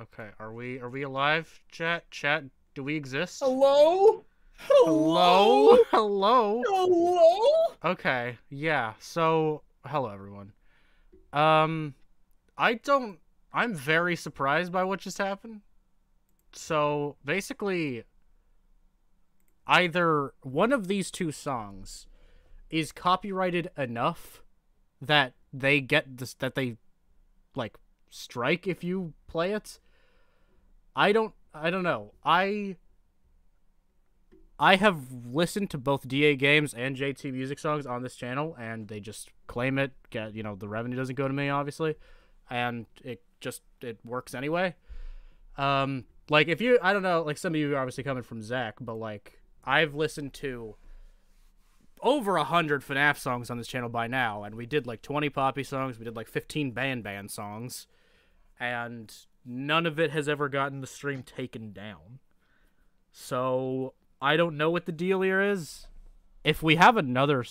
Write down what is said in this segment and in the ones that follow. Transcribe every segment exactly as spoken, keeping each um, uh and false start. Okay, are we are we alive, chat? Chat, do we exist? Hello? Hello? Hello? Hello? Hello? Okay, yeah, so, hello everyone. Um, I don't, I'm very surprised by what just happened. So, basically, either one of these two songs is copyrighted enough that they get this, that they, like, strike if you play it. I don't, I don't know. I... I have listened to both D A Games and J T Music songs on this channel, and they just claim it. Get, you know, the revenue doesn't go to me, obviously, and it just it works anyway. Um, like if you, I don't know, like some of you are obviously coming from Zach, but like I've listened to over a hundred FNAF songs on this channel by now, and we did like twenty Poppy songs, we did like fifteen Ban Ban songs, and none of it has ever gotten the stream taken down. So. I don't know what the deal here is. If we have another...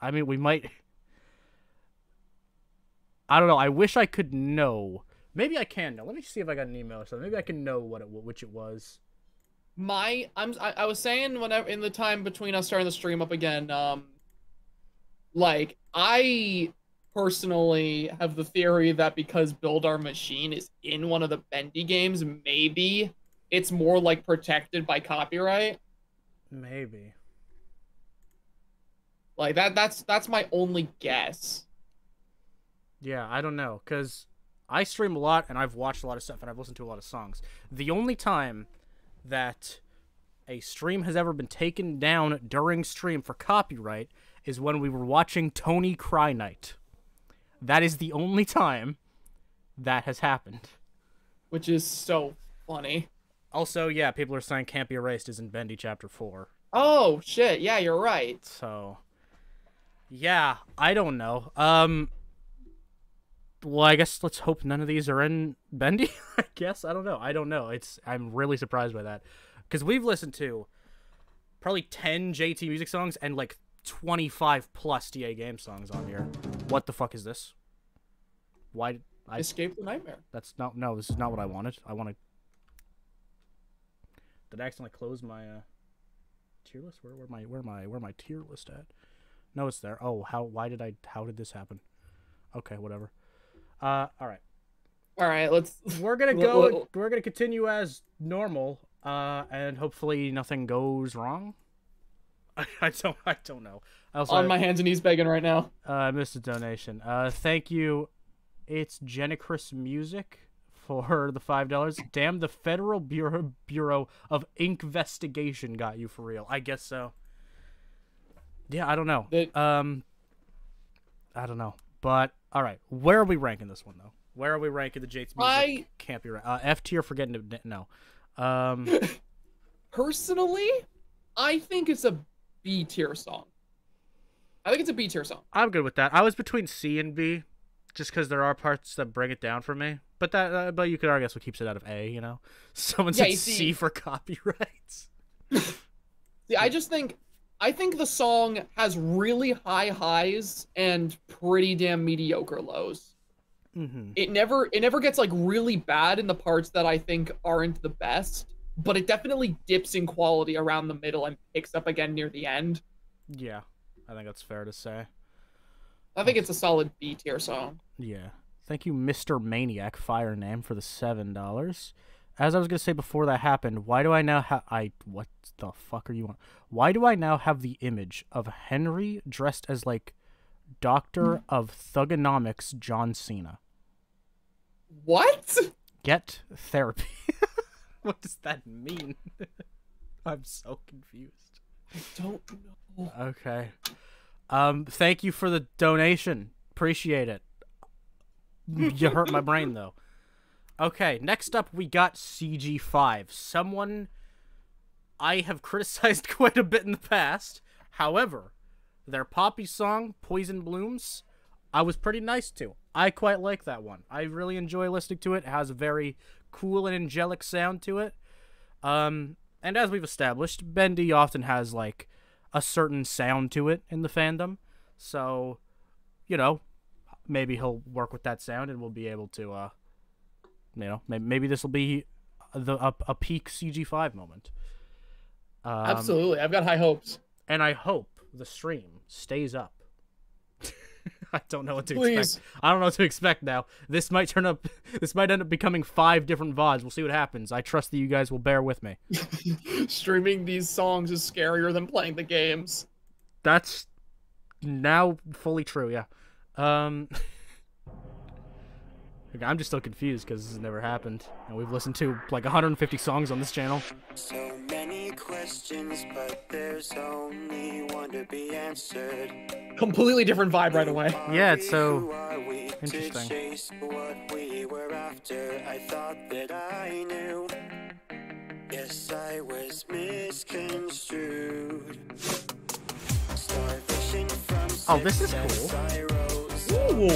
I mean, we might... I don't know. I wish I could know. Maybe I can know. Let me see if I got an email or something. Maybe I can know what it, which it was. My... I'm, I, I was saying whenever in the time between us starting the stream up again, um, like, I personally have the theory that because Build Our Machine is in one of the Bendy games, maybe it's more, like, protected by copyright. Maybe. Like that that's that's my only guess. Yeah, I don't know, cuz I stream a lot and I've watched a lot of stuff and I've listened to a lot of songs. The only time that a stream has ever been taken down during stream for copyright is when we were watching Tony Cry Night. That is the only time that has happened, which is so funny. Also, yeah, people are saying Can't Be Erased is in Bendy Chapter four. Oh, shit. Yeah, you're right. So, yeah, I don't know. Um, well, I guess let's hope none of these are in Bendy, I guess. I don't know. I don't know. It's I'm really surprised by that. Because we've listened to probably ten J T Music songs and, like, twenty-five plus D A Game songs on here. What the fuck is this? Why? I, Escape the Nightmare. That's not... No, this is not what I wanted. I want to... Did I accidentally close my uh, tier list? Where where my where my where my tier list at? No, it's there. Oh, how why did I how did this happen? Okay, whatever. Uh, all right, all right. Let's we're gonna go. We're gonna continue as normal. Uh, and hopefully nothing goes wrong. I, I don't I don't know. Also, on my hands and knees begging right now. Uh, I missed a donation. Uh, thank you. It's Jennicris Music. For the five dollars. Damn, the Federal Bureau Bureau of Investigation got you for real. I guess so. Yeah, I don't know. It, um, I don't know. But, all right. Where are we ranking this one, though? Where are we ranking the J T Music? I can't be right. Uh, F tier, forgetting to... No. Um, personally, I think it's a B tier song. I think it's a B tier song. I'm good with that. I was between C and B, just because there are parts that bring it down for me. But that, uh, but you could argue that's what keeps it out of A, you know? Someone yeah, said C for copyrights. See, I just think, I think the song has really high highs and pretty damn mediocre lows. Mm-hmm. It never, it never gets like really bad in the parts that I think aren't the best, but it definitely dips in quality around the middle and picks up again near the end. Yeah, I think that's fair to say. I think it's a solid B tier song. Yeah. Thank you, Mister Maniac Fire Name, for the seven dollars. As I was gonna say before that happened, why do I now have I? What the fuck are you on? Why do I now have the image of Henry dressed as like Doctor of Thugonomics, John Cena? What? Get therapy. What does that mean? I'm so confused. I don't know. Okay. Um. Thank you for the donation. Appreciate it. You hurt my brain, though. Okay, next up we got C G five. Someone I have criticized quite a bit in the past. However, their Poppy song, Poison Blooms, I was pretty nice to. I quite like that one. I really enjoy listening to it. It has a very cool and angelic sound to it. Um, and as we've established, Bendy often has, like, a certain sound to it in the fandom. So, you know... Maybe he'll work with that sound and we'll be able to uh, you know, maybe, maybe this will be the a, a peak C G five moment. Um, Absolutely. I've got high hopes. And I hope the stream stays up. I don't know what to Please. expect. I don't know what to expect now. This might turn up. This might end up becoming five different V O Ds. We'll see what happens. I trust that you guys will bear with me. Streaming these songs is scarier than playing the games. That's now fully true. Yeah. Um, I'm just still confused because this has never happened, and we've listened to like one hundred fifty songs on this channel. So many questions, but there's only one to be answered. Completely different vibe right away. Yeah, it's so interesting. Chase what we were after. I thought that I knew. Yes, I was misconstrued. Starvation from oh, this is cool. Ooh.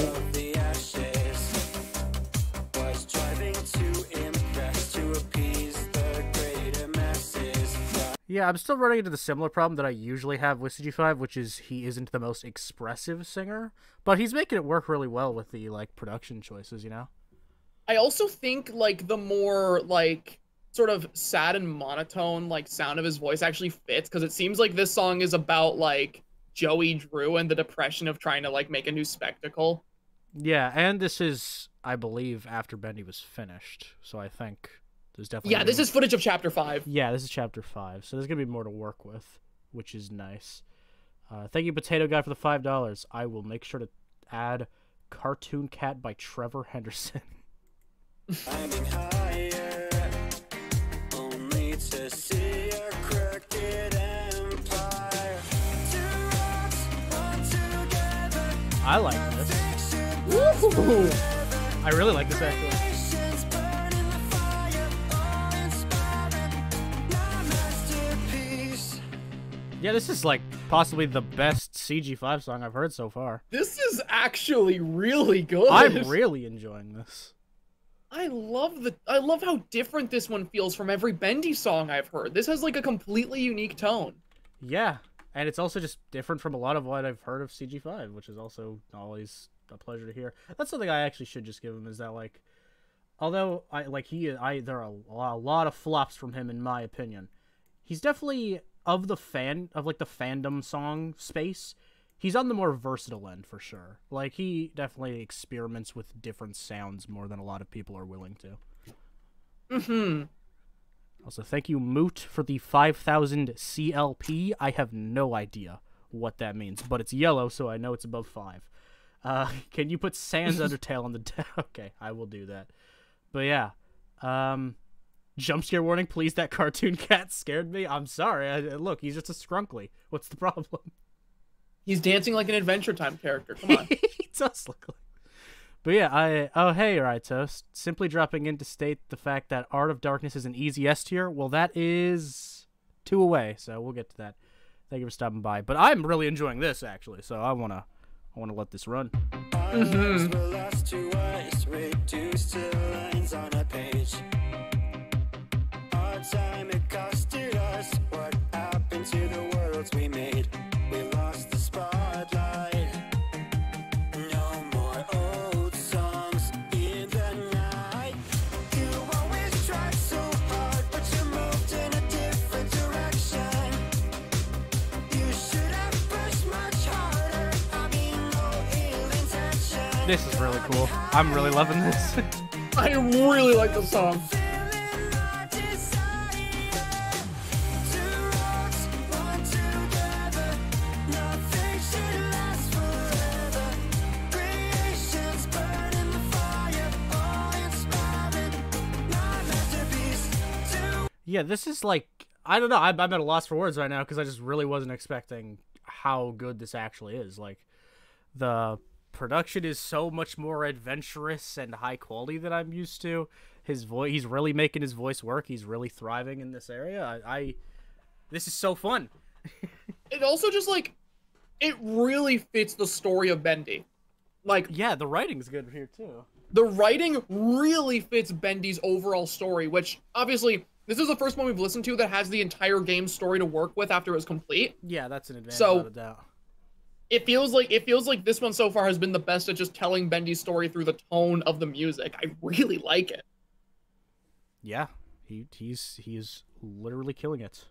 Yeah, I'm still running into the similar problem that I usually have with C G five, which is he isn't the most expressive singer, but he's making it work really well with the, like, production choices, you know? I also think, like, the more, like, sort of sad and monotone, like, sound of his voice actually fits, because it seems like this song is about, like, Joey Drew and the depression of trying to, like, make a new spectacle. Yeah, and this is, I believe, after Bendy was finished, so I think... Yeah, this is footage of chapter five. Yeah, this is chapter five. So there's gonna be more to work with, which is nice. Uh, thank you, Potato Guy, for the five dollars. I will make sure to add "Cartoon Cat" by Trevor Henderson. Higher, only to see a crooked empire. Together, I like this. Woo! I really like this actually. Yeah, this is, like, possibly the best C G five song I've heard so far. This is actually really good. I'm really enjoying this. I love the. I love how different this one feels from every Bendy song I've heard. This has, like, a completely unique tone. Yeah, and it's also just different from a lot of what I've heard of C G five, which is also always a pleasure to hear. That's something I actually should just give him, is that, like, although, I like, he, I there are a lot of flops from him, in my opinion. He's definitely... Of the fan, of like the fandom song space, he's on the more versatile end for sure. Like, he definitely experiments with different sounds more than a lot of people are willing to. Mm-hmm. Also, thank you, Moot, for the five thousand C L P. I have no idea what that means, but it's yellow, so I know it's above five. Uh, can you put Sans Undertale on the... Okay, I will do that. But yeah, um... jump scare warning, please. That cartoon cat scared me. I'm sorry. I, look, he's just a scrunkly. What's the problem? He's dancing like an Adventure Time character. Come on. He does look like... But yeah, I... Oh, hey, Rytos. Simply dropping in to state the fact that Art of Darkness is an easy S tier. Well, that is two away, so we'll get to that. Thank you for stopping by. But I'm really enjoying this, actually, so I want to I wanna let this run. Mm-hmm. Time it costed us. What happened to the worlds we made? We lost the spotlight. No more old songs in the night. You always tried so hard, but you moved in a different direction. You should have pushed much harder. I mean, no ill intention. This is really cool. I'm really loving this. I really like the song. Yeah, this is like, I don't know, I'm, I'm at a loss for words right now because I just really wasn't expecting how good this actually is. Like, the production is so much more adventurous and high quality than I'm used to. His voice, he's really making his voice work. He's really thriving in this area. I, I this is so fun. It also just, like, it really fits the story of Bendy. Like, yeah, the writing's good here too. The writing really fits Bendy's overall story, which obviously... This is the first one we've listened to that has the entire game story to work with after it was complete. Yeah, that's an advantage, so, without a doubt. It feels like it feels like this one so far has been the best at just telling Bendy's story through the tone of the music. I really like it. yeah, he he's he is literally killing it.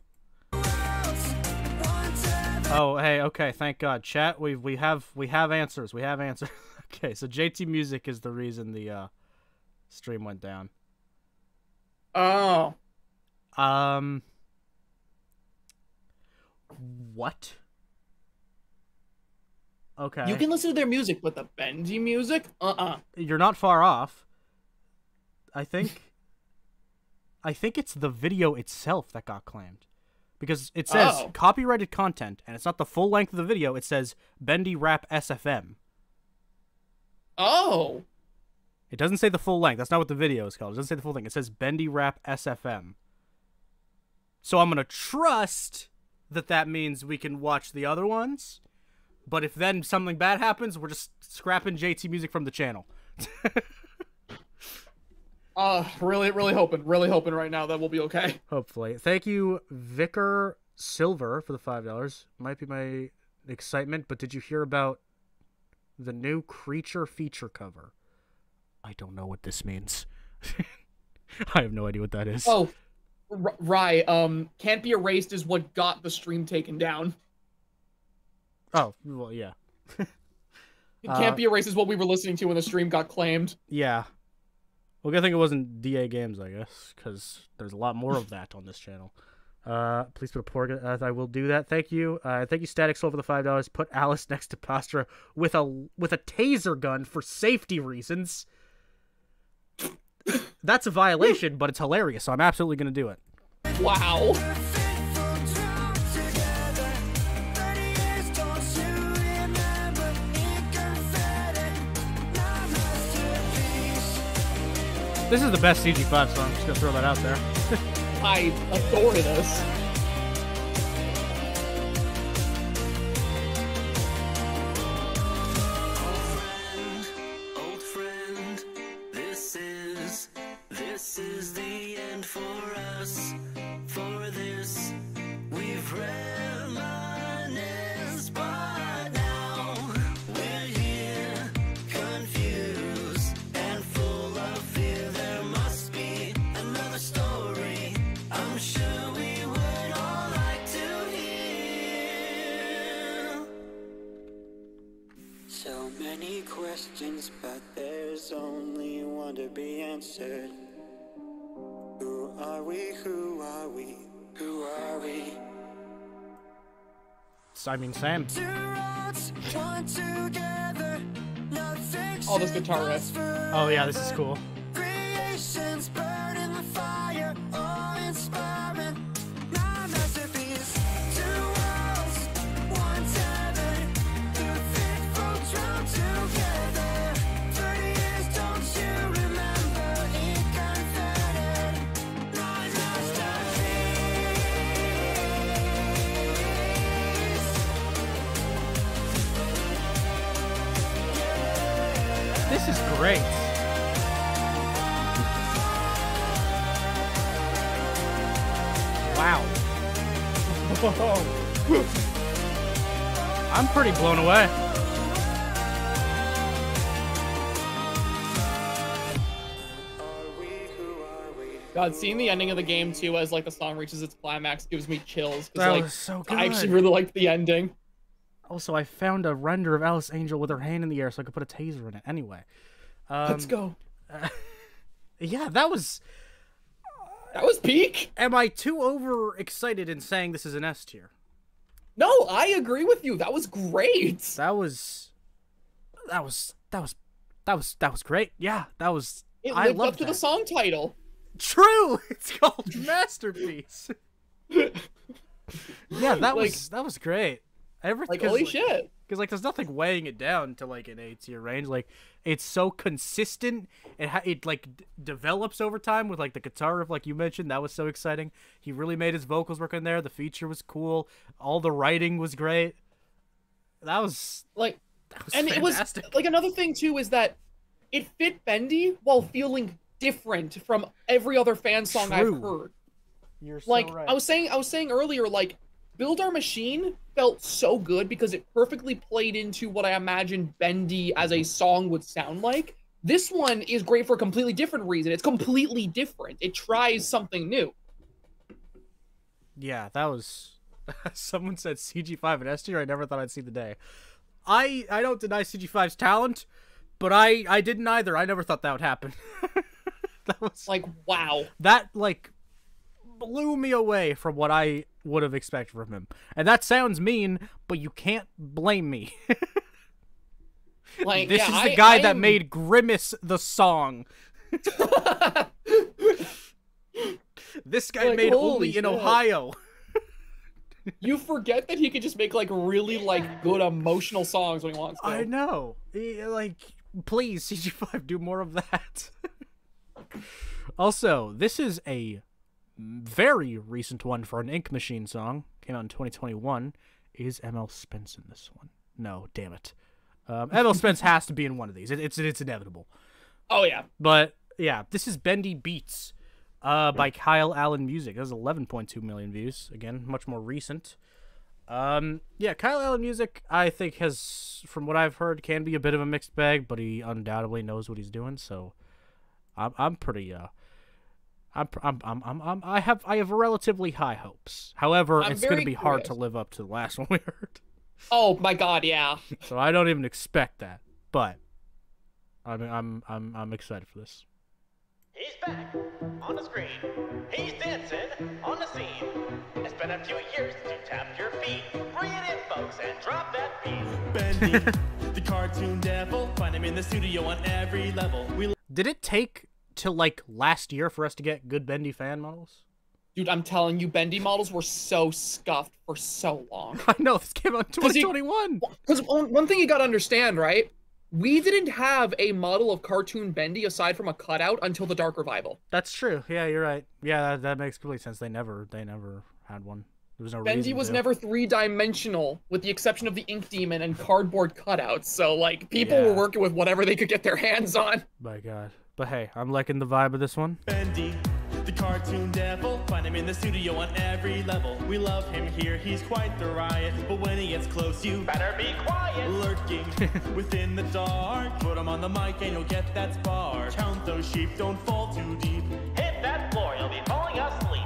Oh, hey, okay, thank God, chat. We we have we have answers. We have answers. Okay, so J T Music is the reason the uh, stream went down. Oh. Um. What? Okay. You can listen to their music, but the Bendy music? Uh-uh. You're not far off. I think. I think it's the video itself that got claimed, because it says oh. copyrighted content, and it's not the full length of the video. It says Bendy Rap S F M. Oh. It doesn't say the full length. That's not what the video is called. It doesn't say the full thing. It says Bendy Rap S F M. So I'm gonna trust that that means we can watch the other ones. But if then something bad happens, we're just scrapping J T Music from the channel. uh, really, really hoping, really hoping right now that we'll be okay. Hopefully. Thank you, Vicar Silver, for the five dollars. Might be my excitement, but did you hear about the new Creature feature cover? I don't know what this means. I have no idea what that is. Oh, right. Um, Can't Be Erased is what got the stream taken down. Oh, well, yeah. It Can't uh, Be Erased is what we were listening to when the stream got claimed. Yeah. Well, good thing it wasn't D A Games, I guess, because there's a lot more of that on this channel. Uh, please put a porg. Uh, I will do that. Thank you. Uh, thank you, Static Soul, for the five dollars. Put Alice next to Pastra with a with a taser gun for safety reasons. That's a violation, but it's hilarious, so I'm absolutely gonna do it. Wow. This is the best C G five song. I'm just gonna throw that out there. I adore this. Old friend, old friend, this is this is the end for us. For this, we've reminisced by now. We're here, confused and full of fear. There must be another story. I'm sure we would all like to hear. So many questions, but there's only one to be answered. Who are we? Who are we? Who are we? I mean, Sam. All this guitar riff. Oh yeah, this is cool. Creations burn in the fire, all inspiring. My masterpiece. Two worlds, one heaven. Two faithful drown together. Thirty years, don't you remember? It confided. My masterpiece. This is great. Wow. Whoa. I'm pretty blown away. God, seeing the ending of the game too as like the song reaches its climax gives me chills. That like, was so good. I actually really liked the ending. Also, I found a render of Alice Angel with her hand in the air so I could put a taser in it. Anyway. Um, Let's go. Uh, yeah, that was... That was peak. Am I too overexcited in saying this is an S tier? No, I agree with you. That was great. That was, that was, that was, that was, that was great. Yeah, that was. It I lived loved up to that. The song title. True. It's called Masterpiece. Yeah, that like, was that was great. Everything. Like holy like, shit. Because like, there's nothing weighing it down to like an A tier range. Like, it's so consistent. It ha it like d develops over time with like the guitar riff, like you mentioned. That was so exciting. He really made his vocals work in there. The feature was cool. All the writing was great. That was like, that was and fantastic. It was like another thing too is that it fit Bendy while feeling different from every other fan song True. I've heard. You're so like right. I was saying, I was saying earlier, like Build Our Machine felt so good because it perfectly played into what I imagined Bendy as a song would sound like This one is great for a completely different reason. It's completely different. It tries something new. Yeah, that was... Someone said C G five and S tier. I never thought I'd see the day. I I don't deny C G five's talent, but I, I didn't either. I never thought that would happen. That was... Like, wow. That, like, blew me away from what I would have expected from him. And that sounds mean, but you can't blame me. Like, this yeah, is the I, guy I am... that made Grimace the song. This guy like, made Only shit. in Ohio. You forget that he could just make, like, really, like, good emotional songs when he wants to. I know. Like, please, C G five, do more of that. Also, this is a very recent one for an Ink Machine song. Came out in twenty twenty-one. Is M L Spence in this one? No, damn it. Um, M L Spence has to be in one of these. It, it's it's inevitable. Oh, yeah. But, yeah, this is Bendy Beats. Uh, by Kyle Allen Music. That was eleven point two million views. Again, much more recent. Um, yeah, Kyle Allen Music, I think, has, from what I've heard, can be a bit of a mixed bag, but he undoubtedly knows what he's doing. So, I'm I'm pretty uh, I'm I'm I'm I'm, I'm I have I have relatively high hopes. However, I'm it's going to be hard curious. to live up to the last one we heard. Oh my God, yeah. So I don't even expect that, but I'm I'm I'm I'm excited for this. He's back on the screen. He's dancing on the scene. It's been a few years since you tapped your feet. Bring it in, folks, and drop that beat. Bendy, the cartoon devil. Find him in the studio on every level. We... Did it take till like last year for us to get good Bendy fan models? Dude, I'm telling you, Bendy models were so scuffed for so long. I know, this came out in twenty twenty-one. Because one thing you gotta understand, right? We didn't have a model of cartoon Bendy aside from a cutout until the Dark Revival. That's true. Yeah, you're right. Yeah, that, that makes complete sense. They never, they never had one. There was no reason. Bendy was never three-dimensional, with the exception of the Ink Demon and cardboard cutouts. So, like, people yeah. were working with whatever they could get their hands on. My God. But hey, I'm liking the vibe of this one. Bendy, the cartoon devil. Find him in the studio on every level. We love him here, he's quite the riot. But when he gets close, you better be quiet. Lurking within the dark. Put him on the mic and you'll get that spark. Count those sheep, don't fall too deep. Hit that floor, you'll be falling asleep.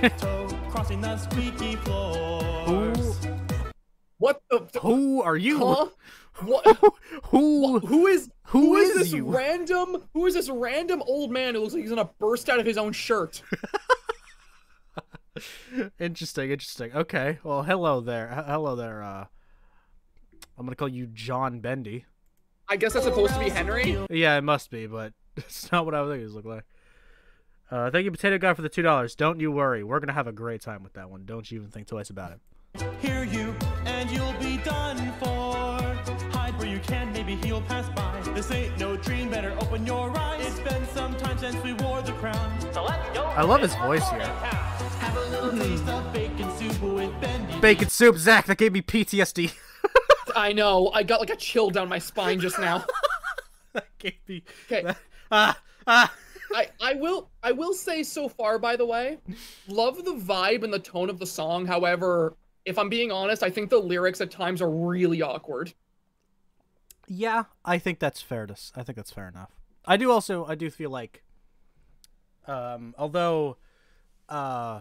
Tiptoe, crossing the squeaky floors. Who? What the? Th who are you? Huh? What? who? Who is? Who, who is, is this you? random? Who is this random old man who looks like he's gonna burst out of his own shirt? Interesting, interesting. Okay, well, hello there, H hello there. Uh, I'm gonna call you John Bendy. I guess that's supposed to be Henry. Yeah, it must be, but it's not what I would think it looked like. Uh, thank you, Potato Guy, for the two dollars. Don't you worry, we're gonna have a great time with that one. Don't you even think twice about it. Hear you, and you'll be done for. Hide where you can, maybe he'll pass by. This ain't no dream, better open your eyes. It's been some time since we wore the crown. So let's go. I love his voice here. Have a little taste of bacon soup with Bendy. Bacon soup, Zach, that gave me P T S D. I know, I got like a chill down my spine just now. That gave me... Okay. Ah, ah. I, I will I will say so far, by the way, love the vibe and the tone of the song, however... If I'm being honest, I think the lyrics at times are really awkward. Yeah, I think that's fair to, I think that's fair enough. I do also, I do feel like, um, although, uh,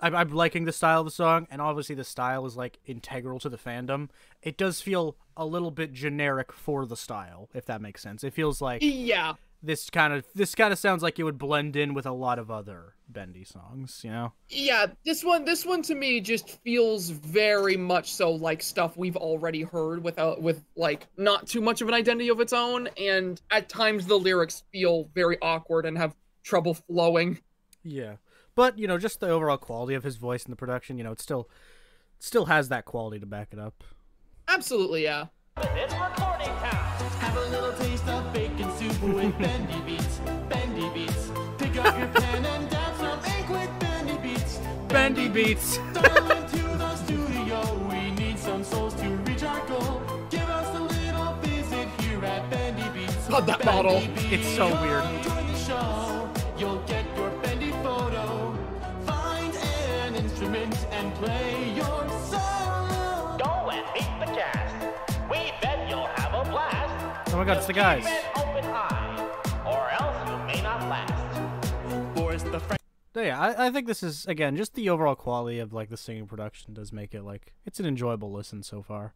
I'm, I'm liking the style of the song, and obviously the style is, like, integral to the fandom, it does feel a little bit generic for the style, if that makes sense. It feels like... Yeah. This kind of this kind of sounds like it would blend in with a lot of other Bendy songs, you know? Yeah, this one this one to me just feels very much so like stuff we've already heard without with like not too much of an identity of its own, and at times the lyrics feel very awkward and have trouble flowing. Yeah. But, you know, just the overall quality of his voice in the production, you know, it still still has that quality to back it up. Absolutely, yeah. It's recording time. Have a little taste of bacon soup with Bendy Beats. Bendy Beats. Pick up your pen and dance on ink with Bendy Beats. Bendy, Bendy Beats. Dial into the studio. We need some souls to reach our goal. Give us a little visit here at Bendy Beats. Love that bottle. It's so weird. Join the show. You'll get your Bendy photo. Find an instrument and play your solo. Go and meet the cast. We bet you'll have a blast. Oh my God, it's the guys. Keep an open eye. So yeah, I, I think this is, again, just the overall quality of like the singing production does make it like it's an enjoyable listen so far.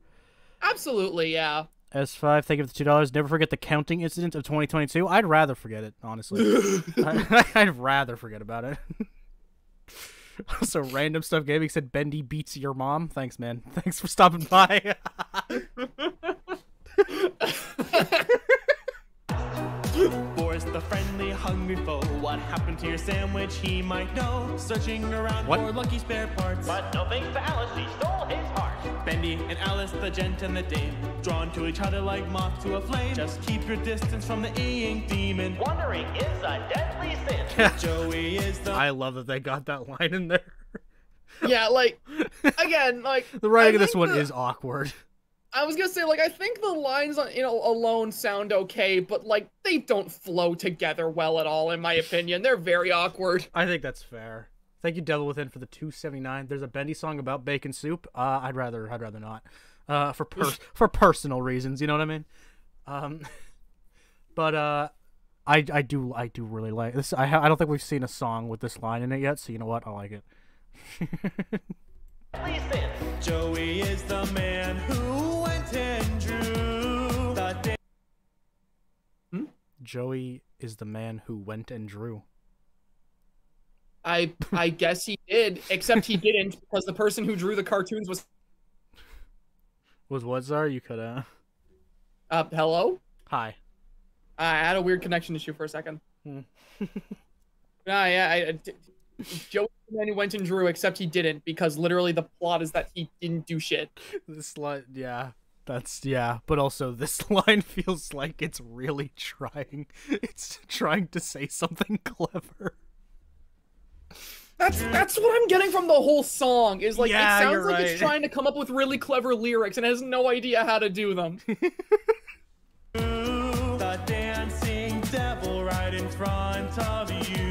Absolutely, yeah. S five, thank you for the two dollars. Never forget the counting incident of twenty twenty-two. I'd rather forget it, honestly. I, I'd rather forget about it. Also, Random Stuff Gaming said, Bendy beats your mom. Thanks, man. Thanks for stopping by. Boris the friendly, hungry foe. What happened to your sandwich? He might know. Searching around what? for lucky spare parts. But no thanks to Alice, he stole his heart. Bendy and Alice, the gent and the dame, drawn to each other like moth to a flame. Just keep your distance from the e-ink demon. Wandering is a deadly sin. Joey is the... I love that they got that line in there. Yeah, like, again, like... The writing of this one the... is awkward. I was gonna say, like, I think the lines on, you know, alone sound okay, but, like, they don't flow together well at all, in my opinion. They're very awkward. I think that's fair. Thank you, Devil Within, for the two seventy-nine. There's a Bendy song about bacon soup. Uh, I'd rather, I'd rather not. Uh, for per for personal reasons, you know what I mean? Um, but, uh, I, I do, I do really like this. I, ha I don't think we've seen a song with this line in it yet, so you know what? I like it. Joey is the man who went and drew the hmm? Joey is the man who went and drew. I I guess he did, except he didn't, because the person who drew the cartoons was was what, Czar? You could uh uh hello? Hi. I had a weird connection issue for a second. Hmm. uh, yeah, I, I Joey and he went and drew, except he didn't, because literally the plot is that he didn't do shit. This line, yeah, that's, yeah. But also this line feels like it's really trying. It's trying to say something clever. That's that's what I'm getting from the whole song, is like, yeah, it sounds like right. It's trying to come up with really clever lyrics and has no idea how to do them. The dancing devil right in front of you.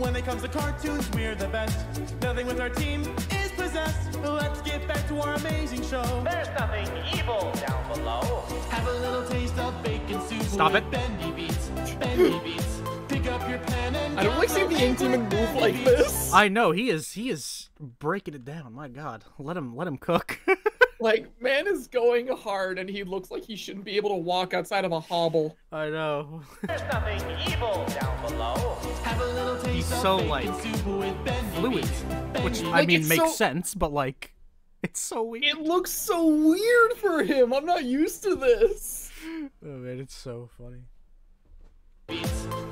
When it comes to cartoons, we're the best. Nothing with our team is possessed. Let's get back to our amazing show. There's nothing evil down below. Have a little taste of bacon soup. Stop it. Bendy Beats. Bendy Beats. Pick up your pen and... I don't like seeing the ink demon move like this. I know, he is he is breaking it down. My God, let him let him cook. Like, man is going hard, and he looks like he shouldn't be able to walk outside of a hobble. I know. There's nothing evil down below. Have a little taste. He's so, like, fluid, which, I mean, makes sense, but, like, it's so weird. It looks so weird for him. I'm not used to this. Oh, man, it's so funny.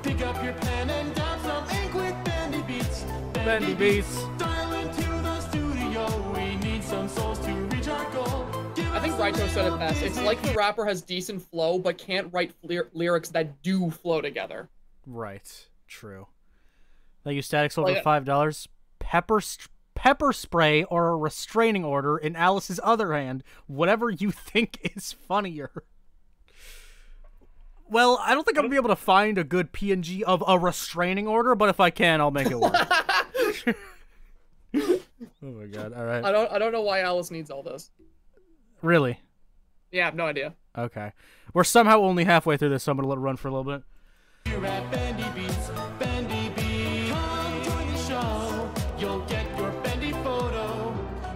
Pick up your pen and dab some ink with Bendy Beats. Bendy Beats. Dial into the studio. We need some souls to... I think Raito said it best. It's like the rapper has decent flow, but can't write lyrics that do flow together. Right. True. Thank you, Static Soul, for five dollars. Pepper, pepper spray or a restraining order in Alice's other hand. Whatever you think is funnier. Well, I don't think I'm going to be able to find a good P N G of a restraining order, but if I can, I'll make it work. Oh my God! All right. I don't. I don't know why Alice needs all this. Really? Yeah, I have no idea. Okay, we're somehow only halfway through this, so I'm gonna let it run for a little bit. You're at Bendy Beats, Bendy Beats. Come join the show. You'll get your Bendy photo.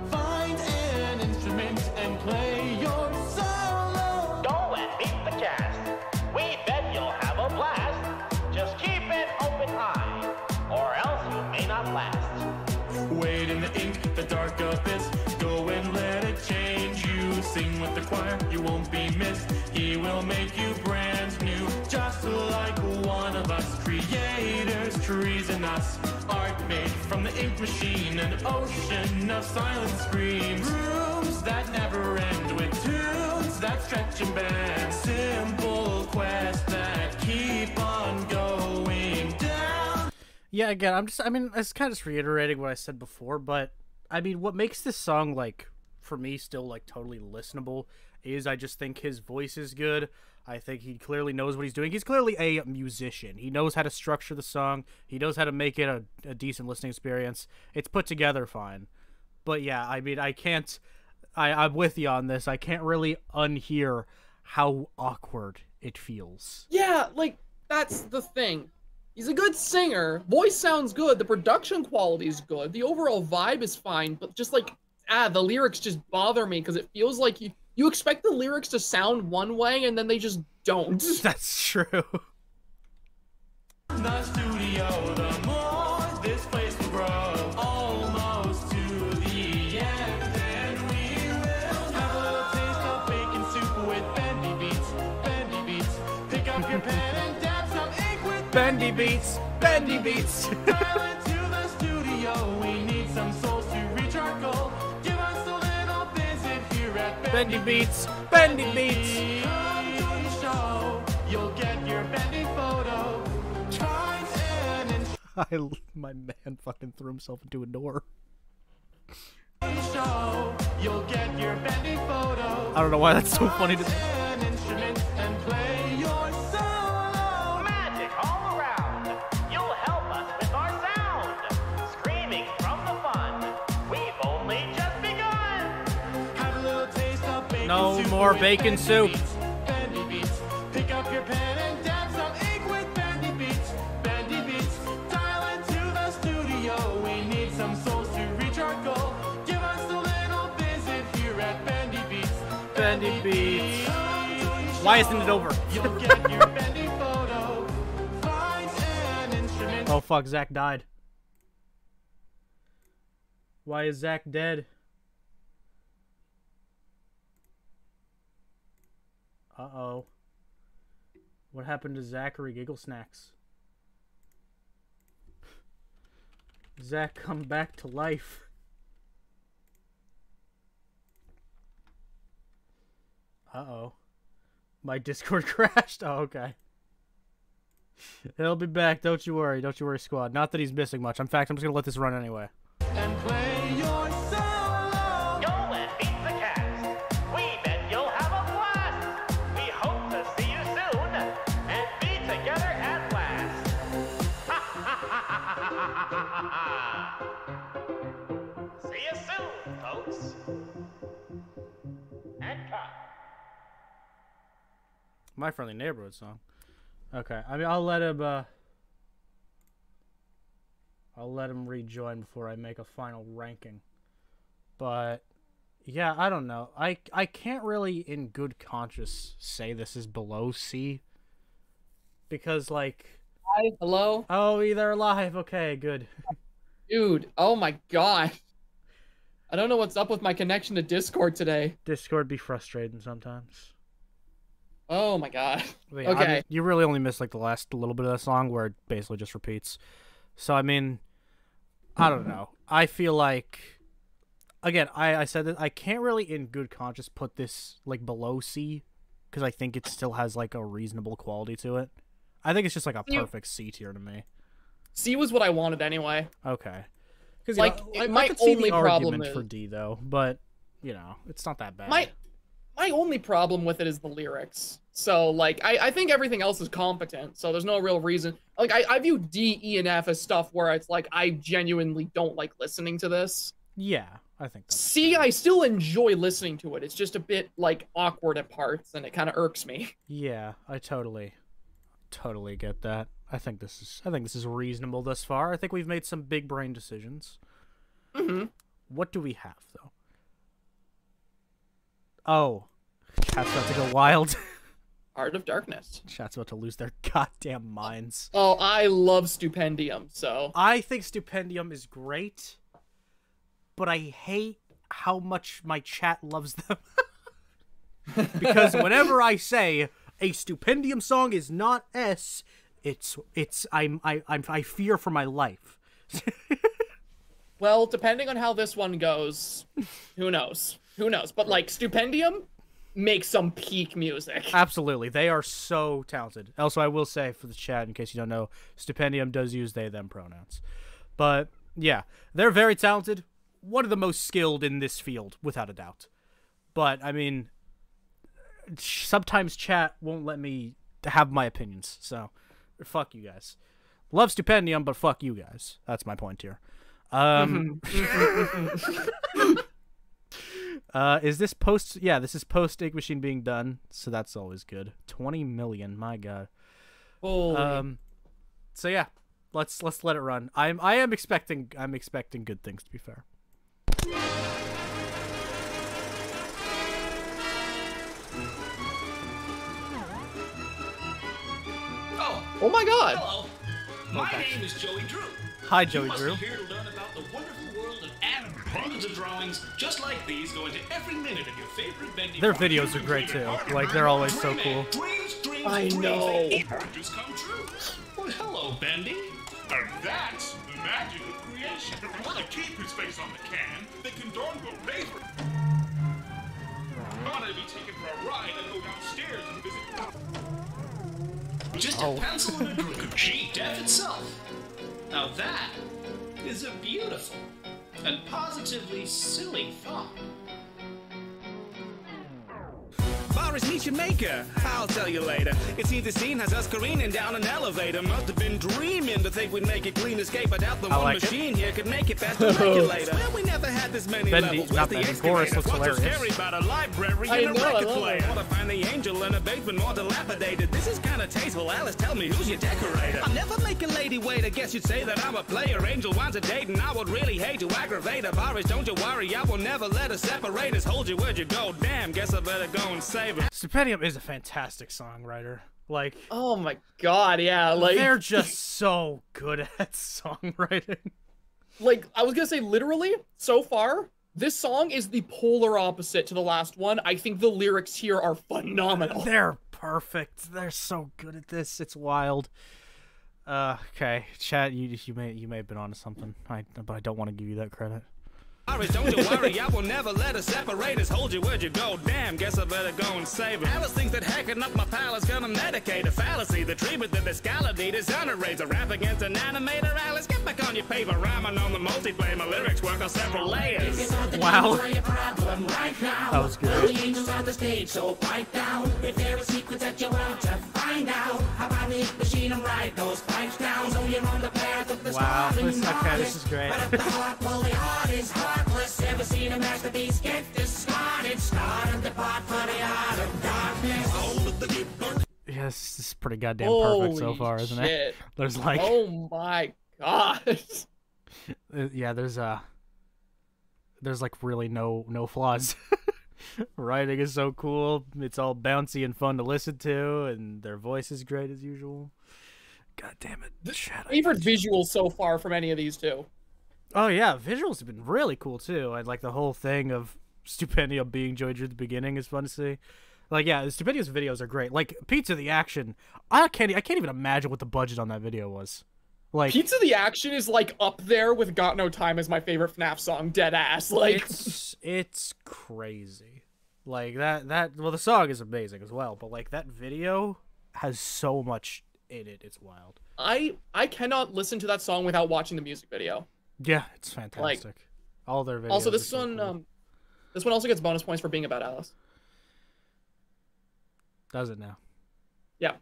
Find an instrument and play your solo. Go and meet the cast. We bet you'll have a blast. Just keep an open eye, or else you may not last. Wade in the ink, the dark abyss. Go and let it change you. Sing with the choir, you won't be missed. He will make you brand new, just like one of us. Creators, trees and us. Art made from the ink machine. An ocean of silent screams. Rooms that never end, with tunes that stretch and bend. Simple quests that keep on going down. Yeah, again, I'm just, I mean, it's kind of just reiterating what I said before, but, I mean, what makes this song, like, for me, still, like, totally listenable is I just think his voice is good. I think he clearly knows what he's doing. He's clearly a musician. He knows how to structure the song. He knows how to make it a, a decent listening experience. It's put together fine. But, yeah, I mean, I can't, I, I'm with you on this. I can't really unhear how awkward it feels. Yeah, like, that's the thing. He's a good singer. Voice sounds good. The production quality is good. The overall vibe is fine, but just like, ah, the lyrics just bother me because it feels like you, you expect the lyrics to sound one way and then they just don't. That's true. The studio, the more this place will grow, almost to the end, and we will have a taste of bacon soup with Bendy Beats, Bendy Beats, pick up your pen and dab some ink with Bendy Beats, Bendy Beats. Into the studio, we need some souls to reach our goal, give us a little visit here at Bendy Beats, Bendy Beats. Come join the show, you'll get your Bendy photo. I, my man fucking threw himself into a door. You'll get your Bendy photo. I don't know why that's so funny to an instrument and play your solo. Magic all around. You'll help us with our sound. Screaming from the fun. We've only just begun. Have a little taste of bacon no soup. No more bacon soup. Bendy Beats. Pick up your pen and dab some ink with Bendy Beats. Bendy Beats. Some souls to reach our goal. Give us a little visit here at Bendy Beats. Bendy, Bendy Beats. Beats. Why isn't it over? You'll get your Bendy photo. Find an instrument. Oh fuck, Zach died. Why is Zach dead? Uh-oh. What happened to Zachary Giggle Snacks? Zach, come back to life. Uh-oh. My Discord crashed. Oh, okay. He'll be back. Don't you worry. Don't you worry, squad. Not that he's missing much. In fact, I'm just going to let this run anyway. And play your solo. Go and beat the cats. We bet you'll have a blast. We hope to see you soon and be together at last. Ha, ha, ha, ha, ha, ha, ha. See you soon, folks. And cut. My Friendly Neighborhood song. Okay, I mean, I'll let him. Uh, I'll let him rejoin before I make a final ranking. But yeah, I don't know. I I can't really, in good conscience, say this is below C. Because like. Hi, hello. Oh, they're alive. Okay, good. Dude, oh my god. I don't know what's up with my connection to Discord today. Discord be frustrating sometimes. Oh my god. Yeah, okay. I mean, you really only missed like the last little bit of that song where it basically just repeats. So, I mean, I don't know. I feel like, again, I, I said that I can't really in good conscience put this like below C because I think it still has like a reasonable quality to it. I think it's just like a perfect C tier to me. C was what I wanted anyway. Okay. Because like, you know, it, my I could see only the problem argument is, for D though, but you know, it's not that bad. My my only problem with it is the lyrics. So like, I I think everything else is competent. So there's no real reason. Like I I view D, E, and F as stuff where it's like I genuinely don't like listening to this. Yeah, I think. That's C, I still enjoy listening to it. It's just a bit like awkward at parts, and it kind of irks me. Yeah, I totally. Totally get that. I think this is I think this is reasonable thus far. I think we've made some big brain decisions. Mm-hmm. What do we have though? Oh, Chat's about to go wild. Art of Darkness. Chat's about to lose their goddamn minds. Oh, I love Stupendium. So I think Stupendium is great, but I hate how much my chat loves them. Because whenever I say a Stupendium song is not S, it's it's I'm I I'm I fear for my life. Well, depending on how this one goes, who knows? Who knows? But like Stupendium makes some peak music. Absolutely. They are so talented. Also, I will say for the chat, in case you don't know, Stupendium does use they them pronouns. But yeah, they're very talented. One of the most skilled in this field, without a doubt. But I mean, sometimes chat won't let me have my opinions, so fuck you guys. Love Stupendium, but fuck you guys. That's my point here. Um, uh, is this post? Yeah, this is post Ink Machine being done, so that's always good. twenty million, my god. Holy. Um, so yeah, let's let's let it run. I'm I am expecting I'm expecting good things, to be fair. Oh, oh my God! Hello, my okay. name is Joey Drew. Hi, Joey you must Drew. Be here to learn about the wonderful world of anime. Hundreds of drawings just like these go into every minute of your favorite Bendy. Their videos are great too. Like they're always so cool. Dreams, dreams, I know. Dreams, dreams come true. Well, hello, Bendy. And that's the magic of creation. If you want to keep his face on the can, they can darn well favor. Thought I'd be taken for a ride and go downstairs and visit. Just oh. a pencil and a group could cheat death itself. Now that is a beautiful and positively silly thought. Bar is Nisha Maker, I'll tell you later. It seems the scene has us careening down an elevator. Must have been dreaming to think we'd make a clean escape. I doubt the I one like machine it. Here could make it past the regulator. Well, we never had this many Bendy, levels. Not Bendy, Goris looks hilarious. Scary about a library I and know, a record player. I want to find the angel in a basement more dilapidated. This is kind of tasteful. Alice, tell me, who's your decorator? I'll never make a lady wait. I guess you'd say that I'm a player. Angel wants a date and I would really hate to aggravate her. Boris, don't you worry. I will never let her separate us. Hold your word, you go. Damn, guess I better go and say Stupendium is a fantastic songwriter. Like, oh my God, yeah, like they're just so good at songwriting. Like, I was gonna say, literally, so far, this song is the polar opposite to the last one. I think the lyrics here are phenomenal. They're perfect. They're so good at this. It's wild. Uh, okay, chat, you you may you may have been onto something, I, but I don't want to give you that credit. Iris, don't you worry, I will never let us separate us. Hold your word, you go. Damn, guess I better go and save her. Alice thinks that hacking up my pal is gonna medicate a fallacy. The treatment that the scholar need is honorates. A rap against an animator, Alice, get back on your paper. Rhyming on the multiplayer, my lyrics work on several layers. Wow. That was good. The angels on the stage, so pipe down. If there are secrets that you want to find out, how about the machine and write those pipes down? So you're on the path of the wow, this, okay, this is great. But the heart, well, the heart is hard. Ever seen a masterpiece get discarded? Start and depart for the art of darkness. Yeah, this is pretty goddamn Holy perfect so far, isn't shit. It? There's like, oh my God. Yeah, there's uh, there's like really no no flaws. Writing is so cool. It's all bouncy and fun to listen to, and their voice is great as usual. God damn it! Shit, favorite visual so far from any of these two. Oh yeah, visuals have been really cool too. I like the whole thing of Stupendium being Joy Drew at the beginning is fun to see. Like yeah, Stupendium's videos are great. Like Pizza the Action, I can't I can't even imagine what the budget on that video was. Like Pizza the Action is like up there with Got No Time as my favorite F NAF song, dead ass. Like it's it's crazy. Like that that well the song is amazing as well, but like that video has so much in it. It's wild. I I cannot listen to that song without watching the music video. Yeah, it's fantastic. Like, all their videos. Also, this so one, cool. um, this one also gets bonus points for being about Alice. Does it now? Yeah.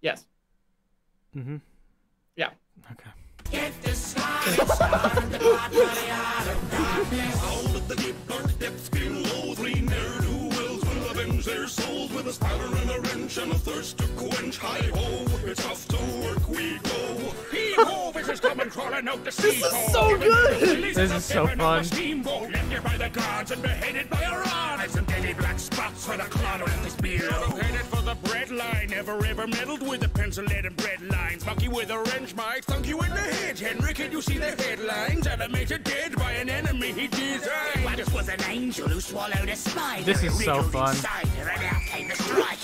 Yes. Mm-hmm. Yeah. Okay. Get this their souls with a spider and a wrench and a thirst to quench. Hi-ho, it's off to work we go. He-ho, fishes come and crawling out the sea. This is so good! This is so fun. Steamboat left by the guards and beheaded by a rod. I've some daily black spots for the clown and the spear. Headed for the bread line. Never ever meddled with the pencil lead and bread lines. Monkey with a wrench might thunk you in the head. Henry, can you see the headlines? Animated dead by an enemy he designed. What was an angel who swallowed a spider? This is so fun.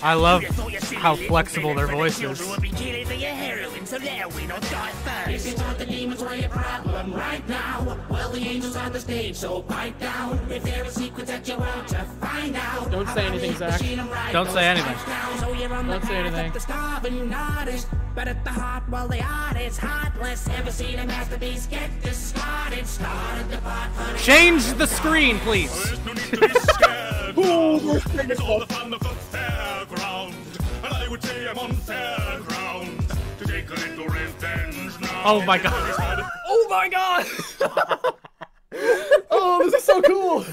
I love how flexible their voice is. If you thought the demons were your problem right now, well, the angels on the stage, so bite down. If there are secrets that you want to find out, don't say anything, Zach. Don't say anything. Don't say anything. But at the heart, while the art is heartless, ever seen a masterpiece get discarded? Started the part. Change the screen, please. Ooh, it's all the fun of the fairground, and I would say I'm on fairground to take a little revenge now. Oh my God! Oh my God! Oh, this is so cool. I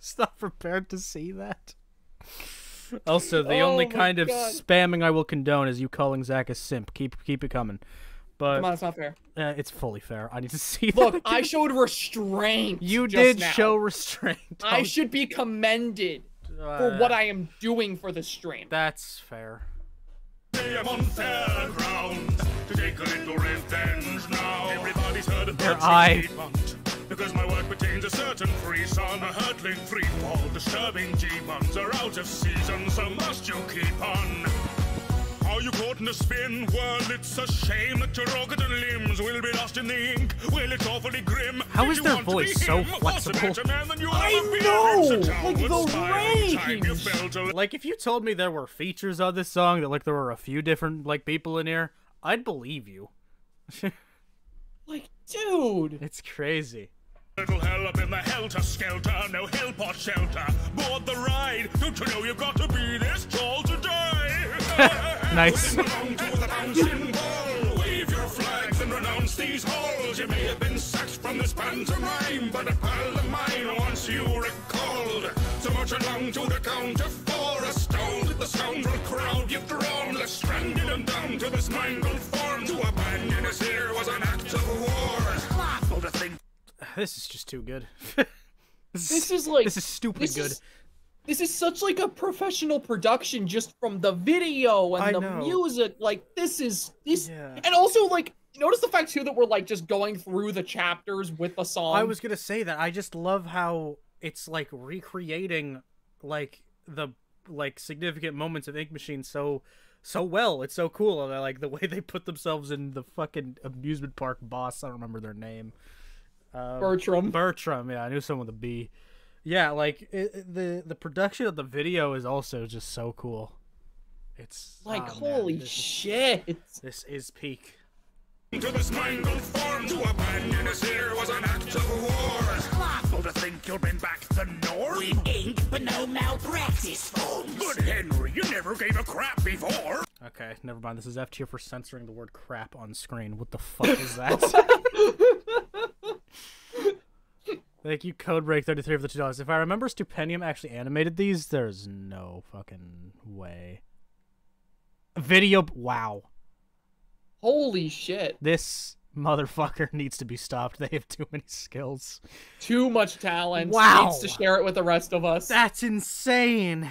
was not prepared to see that. Also, the oh only kind God. of spamming I will condone is you calling Zach a simp. Keep keep it coming. But, come on, it's not fair. Uh, it's fully fair. I need to see Look, that I showed restraint. You did now. show restraint. Don't... I should be commended uh, for what I am doing for the stream. That's fair. Your eye. Because my work pertains a certain freeze on a hurtling three-fall. Disturbing G-mons are out of season, so must you keep on? Are you caught in a spin? Well, it's a shame that your organs and limbs will be lost in the ink. Well, it's awfully grim. How is their voice so flexible? I know! Like, the range! Like, if you told me there were features on this song, that, like, there were a few different, like, people in here, I'd believe you. Like, dude! It's crazy. Little hell up in the helter-skelter, no hill pot shelter. Board the ride, don't you know you've got to be this tall to die? Nice. Wave your flags and renounce these halls. You may have been sacked from this pantomime, but a pal of mine wants you recalled. So much along to the count of four, a stone at the scoundrel crowd you've drawn. Let's strand it and down to this mangled form. To abandon us here was an act of war. It's awful to think. This is just too good. this, this is like this is stupid this good. Is, this is such like a professional production just from the video and I the know. music. Like this is this, yeah. and also like notice the fact too that we're like just going through the chapters with the song. I was gonna say that I just love how it's like recreating like the like significant moments of Ink Machine so so well. It's so cool, and I like the way they put themselves in the fucking amusement park boss. I don't remember their name. Um, Bertram. Bertram, yeah, I knew someone with a B. Yeah, like it, the the production of the video is also just so cool. It's like oh, holy man, this shit. Is, this is peak. To this mangled form, to abandon us here was an act of war. It's awful to think you'll bring back the norm. We ink, but no malpractice forms. Good Henry, you never gave a crap before. Okay, never mind. This is F tier for censoring the word crap on screen. What the fuck is that? Thank you, Codebreak thirty-three for the two dollars. If I remember, Stupendium actually animated these. There's no fucking way. Video. Wow. Holy shit. This motherfucker needs to be stopped. They have too many skills. Too much talent. Wow. Needs to share it with the rest of us. That's insane.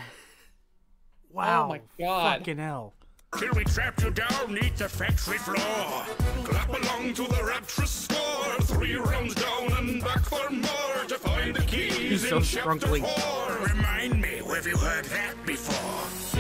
Wow. Oh my god. Fucking hell. Till we trapped you down, neat the factory floor. Clap along to the rapturous score. Three rounds down and back for more. To find the keys. He's so in chapter four. Remind me, have you heard that before?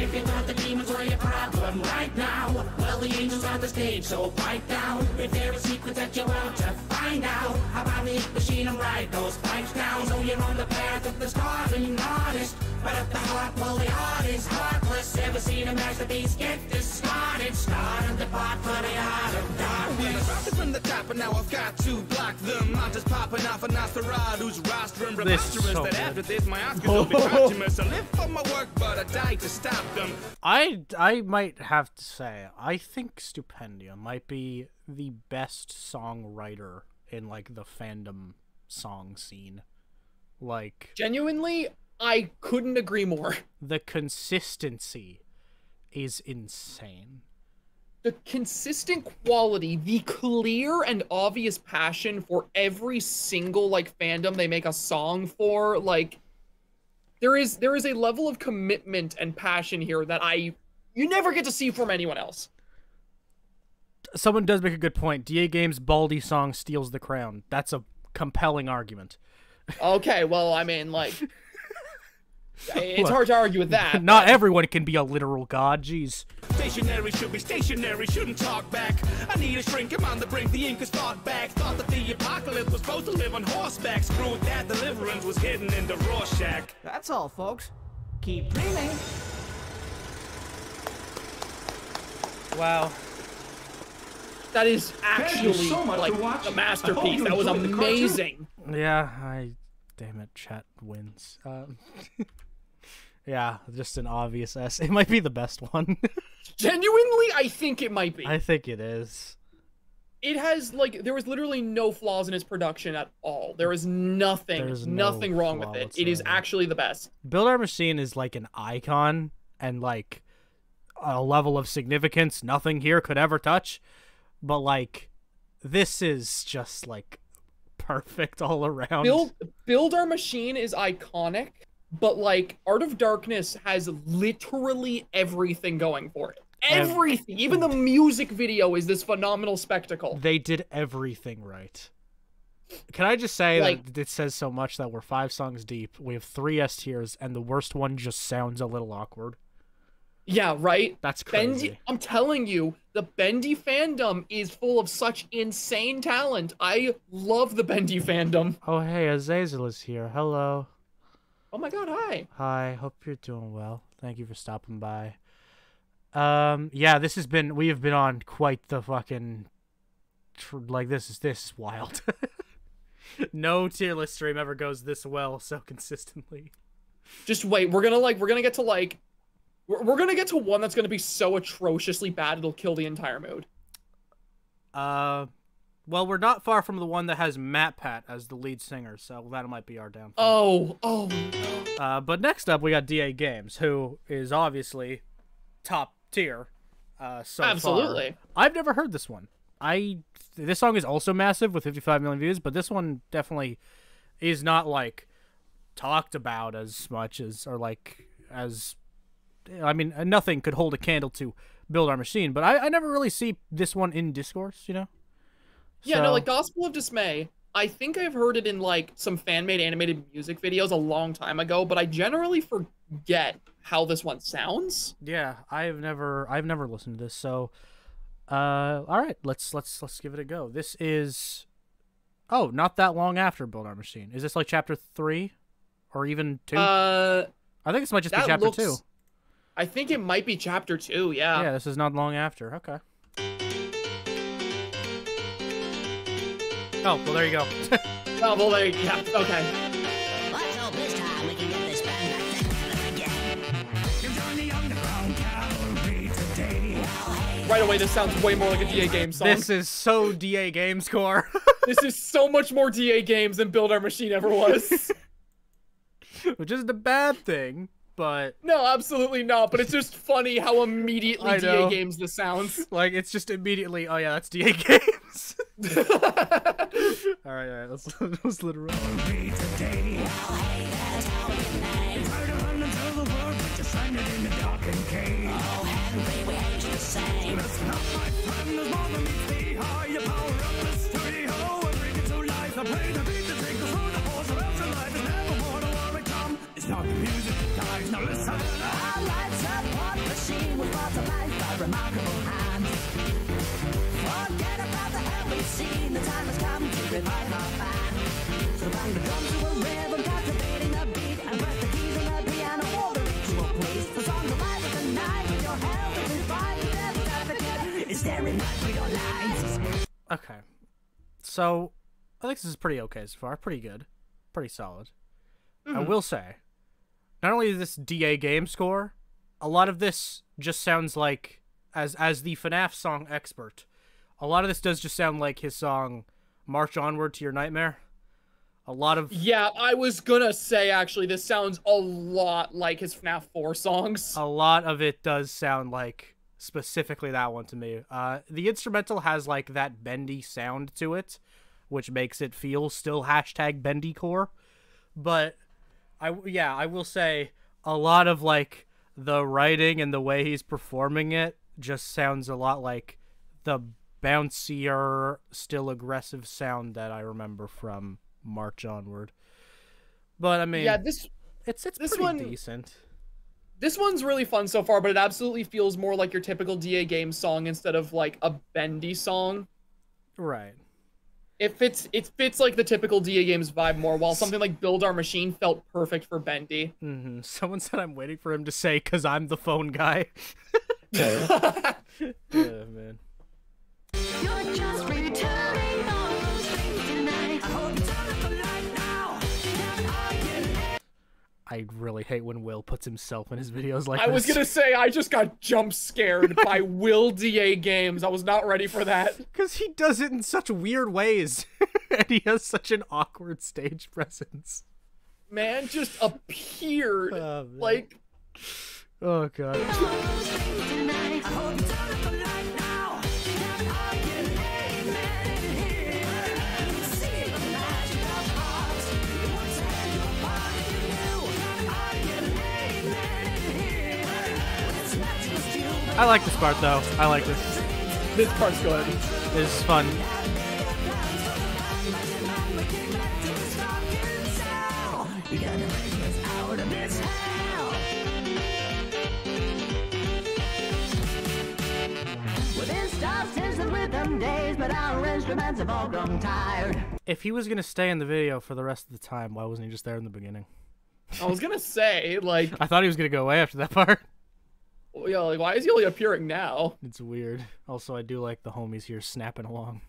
If you thought the demons were your problem right now, well, the angels on the stage, so bite down. If there is a secret that you're out to find out, how about the machine and ride those pipes down? So you're on the path of the starving artist. But at the heart, well, the art is heartless. Ever seen a masterpiece get discarded? Start at the part for the art of darkness. Well, I dropped it from the top, and now I've got to block them. I'm just popping off an Osterad rostrum preposterous. So that good. After this, my Oscars will be optimus. I live for my work, but I die to stop them. I, I might have to say, I think Stupendium might be the best songwriter in, like, the fandom song scene. Like... Genuinely... I couldn't agree more. The consistency is insane. The consistent quality, the clear and obvious passion for every single like fandom they make a song for, like there is there is a level of commitment and passion here that I you never get to see from anyone else. Someone does make a good point. D A Games' Baldi song steals the crown. That's a compelling argument. Okay, well, I mean, like It's Look, hard to argue with that. Not but... everyone can be a literal god, jeez. Stationary should be stationary, shouldn't talk back. I need a shrink, I'm on the brink, the ink is thought back. Thought that the apocalypse was supposed to live on horseback. Screw that, deliverance was hidden in the Rorschach. That's all, folks. Keep dreaming. Wow. That is actually, so like, a masterpiece. That was amazing. Yeah, I... Damn it, chat wins. Um... Yeah, just an obvious S. It might be the best one. Genuinely, I think it might be. I think it is. It has, like, there was literally no flaws in his production at all. There is nothing, There's nothing no wrong with it. Whatsoever. It is actually the best. Build Our Machine is like an icon and like a level of significance nothing here could ever touch. But like this is just like perfect all around. Build Build Our Machine is iconic, but like Art of Darkness has literally everything going for it. Everything. Even the music video is this phenomenal spectacle. They did everything right. Can I just say like, that it says so much that we're five songs deep, we have three S tiers, and the worst one just sounds a little awkward. Yeah, right? That's crazy. Bendy, I'm telling you, the Bendy fandom is full of such insane talent. I love the Bendy fandom. Oh, hey, Azazel is here. Hello. Oh my god, hi. Hi, hope you're doing well. Thank you for stopping by. Um, yeah, this has been, we have been on quite the fucking, like, this is, this is wild. No tier list stream ever goes this well so consistently. Just wait, we're gonna, like, we're gonna get to, like, we're, we're gonna get to one that's gonna be so atrociously bad it'll kill the entire mood. Uh, well, we're not far from the one that has MatPat as the lead singer, so that might be our downfall. Oh, oh. Uh, but next up, we got D A Games, who is obviously top tier, uh, so absolutely far. I've never heard this one. I this song is also massive with fifty-five million views, but this one definitely is not like talked about as much as, or like as, I mean, nothing could hold a candle to Build Our Machine, but I, I never really see this one in discourse, you know? Yeah, so. No, like Gospel of Dismay, I think I've heard it in like some fan-made animated music videos a long time ago, but I generally forget how this one sounds. Yeah, I've never I've never listened to this, so uh all right, let's let's let's give it a go. This is oh, not that long after Build Our Machine. Is this like chapter three or even two? Uh I think this might just be chapter looks, two. I think it might be chapter two, yeah. Yeah, this is not long after. Okay. Oh, well, there you go. Oh, well, there you go. Yeah, okay. Let's hope this time we can get this band back together again. Right away, this sounds way more like a D A Games song. This is so D A Games core. This is so much more D A Games than Build Our Machine ever was. Which isn't a bad thing, but... No, absolutely not, but it's just funny how immediately D A Games this sounds. Like, it's just immediately, oh yeah, that's D A Games. Alright, alright, let's, let's let it roll. Okay, so I think this is pretty okay so far. Pretty good, pretty solid. Mm-hmm. I will say, not only is this D A Game score, a lot of this just sounds like, as as the FNAF song expert, a lot of this does just sound like his song "March Onward to Your Nightmare." A lot of yeah, I was gonna say actually, this sounds a lot like his FNAF four songs. A lot of it does sound like specifically that one to me. Uh, the instrumental has like that bendy sound to it, which makes it feel still hashtag bendycore. But I yeah, I will say a lot of like the writing and the way he's performing it just sounds a lot like the bouncier, still aggressive sound that I remember from March Onward. But I mean, yeah, this it's it's this pretty one, decent. This one's really fun so far, but it absolutely feels more like your typical D A Games song instead of like a bendy song. Right. It fits it fits like the typical D A Games vibe more, while something like Build Our Machine felt perfect for bendy. Mm-hmm. Someone said I'm waiting for him to say "'cause I'm the phone guy." Yeah, man. You're just returning all those things tonight. I hold the telephone line now. I really hate when Will puts himself in his videos like I this. I was gonna say, I just got jump scared by Will D A Games. I was not ready for that. Because he does it in such weird ways. And he has such an awkward stage presence. Man just appeared. Oh, man. Like... Oh god. I like this part though. I like this. This part's good. It's fun. You gotta bring us out of this hell. Well, this stuff since the rhythm days, but our instruments have all grown tired. If he was gonna stay in the video for the rest of the time, why wasn't he just there in the beginning? I was gonna say, like, I thought he was gonna go away after that part. Yeah, like, why is he only appearing now? It's weird. Also, I do like the homies here snapping along.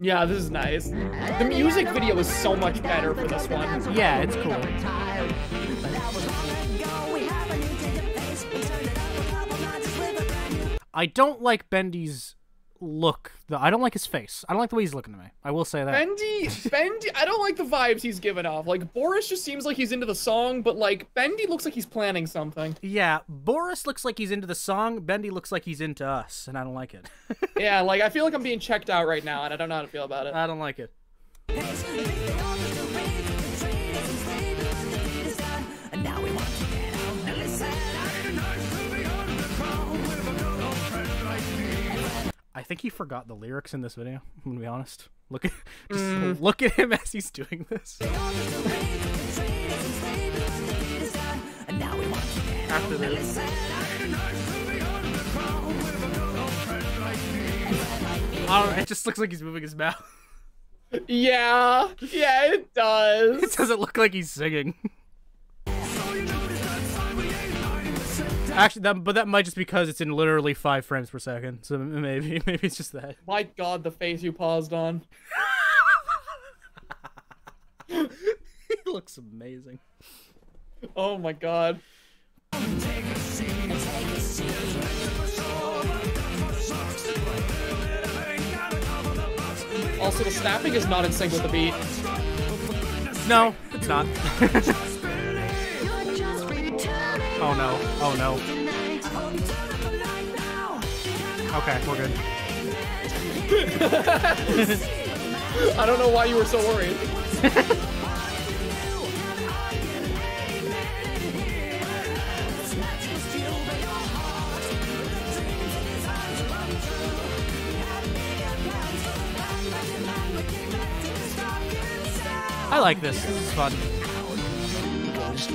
Yeah, this is nice. The music video is so much better for this one. Yeah, it's cool. I don't like Bendy's look. I don't like his face. I don't like the way he's looking at me. I will say that. Bendy, Bendy, I don't like the vibes he's giving off. Like, Boris just seems like he's into the song, but, like, Bendy looks like he's planning something. Yeah, Boris looks like he's into the song. Bendy looks like he's into us, and I don't like it. Yeah, like, I feel like I'm being checked out right now, and I don't know how to feel about it. I don't like it. I think he forgot the lyrics in this video, I'm gonna be honest. Look at just mm. look at him as he's doing this. After this. I don't know, it just looks like he's moving his mouth. Yeah. Yeah, it does. It doesn't look like he's singing. Actually, that, but that might just because it's in literally five frames per second, so maybe, maybe it's just that. My God, the face you paused on. He looks amazing. Oh my God. Also, the snapping is not in sync with the beat. No, it's not. Oh no, oh no. Okay, we're good. I don't know why you were so worried. I like this, this is fun. It's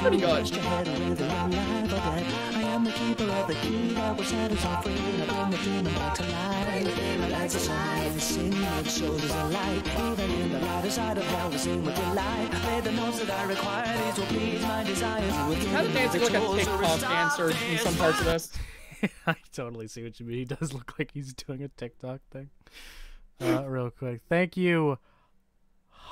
pretty good. Kind of dancing like a TikTok dancer in some parts of this. I totally see what you mean. He does look like he's doing a TikTok thing. Uh, real quick. Thank you,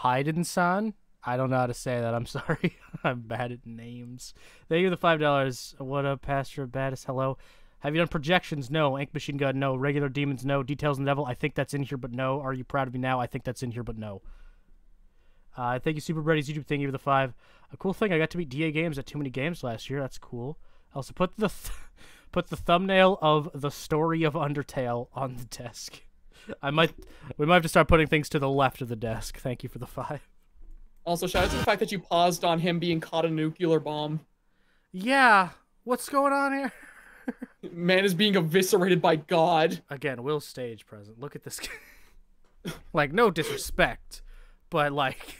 Haydn-san. I don't know how to say that. I'm sorry. I'm bad at names. Thank you for the five dollars. What up, Pastra Baddest? Hello. Have you done projections? No. Ink Machine Gun? No. Regular Demons? No. Details in the Devil? I think that's in here, but no. Are you proud of me now? I think that's in here, but no. Uh, thank you, Super Bready's YouTube. Thank you for the five. A cool thing. I got to meet D A Games at Too Many Games last year. That's cool. Also, put the th put the thumbnail of the Story of Undertale on the desk. I might. We might have to start putting things to the left of the desk. Thank you for the five. Also, shout out to the fact that you paused on him being caught in a nuclear bomb. Yeah. What's going on here? Man is being eviscerated by God. Again, Will stage present. Look at this guy. Like, no disrespect, but like...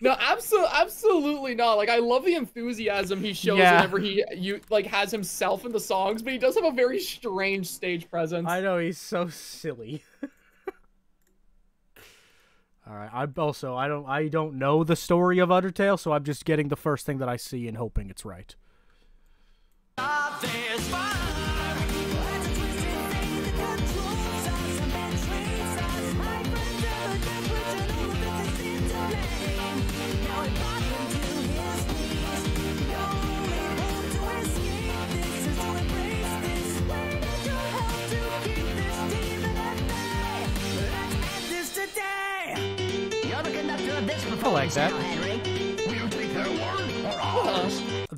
No, absolutely, absolutely not. Like, I love the enthusiasm he shows yeah. whenever he you like has himself in the songs, but he does have a very strange stage presence. I know, he's so silly. All right. I also I don't I don't know the Story of Undertale, so I'm just getting the first thing that I see and hoping it's right. I like that.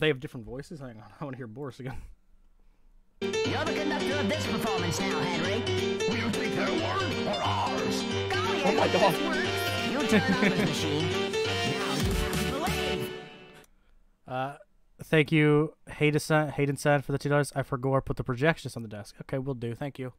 they have different voices? Hang on, I want to hear Boris again. You're the conductor of this performance now, Henry. Will you take their word or ours? Go ahead, oh my God. You turn on the machine. Now you have to believe. Uh, thank you, Hayden, Hayden said, for the two dollars. I forgot to put the projectionist on the desk. Okay, we'll do. Thank you.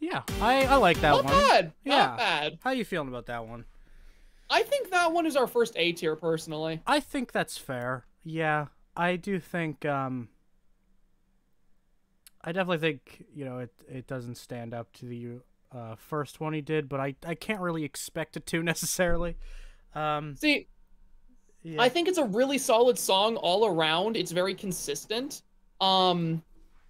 Yeah, I, I like that Not one. Bad. Yeah. Not bad. How you feeling about that one? I think that one is our first A tier, personally. I think that's fair. Yeah, I do think. Um, I definitely think you know it. It doesn't stand up to the uh, first one he did, but I I can't really expect it to necessarily. Um, See. Yeah. I think it's a really solid song all around. It's very consistent. Um,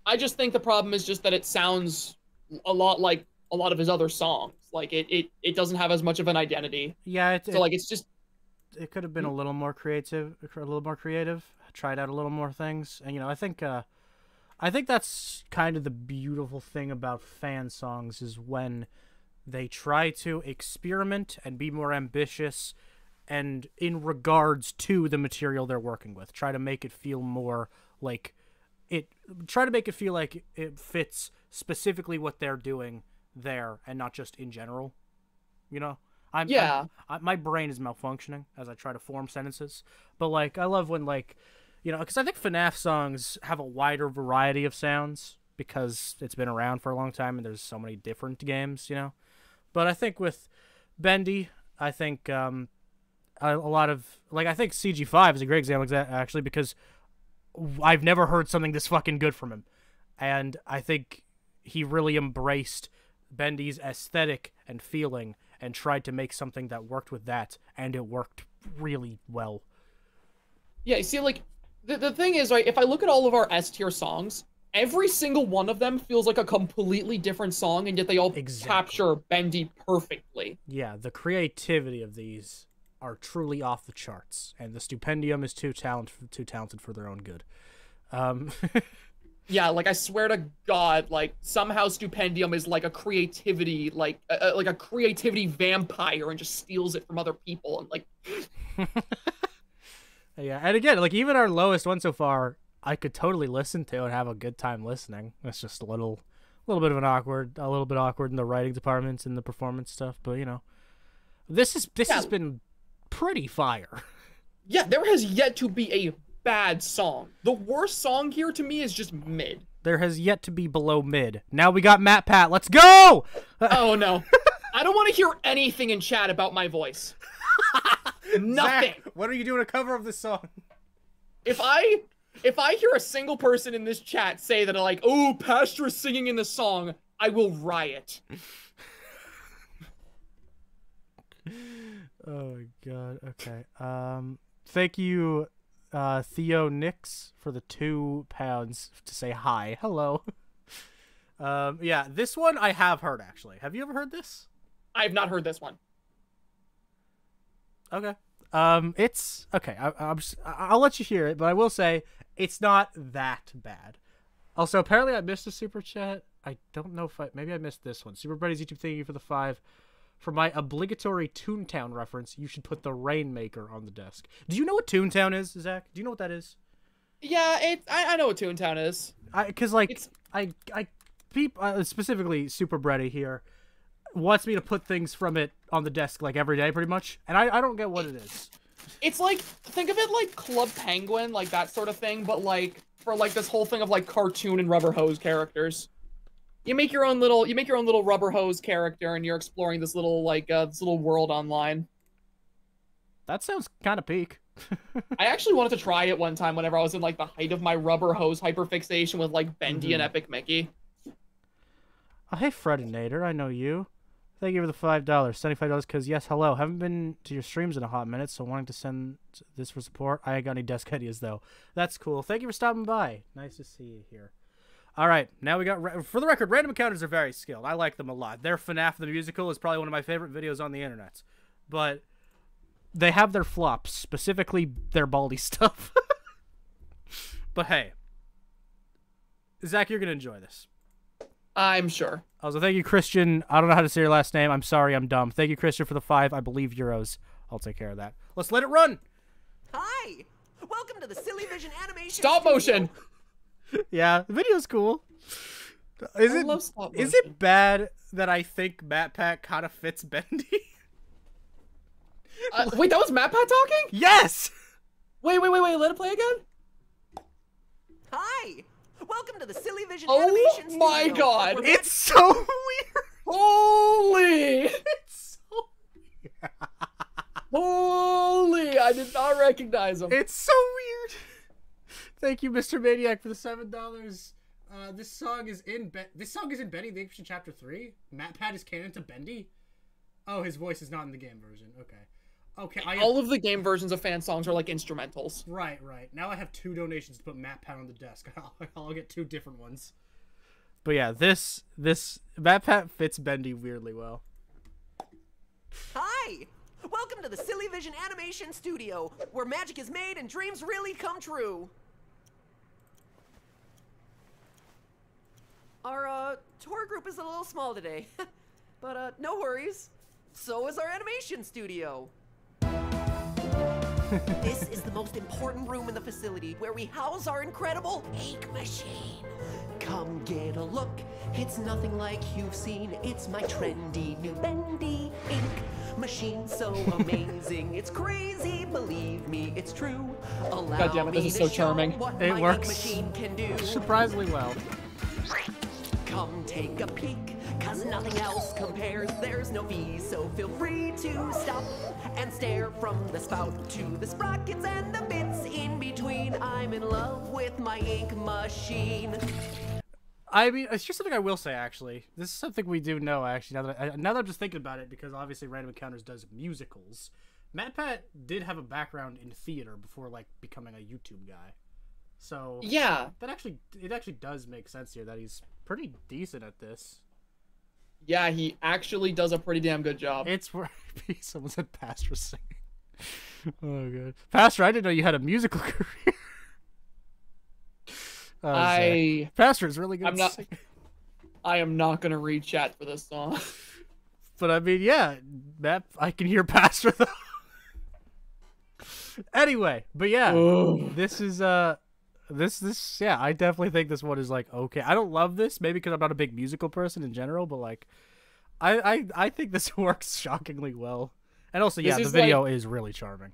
I just think the problem is just that it sounds a lot like a lot of his other songs. Like it, it, it doesn't have as much of an identity. Yeah. It, so it, like it's just. It could have been a little more creative. A little more creative. Tried out a little more things, and you know, I think, uh, I think that's kind of the beautiful thing about fan songs is when they try to experiment and be more ambitious. And in regards to the material they're working with, try to make it feel more like it. Try to make it feel like it fits specifically what they're doing there, and not just in general. You know, I'm yeah. I, I, my brain is malfunctioning as I try to form sentences, but like I love when like, you know, because I think FNAF songs have a wider variety of sounds because it's been around for a long time, and there's so many different games. You know, but I think with Bendy, I think. Um, A lot of like I think C G five is a great example of that actually because I've never heard something this fucking good from him, and I think he really embraced Bendy's aesthetic and feeling and tried to make something that worked with that, and it worked really well. Yeah, you see, like the the thing is, right? If I look at all of our S tier songs, every single one of them feels like a completely different song, and yet they all exactly. capture Bendy perfectly. Yeah, the creativity of these. Are truly off the charts, and the Stupendium is too talented, too talented for their own good. Um, yeah, like I swear to God, like somehow Stupendium is like a creativity, like a, like a creativity vampire, and just steals it from other people, and like. Yeah, and again, like even our lowest one so far, I could totally listen to and have a good time listening. It's just a little, a little bit of an awkward, a little bit awkward in the writing departments and the performance stuff, but you know, this is this yeah. has been. Pretty fire. Yeah, there has yet to be a bad song. The worst song here to me is just mid. There has yet to be below mid. Now we got MatPat. Let's go! Oh, no. I don't want to hear anything in chat about my voice. Nothing. Zach, what are you doing a cover of this song? If I if I hear a single person in this chat say that, like, oh, Pastra's singing in the song, I will riot. Oh my God. Okay. Um, thank you, uh, Theo Nix, for the two pounds to say hi. Hello. Um, yeah, this one I have heard actually. Have you ever heard this? I have not heard this one. Okay. Um, it's okay. I, I'm. Just, I'll let you hear it, but I will say it's not that bad. Also, apparently I missed a super chat. I don't know if I. Maybe I missed this one. Super Buddy's YouTube. Thank you for the five. For my obligatory Toontown reference, you should put the Rainmaker on the desk. Do you know what Toontown is, Zach? Do you know what that is? Yeah, it. I, I know what Toontown is. I because like it's... I I peep uh, specifically Super Breddy here wants me to put things from it on the desk like every day pretty much, and I I don't get what it is. It's like think of it like Club Penguin, like that sort of thing, but like for like this whole thing of like cartoon and rubber hose characters. You make your own little, you make your own little rubber hose character, and you're exploring this little, like, uh, this little world online. That sounds kind of peak. I actually wanted to try it one time whenever I was in, like, the height of my rubber hose hyperfixation with, like, Bendy mm-hmm. and Epic Mickey. Oh, hey, Fred and Nader, I know you. Thank you for the five dollars. seventy-five dollars because, yes, hello. Haven't been to your streams in a hot minute, so wanting to send this for support. I ain't got any desk ideas, though. That's cool. Thank you for stopping by. Nice to see you here. All right, now we got... For the record, Random Encounters are very skilled. I like them a lot. Their FNAF the Musical is probably one of my favorite videos on the internet. But they have their flops, specifically their baldy stuff. But, hey. Zach, you're going to enjoy this. I'm sure. Also, thank you, Christian. I don't know how to say your last name. I'm sorry, I'm dumb. Thank you, Christian, for the five, I believe, euros. I'll take care of that. Let's let it run. Hi. Welcome to the Silly Vision Animation Stop Motion. Yeah, the video's cool. Is I it, love stop motion. Is it bad that I think MatPat kind of fits Bendy? uh, wait, that was MatPat talking? Yes. Wait, wait, wait, wait. Let it play again. Hi. Welcome to the Silly Vision oh Animation Oh my god, it's so weird! Holy! It's so weird. Holy! I did not recognize him. It's so weird! Thank you, Mister Maniac, for the seven dollars. Uh, this song is in Be This song is in Bendy the Ink Machine Chapter three? MatPat is canon to Bendy? Oh, his voice is not in the game version. Okay. Okay, I all of the game versions of fan songs are like instrumentals. Right, right. Now I have two donations to put MatPat on the desk. I'll, I'll get two different ones. But yeah, this this MatPat fits Bendy weirdly well. Hi, welcome to the Silly Vision Animation Studio, where magic is made and dreams really come true. Our uh, tour group is a little small today, but uh, no worries. So is our animation studio. This is the most important room in the facility where we house our incredible ink machine. Come get a look. It's nothing like you've seen. It's my trendy new Bendy ink machine. So amazing. It's crazy. Believe me, it's true. Allow God damn it, this is so charming. It works machine can do. Surprisingly well. Come take a peek, cause nothing else compares. There's no fee, so feel free to stop and stare from the spout to the sprockets and the bits in between. I'm in love with my ink machine. I mean, it's just something I will say, actually. This is something we do know, actually, now that, I, now that I'm just thinking about it, because obviously Random Encounters does musicals. MatPat did have a background in theater before, like, becoming a YouTube guy. So yeah, that actually it actually does make sense here that he's pretty decent at this. Yeah, he actually does a pretty damn good job. It's where someone said Pastra singing. Oh good, Pastra, I didn't know you had a musical career. Oh, I Pastra is really good. I'm not. Singing. I am not gonna read chat for this song. But I mean, yeah, that I can hear Pastra though. Anyway, but yeah, ooh. This is uh. This, this, yeah, I definitely think this one is, like, okay. I don't love this, maybe because I'm not a big musical person in general, but, like, I, I, I think this works shockingly well. And also, yeah, the video is really charming.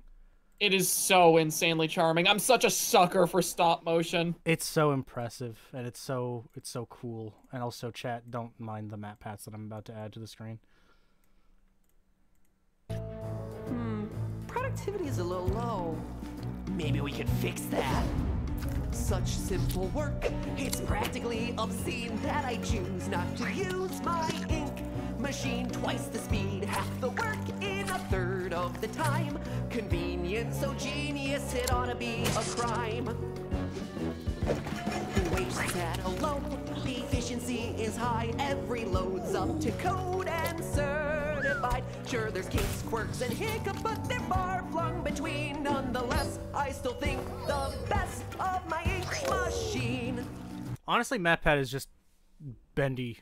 It is so insanely charming. I'm such a sucker for stop motion. It's so impressive, and it's so, it's so cool. And also, chat, don't mind the MatPats that I'm about to add to the screen. Hmm, productivity is a little low. Maybe we can fix that. Such simple work, it's practically obscene that I choose not to use my ink machine. Twice the speed, half the work in a third of the time. Convenient, so genius, it ought to be a crime. Waste at a low, efficiency is high. Every load's up to code and certified. Sure, there's kinks, quirks, and hiccups, but they're far flung between. Nonetheless, I still think the best of my ink machine. Honestly, MatPat is just Bendy.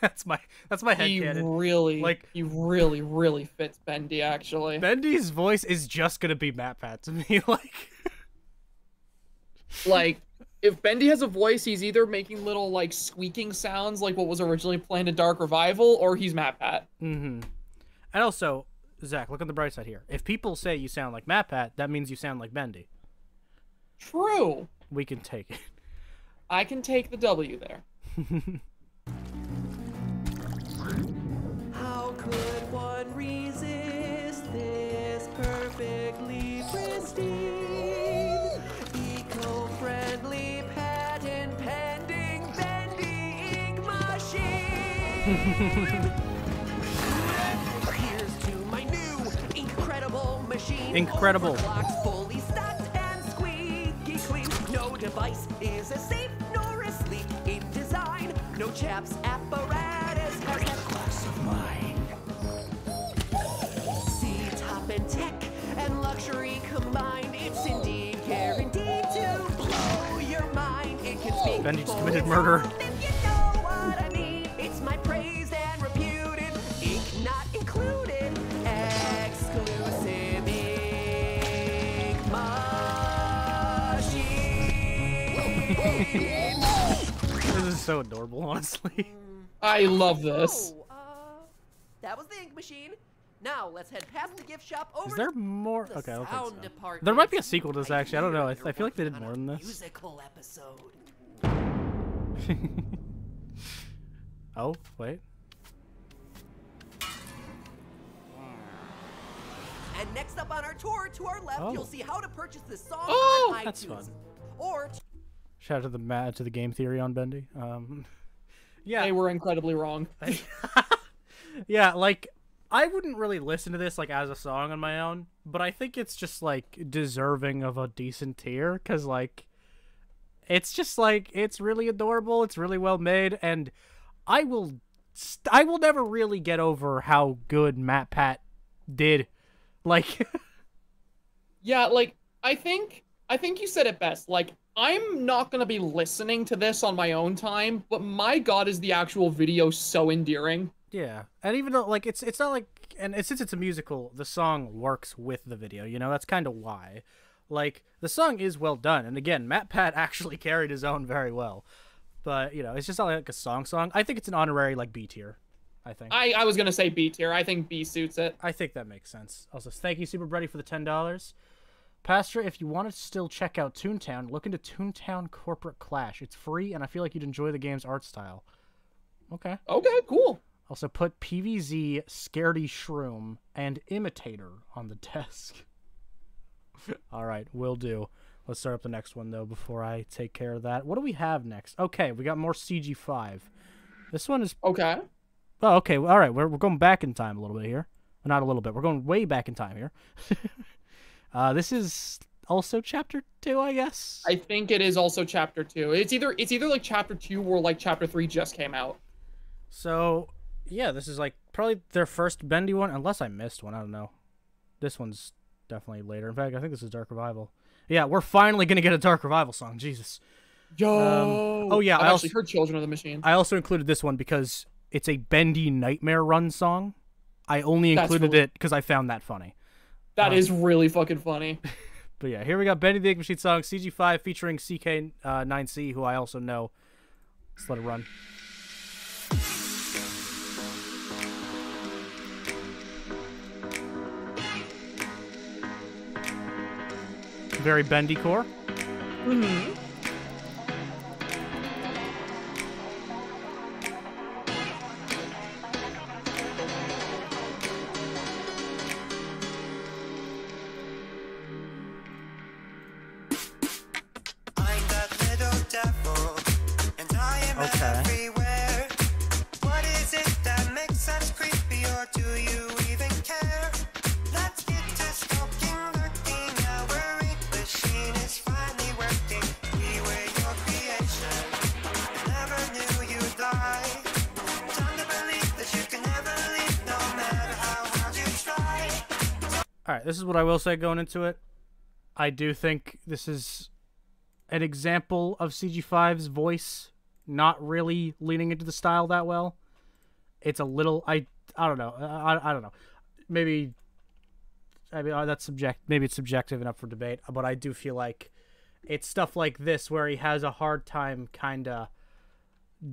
That's my that's my headcanon. Really, like he really, really fits Bendy. Actually, Bendy's voice is just gonna be MatPat to me. Like, like. If Bendy has a voice, he's either making little, like, squeaking sounds like what was originally planned in Dark Revival, or he's MatPat. Mm-hmm. And also, Zach, look on the bright side here. If people say you sound like MatPat, that means you sound like Bendy. True. We can take it. I can take the W there. How could one resist this perfectly pristine? Incredible. No device is as safe nor asleep in design. No chaps apparatus has that class of mine. See top and tech and luxury combined. It's indeed guaranteed to blow your mind. It can speak. Bendy just committed murder. If you know what I mean. It's my praise and reputed. Ink not included. Exclusive Ink Machine. This is so adorable, honestly. I love this. Oh, uh, that was the Ink Machine. Now let's head past the gift shop over. Is there more? To okay, the I don't think so. There might be a sequel to this actually. I don't know. I, I feel like they did more than this. Musical episode. Oh wait. And next up on our tour, to our left, oh. you'll see how to purchase this song oh, on iTunes. That's fun. Or shout out to the mad to the game theory on Bendy. Um, yeah, they were incredibly wrong. Yeah, like. I wouldn't really listen to this like as a song on my own, but I think it's just like deserving of a decent tier because like it's just like it's really adorable, it's really well made, and I will st I will never really get over how good MatPat did. Like, yeah, like I think I think you said it best. Like, I'm not gonna be listening to this on my own time, but my God, is the actual video so endearing. Yeah, and even though like it's it's not like, and it, since it's a musical, the song works with the video. You know, that's kind of why. Like, the song is well done, and again, MatPat actually carried his own very well. But you know, it's just not like a song song. I think it's an honorary like B tier. I think. I I was gonna say B tier. I think B suits it. I think that makes sense. Also, thank you, Super Brady, for the ten dollars. Pastra, if you want to still check out Toontown, look into Toontown Corporate Clash. It's free, and I feel like you'd enjoy the game's art style. Okay. Okay. Cool. Also put P V Z, Scaredy Shroom, and Imitator on the desk. All right, will do. Let's start up the next one, though, before I take care of that. What do we have next? Okay, we got more C G five. This one is... Okay. Oh, okay. All right, we're, we're going back in time a little bit here. Not a little bit. We're going way back in time here. uh, this is also Chapter two, I guess? I think it is also Chapter two. It's either, it's either like, Chapter two or, like, Chapter three just came out. So... Yeah, this is like probably their first Bendy one, unless I missed one. I don't know. This one's definitely later. In fact, I think this is Dark Revival. Yeah, we're finally gonna get a Dark Revival song. Jesus. Yo. Um, oh yeah, I've I also, actually heard Children of the Machine. I also included this one because it's a Bendy Nightmare Run song. I only included really, it because I found that funny. That um, is really fucking funny. But yeah, here we got Bendy the Ink Machine song C G five featuring C K nine C, uh, who I also know. Let's let it run. Very bendy core. Mm-hmm. I'm that little devil, and I am everywhere. What is it that makes us creepy, or do you even care? Let's get to stalking. All right, this is what I will say going into it. I do think this is an example of C G five's voice not really leaning into the style that well. It's a little, I, I don't know, I, I don't know. Maybe, I mean, that's subject. Maybe it's subjective and up for debate. But I do feel like it's stuff like this where he has a hard time kind of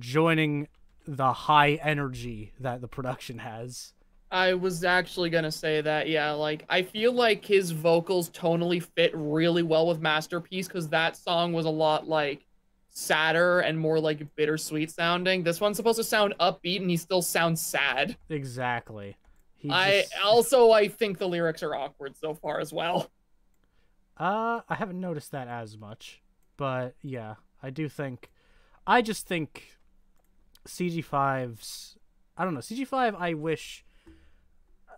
joining the high energy that the production has. I was actually gonna say that, yeah. Like, I feel like his vocals tonally fit really well with Masterpiece because that song was a lot, like, sadder and more, like, bittersweet sounding. This one's supposed to sound upbeat, and he still sounds sad. Exactly. He I just... Also, I think the lyrics are awkward so far as well. Uh, I haven't noticed that as much. But, yeah, I do think... I just think C G five's... I don't know, C G five, I wish...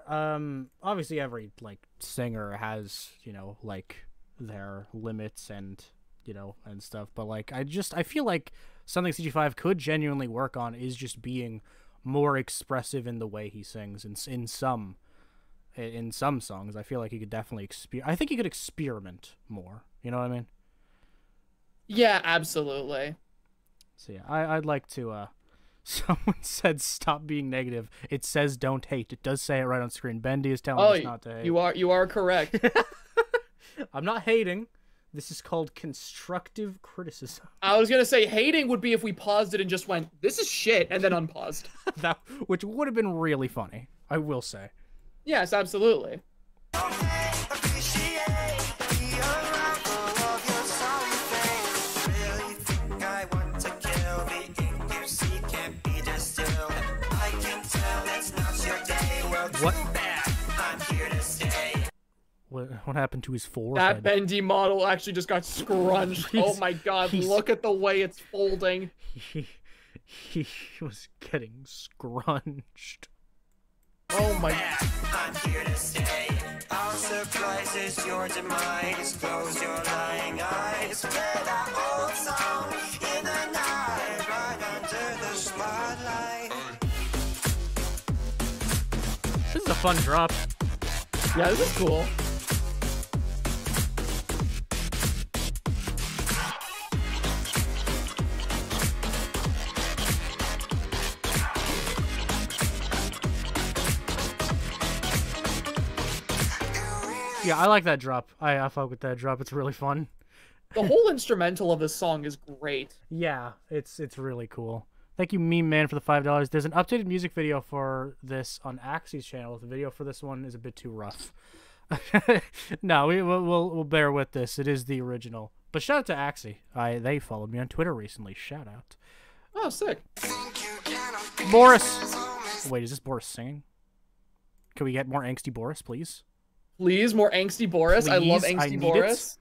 Um, obviously every, like, singer has, you know, like their limits and, you know, and stuff. But like, I just, I feel like something C G five could genuinely work on is just being more expressive in the way he sings in, in some, in some songs. I feel like he could definitely exper-. I think he could experiment more. You know what I mean? Yeah, absolutely. So yeah, I, I'd like to, uh, someone said stop being negative. It says don't hate. It does say it right on screen. Bendy is telling oh, us not to hate. You are, you are correct. I'm not hating. This is called constructive criticism. I was going to say hating would be if we paused it and just went, this is shit, and then unpaused. That, which would have been really funny, I will say. Yes, absolutely. What? What, what happened to his forehead? That Bendy model actually just got scrunched. Oh my god, look at the way it's folding. He, he was getting scrunched. Oh my... I'm here to stay. I'll surprise your demise. Close your lying eyes. Play that old song in the night. Right under the spotlight. This is a fun drop. Yeah, this is cool. Yeah, I like that drop. I, I fuck with that drop. It's really fun. The whole instrumental of this song is great. Yeah, it's it's really cool. Thank you, Meme Man, for the five dollars. There's an updated music video for this on Axie's channel. The video for this one is a bit too rough. No, we, we'll, we'll, we'll bear with this. It is the original. But shout out to Axie. I, they followed me on Twitter recently. Shout out. Oh, sick. Boris. Wait, is this Boris singing? Can we get more angsty Boris, please? Please, more angsty Boris. Please, I love angsty I need Boris. It.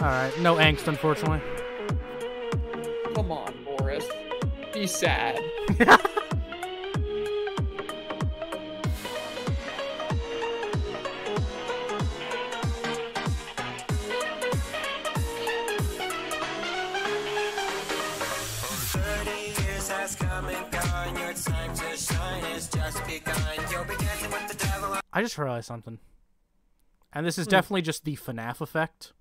All right, no angst, unfortunately. Come on, Boris. Be sad. I just realized something. And this is mm. definitely just the FNAF effect.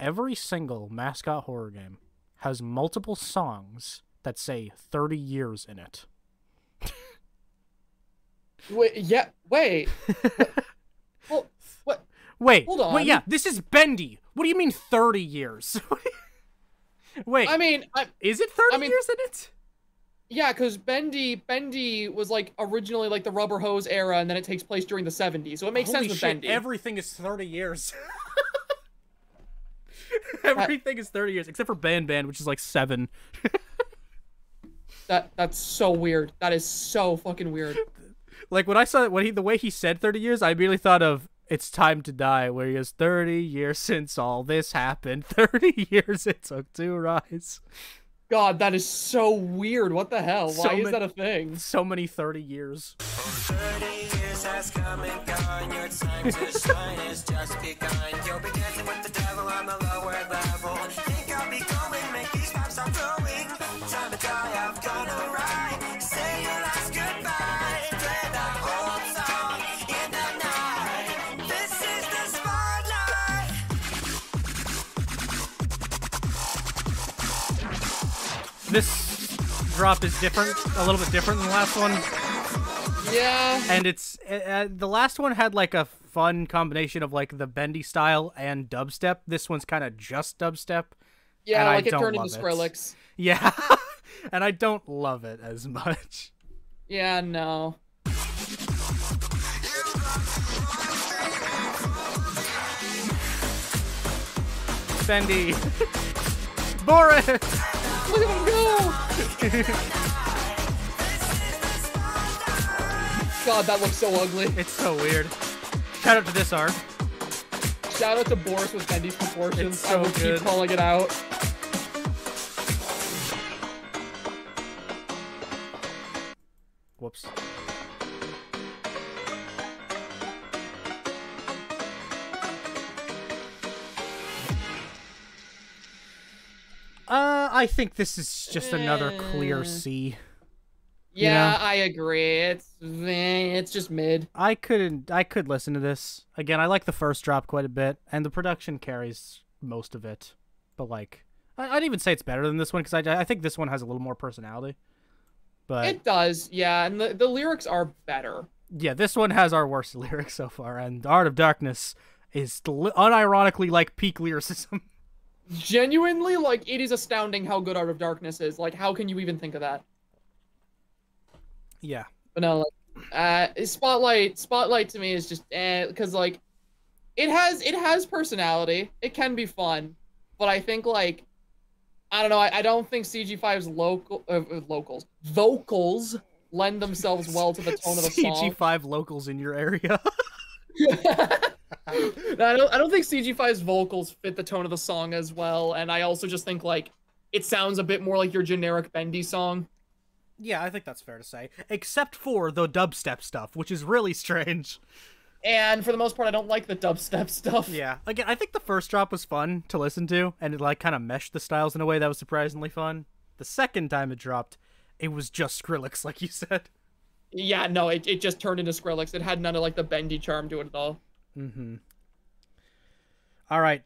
Every single mascot horror game has multiple songs that say thirty years in it. Wait, yeah, wait. Well, what? Wait, hold on. Wait, yeah, this is Bendy. What do you mean thirty years? Wait. I mean, I, is it thirty I mean, years in it? Yeah, because Bendy Bendy was like originally like the rubber hose era, and then it takes place during the seventies, so it makes Holy sense with shit, Bendy. Everything is thirty years. Everything is thirty years except for Ban Ban, which is like seven. that that's so weird. That is so fucking weird. Like when I saw when he the way he said thirty years, I immediately thought of It's Time to Die, where he goes thirty years since all this happened. thirty years it took to rise. God, that is so weird. What the hell? Why so is many, that a thing? So many thirty years. thirty years has come and gone. Your time to shine has just begun. You'll be dancing with the devil on the lower level. Think I'll be going, make these pops I'm going. Time to die, I've gone alright. Say your last goodbye. Play that old song in the night. This is the spotlight. This drop is different, a little bit different than the last one. Yeah. And it's uh, the last one had like a fun combination of like the Bendy style and dubstep. This one's kind of just dubstep. Yeah, like it turned into Skrillex. Yeah. And I don't love it as much. Yeah, no. Bendy. Boris. Look at him go. God, that looks so ugly. It's so weird. Shout out to this art. Shout out to Boris with Bendy's proportions. It's so I will good. keep calling it out. Whoops. Uh, I think this is just another clear C. Yeah, you know? I agree. It's it's just mid. I couldn't. I could listen to this again. I like the first drop quite a bit, and the production carries most of it. But like, I, I'd even say it's better than this one because I I think this one has a little more personality. But it does, yeah, and the the lyrics are better. Yeah, this one has our worst lyrics so far, and Art of Darkness is unironically like peak lyricism. Genuinely, like, it is astounding how good Art of Darkness is. Like, how can you even think of that? Yeah. But no, like, uh, Spotlight, Spotlight to me is just, eh, because, like, it has, it has personality. It can be fun. But I think, like, I don't know, I, I don't think C G five's local, uh, locals, vocals lend themselves well to the tone of the song. C G five locals in your area. I don't. I don't think C G five's vocals fit the tone of the song as well, and I also just think like it sounds a bit more like your generic Bendy song. Yeah, I think that's fair to say, except for the dubstep stuff, which is really strange. And for the most part, I don't like the dubstep stuff. Yeah, again, I think the first drop was fun to listen to, and it like kind of meshed the styles in a way that was surprisingly fun. The second time it dropped, it was just Skrillex, like you said. Yeah, no, it it just turned into Skrillex. It had none of like the Bendy charm to it at all. Mm-hmm. All right,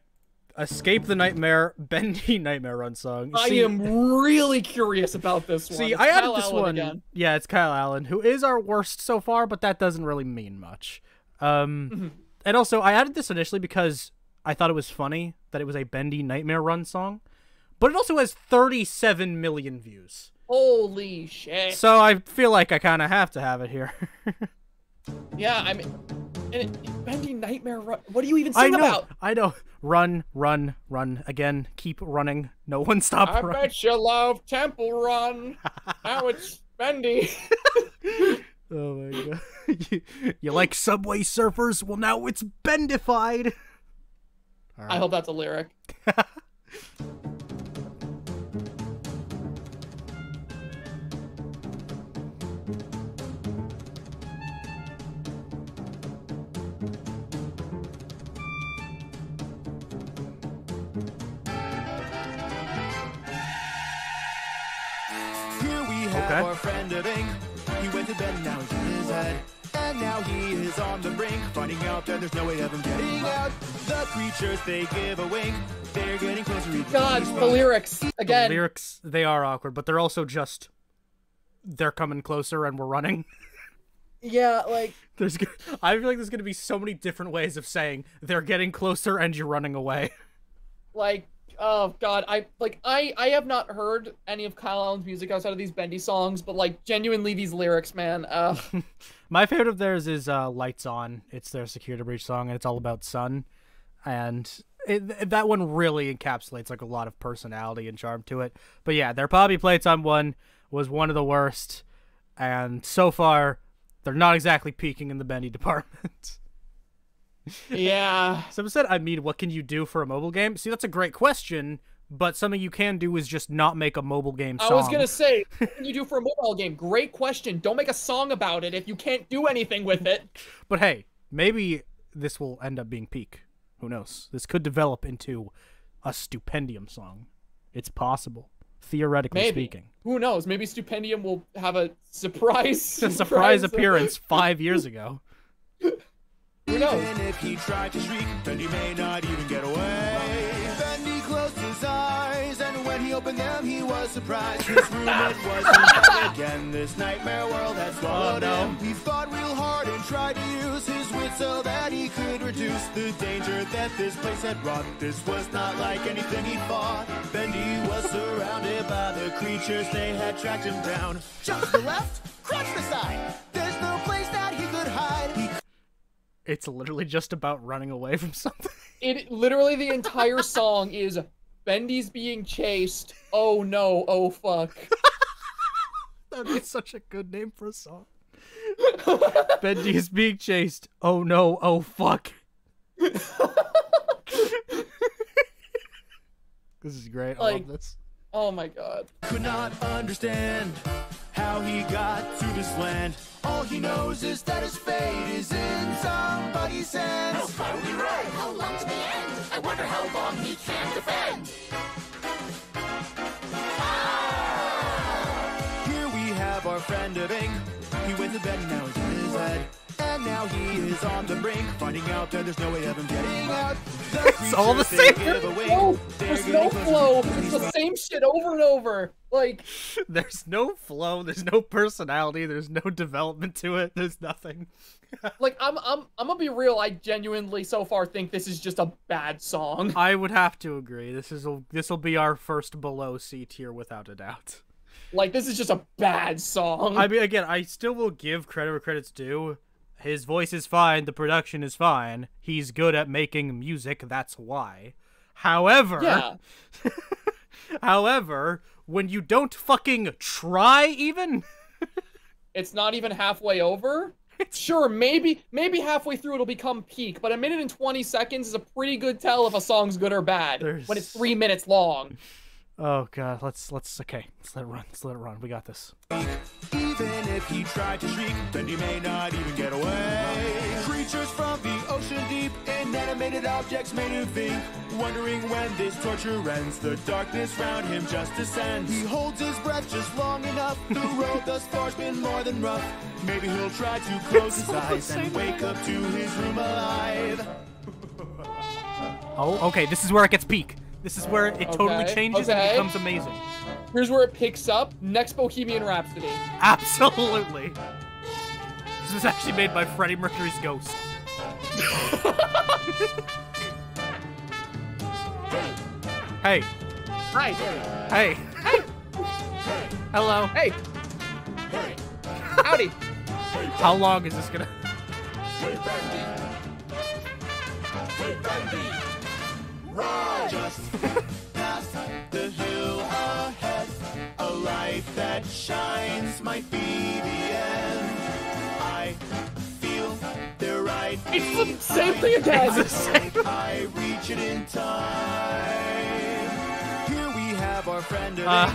Escape the Nightmare, Bendy Nightmare Run song. See, I am really curious about this one. See, it's I added Kyle this Allen one. Again. Yeah, it's Kyle Allen, who is our worst so far, but that doesn't really mean much. Um, mm-hmm. And also, I added this initially because I thought it was funny that it was a Bendy Nightmare Run song, but it also has thirty-seven million views. Holy shit. So I feel like I kind of have to have it here. Yeah, I mean... And it, Bendy Nightmare Run. What do you even sing I know, about? I know. Run, run, run. Again, keep running. No one stop I running. I bet you love Temple Run. Now it's Bendy. Oh my god. You, you like Subway Surfers? Well, now it's Bendified. All right. I hope that's a lyric. Okay. Our friend of Ink, he went to bed, now he's inside, and now he is on the brink, finding out that there's no way of him getting out. The creatures, they give a wink, they're getting closer. God, the lyrics again. The lyrics, they are awkward, but they're also just they're coming closer, and we're running. Yeah, like there's. I feel like there's gonna be so many different ways of saying they're getting closer, and you're running away. Like. Oh god, I like I I have not heard any of Kyle Allen's music outside of these Bendy songs, but like genuinely these lyrics, man. Uh. My favorite of theirs is uh, "Lights On." It's their Security Breach song, and it's all about sun, and it, that one really encapsulates like a lot of personality and charm to it. But yeah, their Poppy Playtime one was one of the worst, and so far they're not exactly peaking in the Bendy department. Yeah. Someone said, I mean, what can you do for a mobile game? See, that's a great question, but something you can do is just not make a mobile game song. I was going to say, what can you do for a mobile game? Great question. Don't make a song about it if you can't do anything with it. But hey, maybe this will end up being peak. Who knows? This could develop into a Stupendium song. It's possible, theoretically maybe. speaking. Who knows? Maybe Stupendium will have a surprise, a surprise appearance five years ago. Who knows? Even if he tried to shriek, Bendy may not even get away. Bendy closed his eyes, and when he opened them, he was surprised. His room it wasn't again. This nightmare world had swallowed oh, no. him. He fought real hard and tried to use his wit so that he could reduce the danger that this place had wrought. This was not like anything he fought. Bendy was surrounded by the creatures, they had tracked him down. Jump to the left, crouch to the side. There's no place that he could hide. He It's literally just about running away from something. It literally the entire song is Bendy's being chased. Oh no, oh fuck. That'd be such a good name for a song. Bendy is being chased. Oh no, oh fuck. This is great. Like, I love this. Oh my god. Could not understand how he got to this land. All he knows is that his fate is in somebody's hands. He'll finally run. How long to the end? I wonder how long he can defend. Ah! Here we have our friend of Ing. He went to bed and now he's in his head. And now he is on the brink, finding out that there's no way of him getting out. It's all the same. There's no, there's no flow. It's the same shit over and over. Like, there's no flow. There's no personality. There's no development to it. There's nothing. Like, I'm, I'm, I'm gonna be real. I genuinely, so far, think this is just a bad song. I would have to agree. This is, this will be our first below C tier without a doubt. Like, this is just a bad song. I mean, again, I still will give credit where credit's due. His voice is fine, the production is fine, he's good at making music, that's why. However, yeah. However, when you don't fucking try even... It's not even halfway over? It's... Sure, maybe maybe halfway through it'll become peak, but a minute and twenty seconds is a pretty good tell if a song's good or bad. There's... when it's three minutes long. Oh god, let's, let's, okay, let's let it run, let's let it run, we got this. Even if he tried to shriek, then you may not even get away. Creatures from the ocean deep, inanimated objects made him think. Wondering when this torture ends, the darkness round him just descends. He holds his breath just long enough, the road thus far's been more than rough. Maybe he'll try to close his eyes and wake up to his room alive. Oh, okay, this is where it gets peak. This is where it totally okay. changes okay. and becomes amazing. Here's where it picks up. Next, Bohemian Rhapsody. Absolutely. This was actually made by Freddie Mercury's ghost. Hey. Hi. Hey. Hey. Hello. Hey. Howdy. How long is this gonna... Hey, Bendy. Hey, Bendy. Right. Just past the hill ahead, a light that shines might be the end. I feel they're right. It's the same thing again. I reach it in time. Here we have our friend. Uh.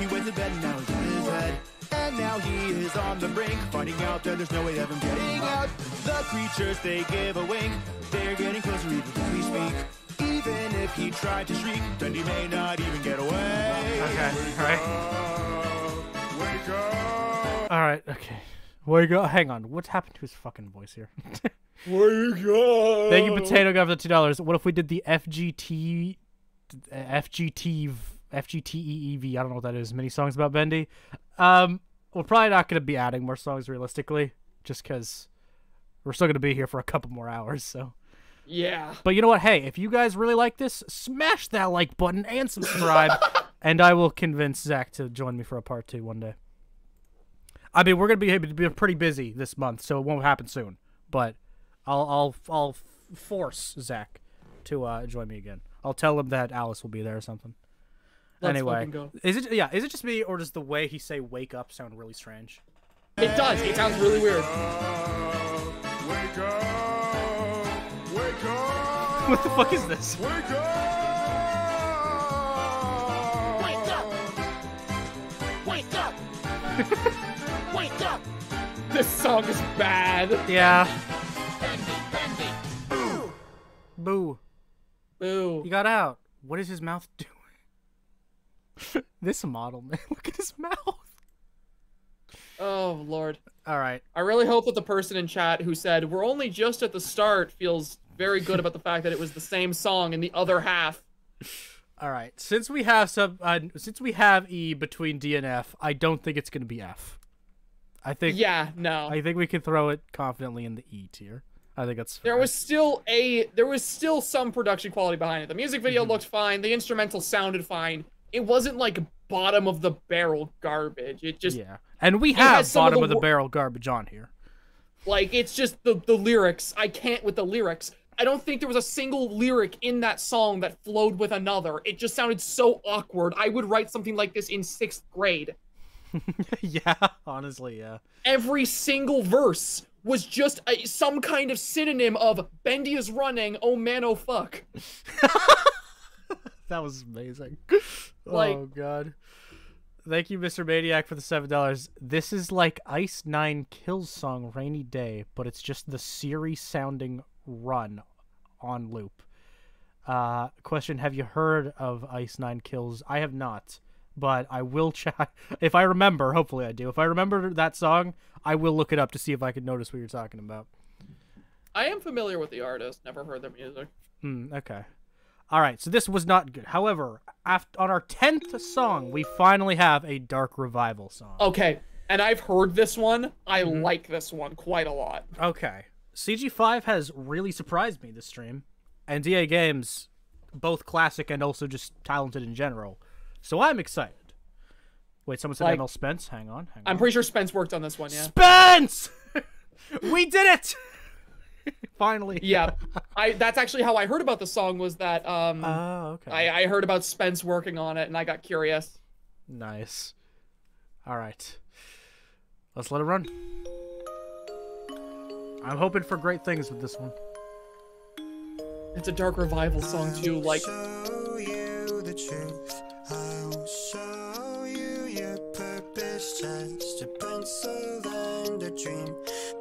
He went to bed and now he's in his head. And now he is on the brink, finding out that there's no way of him getting out. The creatures, they give a wing. They're getting closer even as we speak. Even if he tried to shriek, then he may not even get away. Okay, wake all right. Up, wake up. All right, okay. Wake up. Hang on. What's happened to his fucking voice here? Wake up. Thank you, Potato God, for the two dollars. What if we did the F G T, F G T, F G T E E V? I don't know what that is. Many songs about Bendy. Um, we're probably not gonna be adding more songs realistically, just because we're still gonna be here for a couple more hours. So. Yeah. But you know what? Hey, if you guys really like this, smash that like button and subscribe, and I will convince Zach to join me for a part two one day. I mean, we're gonna be able to be pretty busy this month, so it won't happen soon. But I'll I'll I'll force Zach to uh, join me again. I'll tell him that Alice will be there or something. Let's anyway, go. Is it yeah? Is it just me, or does the way he say "wake up" sound really strange? It does. It sounds really weird. Wake up. What the fuck is this? Wake up! Wake up! Wake up! Wake up! This song is bad. Yeah. Bendy, Bendy, Bendy. Boo. Boo. Boo. He got out. What is his mouth doing? This model, man. Look at his mouth. Oh, Lord. All right. I really hope that the person in chat who said, we're only just at the start, feels very good about the fact that it was the same song in the other half. All right. Since we have sub, uh, since we have E between D and F, I don't think it's going to be F. I think... Yeah, no. I think we can throw it confidently in the E tier. I think that's... There fine. was still a... There was still some production quality behind it. The music video mm-hmm. looked fine. The instrumental sounded fine. It wasn't like... bottom of the barrel garbage. It just yeah, and we have bottom of the, of the barrel garbage on here. Like, it's just the the lyrics. I can't with the lyrics. I don't think there was a single lyric in that song that flowed with another. It just sounded so awkward. I would write something like this in sixth grade. Yeah, honestly, yeah. Every single verse was just a, some kind of synonym of Bendy is running, oh man, oh fuck. That was amazing. Like, oh, God. Thank you, Mister Maniac, for the seven dollars. This is like Ice Nine Kills' song, Rainy Day, but it's just the Siri-sounding run on loop. Uh, question, have you heard of Ice Nine Kills? I have not, but I will check. If I remember, hopefully I do. If I remember that song, I will look it up to see if I can notice what you're talking about. I am familiar with the artist. Never heard their music. Mm, okay. All right, so this was not good. However, after, on our tenth song, we finally have a Dark Revival song. Okay, and I've heard this one. I mm-hmm. like this one quite a lot. Okay. C G five has really surprised me this stream, and D A Games, both classic and also just talented in general. So I'm excited. Wait, someone said like, M L Spence? Hang on, hang on. I'm pretty sure Spence worked on this one, yeah. Spence! We did it! Finally. Yeah. I that's actually how I heard about the song, was that um oh, okay. I, I heard about Spence working on it and I got curious. Nice. Alright. Let's let it run. I'm hoping for great things with this one. It's a Dark Revival song too, like show you the truth. I'll show you your purpose, chance to pencil and a dream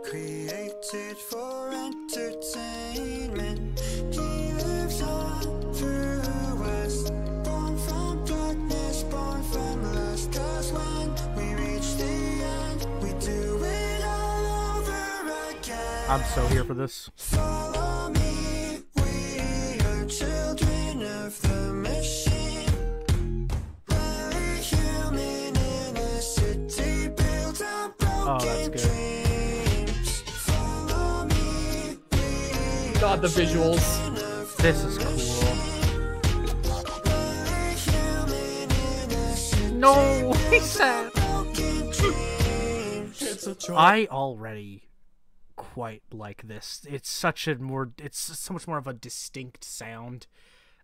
created for entertainment. He lives on through us, born from darkness, born from lust. Cause when we reach the end, we do it all over again. I'm so here for this. Follow me, we are children of the machine. Oh, that's good. God, the visuals. This is cool. No, he's sad. I already quite like this. It's such a more, it's so much more of a distinct sound,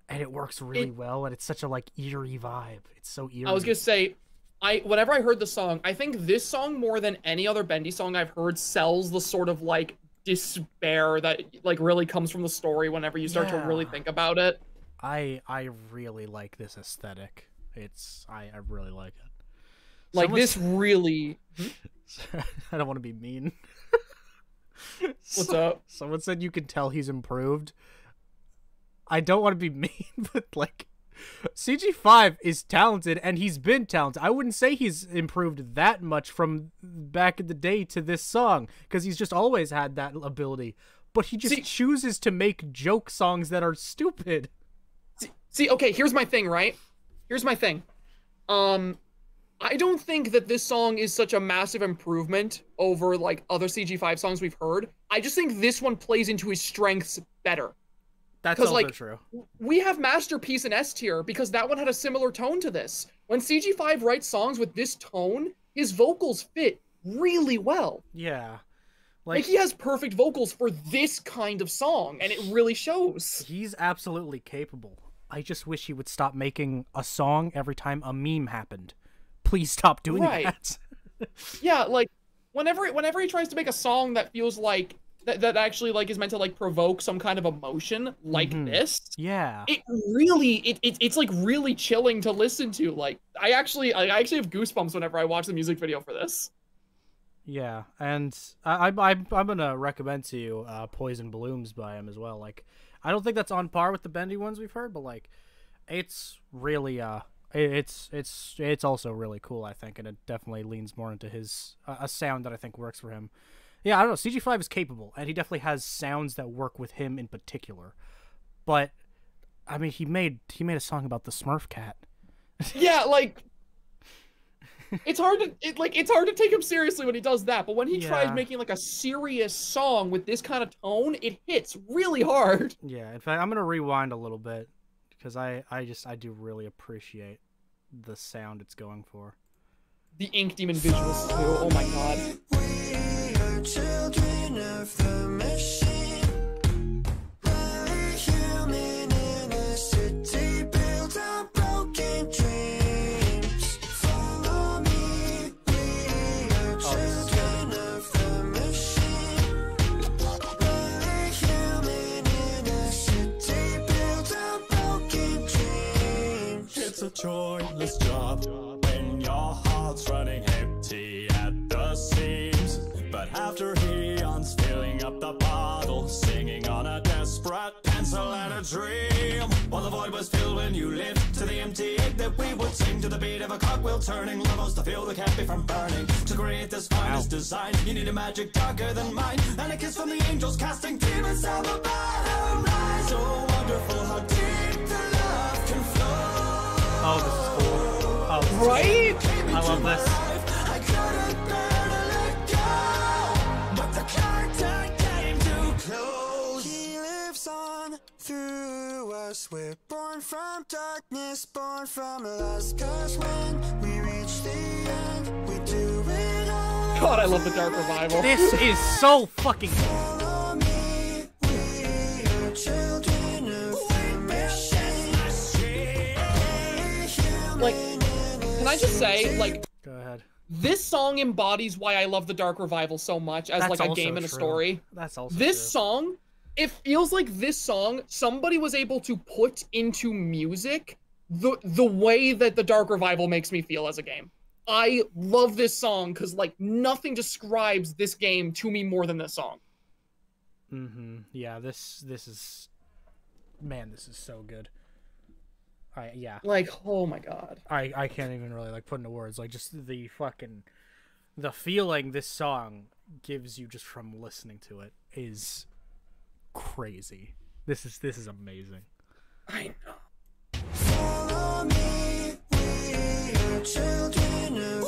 and it works really it, well, and it's such a like eerie vibe. It's so eerie. I was gonna say, I, whenever I heard the song, I think this song more than any other Bendy song I've heard sells the sort of like despair that like really comes from the story whenever you start yeah. to really think about it. I I really like this aesthetic. It's I, I really like it. Like Someone's... this really I don't want to be mean. What's so, up? Someone said you can tell he's improved. I don't want to be mean, but like C G five is talented, and he's been talented. I wouldn't say he's improved that much from back in the day to this song, because he's just always had that ability. But he just see, chooses to make joke songs that are stupid. See, see, okay, here's my thing, right? Here's my thing. Um, I don't think that this song is such a massive improvement over, like, other C G five songs we've heard. I just think this one plays into his strengths better. That's also like, true. We have Masterpiece in S tier because that one had a similar tone to this. When C G five writes songs with this tone, his vocals fit really well. Yeah. Like, like he has perfect vocals for this kind of song, and it really shows. He's absolutely capable. I just wish he would stop making a song every time a meme happened. Please stop doing right. that. Yeah, like whenever whenever he tries to make a song that feels like That, that actually like is meant to like provoke some kind of emotion like mm-hmm. this. Yeah. It really it, it it's like really chilling to listen to. Like I actually I actually have goosebumps whenever I watch the music video for this. Yeah, and I, I I'm I'm gonna recommend to you uh, Poison Blooms by him as well. Like I don't think that's on par with the Bendy ones we've heard, but like it's really uh it, it's it's it's also really cool, I think, and it definitely leans more into his uh, a sound that I think works for him. Yeah, I don't know. C G five is capable, and he definitely has sounds that work with him in particular. But, I mean, he made he made a song about the Smurf cat. Yeah, like it's hard to it, like it's hard to take him seriously when he does that. But when he yeah. tries making like a serious song with this kind of tone, it hits really hard. Yeah, in fact, I'm gonna rewind a little bit because I I just I do really appreciate the sound it's going for. The Ink Demon visuals too. Oh my god. Children of the machine, we're human in a city built on broken dreams. Follow me, singing on a desperate pencil and a dream. While the void was filled when you lived, to the empty egg that we would sing, to the beat of a cogwheel turning, levels to feel that can't be from burning. To create this finest design, you need a magic darker than mine, and a kiss from the angels casting demons down the battle rise. Oh, wonderful how deep the love can flow. Oh, this is cool. Oh, right? I love this. I couldn't bear to let go, but the curtain came too close. He lives on through us. We're born from darkness, born from lust. Cause when we reach the end, we do it all. God, I love the Dark Revival. This is so fucking cool. Can I just say, like, go ahead. This song embodies why I love the Dark Revival so much as That's like a game true. and a story. That's also This true. song, it feels like this song somebody was able to put into music the the way that the Dark Revival makes me feel as a game. I love this song because like nothing describes this game to me more than this song. Mm-hmm. Yeah, this this is, man, this is so good. I, yeah. Like, oh my god. I, I can't even really, like, put into words. Like, just the fucking... The feeling this song gives you just from listening to it is crazy. This is this is amazing. I know. Follow me, we are children of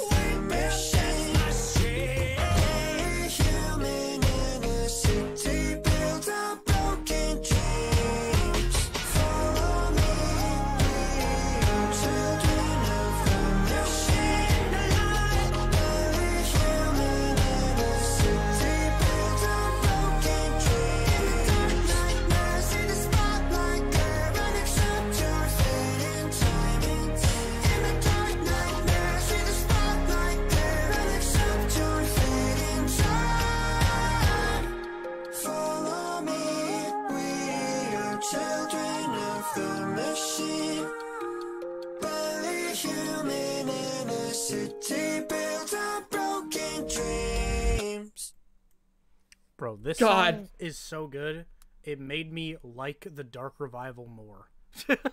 Bro, this God. song is so good. It made me like the Dark Revival more.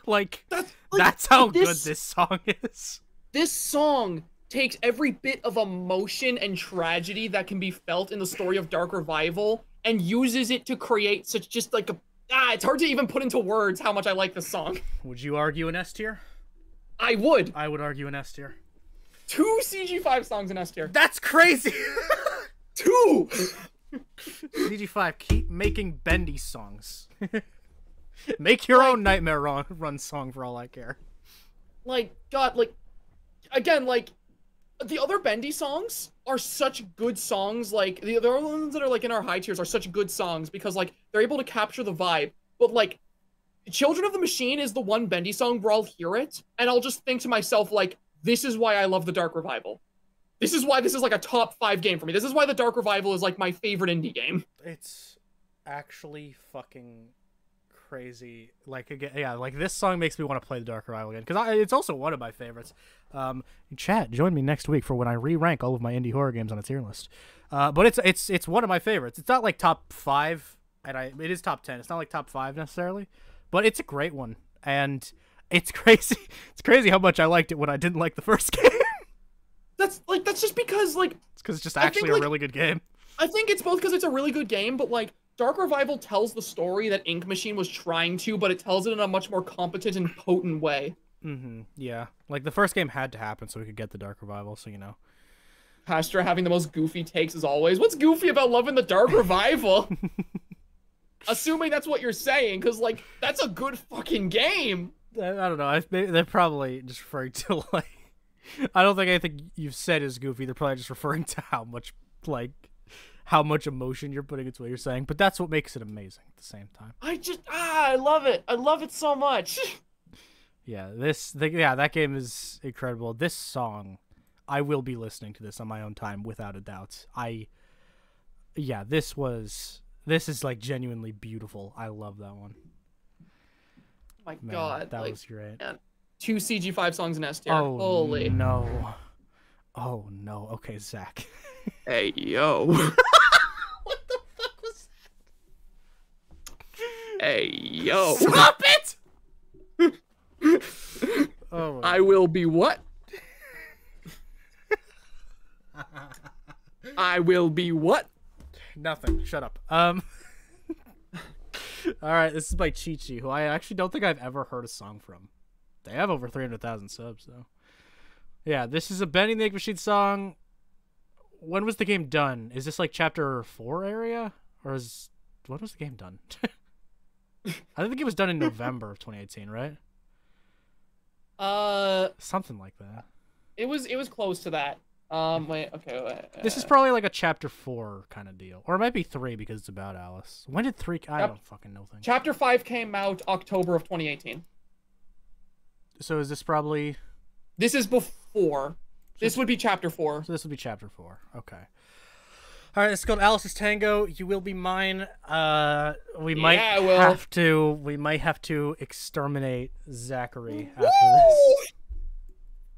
like, that's, like, that's how this, good this song is. This song takes every bit of emotion and tragedy that can be felt in the story of Dark Revival and uses it to create such just like a... Ah, it's hard to even put into words how much I like this song. Would you argue an S tier? I would. I would argue an S tier. Two C G five songs in S tier. That's crazy! Two! C G five, keep making Bendy songs. Make your like, own Nightmare Run, run song for all I care. Like, God, like, again, like, the other Bendy songs are such good songs. Like, the other ones that are, like, in our high tiers are such good songs because, like, they're able to capture the vibe. But, like, Children of the Machine is the one Bendy song where I'll hear it, and I'll just think to myself, like, this is why I love the Dark Revival. This is why this is like a top five game for me. This is why the Dark Revival is like my favorite indie game. It's actually fucking crazy. Like, again, yeah, like this song makes me want to play the Dark Revival again because it's also one of my favorites. Um, chat, join me next week for when I re-rank all of my indie horror games on a tier list. Uh, but it's it's it's one of my favorites. It's not like top five, and I it is top ten. It's not like top five necessarily, but it's a great one, and it's crazy. It's crazy how much I liked it when I didn't like the first game. That's like that's just because like it's because it's just actually think, a like, really good game. I think it's both because it's a really good game, but like Dark Revival tells the story that Ink Machine was trying to, but it tells it in a much more competent and potent way. Mm-hmm. Yeah, like the first game had to happen so we could get the Dark Revival. So you know, Pastra having the most goofy takes as always. What's goofy about loving the Dark Revival? Assuming that's what you're saying, because like that's a good fucking game. I, I don't know. I, they, they're probably just referring to like. I don't think anything you've said is goofy. They're probably just referring to how much, like, how much emotion you're putting into what you're saying. But that's what makes it amazing at the same time. I just, ah, I love it. I love it so much. yeah, this, the, yeah, that game is incredible. This song, I will be listening to this on my own time without a doubt. I, yeah, this was, this is, like, genuinely beautiful. I love that one. Oh my man, God. That like, was great. Man. Two C G five songs in S tier. Oh, holy no! Oh no! Okay, Zach. Hey yo! What the fuck was Hey, yo. Stop it! Oh my I God. Will be what? I will be what? Nothing. Shut up. Um. All right, this is by Chi-Chi, who I actually don't think I've ever heard a song from. They have over three hundred thousand subs, though. Yeah, this is a Bendy and the Ink Machine song. When was the game done? Is this like chapter four area? Or is... When was the game done? I think it was done in November of twenty eighteen, right? Uh, Something like that. It was It was close to that. Um, wait, okay. Wait, uh, this is probably like a chapter four kind of deal. Or it might be three because it's about Alice. When did three... I don't fucking know things. Chapter five came out October of twenty eighteen. So is this probably... This is before. This would be chapter four. So this would be chapter four. Okay. All right, it's called Alice's Tango. You will be mine. Uh, we might yeah, well. have to. We might have to exterminate Zachary after Woo! This.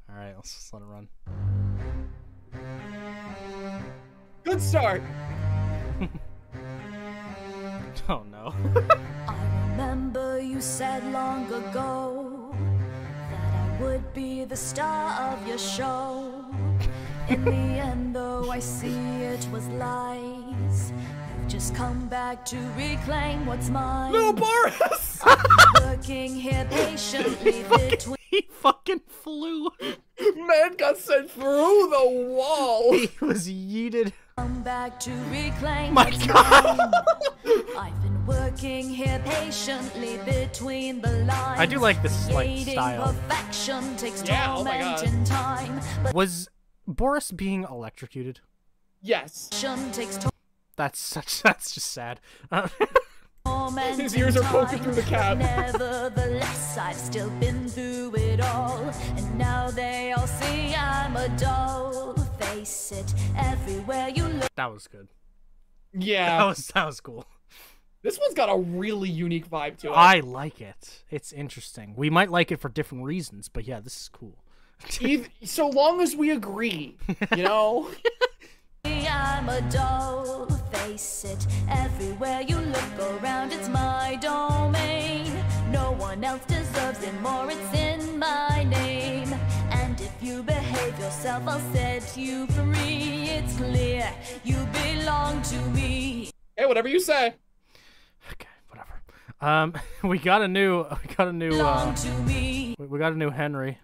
All right, let's just let it run. Good start. Oh no. I remember you said long ago that I would be the star of your show. In the end, though, I see it was lies. I've just come back to reclaim what's mine. No, Boris! Working here patiently he fucking, between... He fucking flew. Man got sent through the wall. He was yeeted. Come back to reclaim My what's God. Mine. I've been working here patiently between the lines. I do like this, like, style. Perfection takes yeah, oh my God. In time, but was... Boris being electrocuted. Yes. That's such. That's just sad. Uh, His ears are poking through the cab. Nevertheless, I've still been through it all, and now they all see I'm a doll. Face it, everywhere you look. That was good. Yeah. That was that was cool. This one's got a really unique vibe to it. I like it. It's interesting. We might like it for different reasons, but yeah, this is cool. Either, so long as we agree, you know. I'm a doll, face it. Everywhere you look around, it's my domain. No one else deserves it more, it's in my name. And if you behave yourself, I'll set you free. It's clear you belong to me. Hey, whatever you say. Okay, whatever. Um, we got a new, we got a new, uh, to me. we got a new Henry.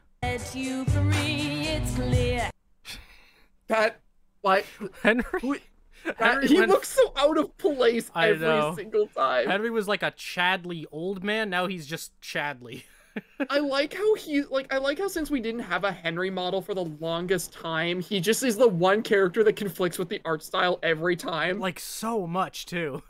You free, it's clear. That, like, Henry, we, that, Henry he went, looks so out of place I every know. Single time. Henry was like a Chadley old man. Now he's just Chadley. I like how he, like, I like how since we didn't have a Henry model for the longest time, he just is the one character that conflicts with the art style every time. Like so much too.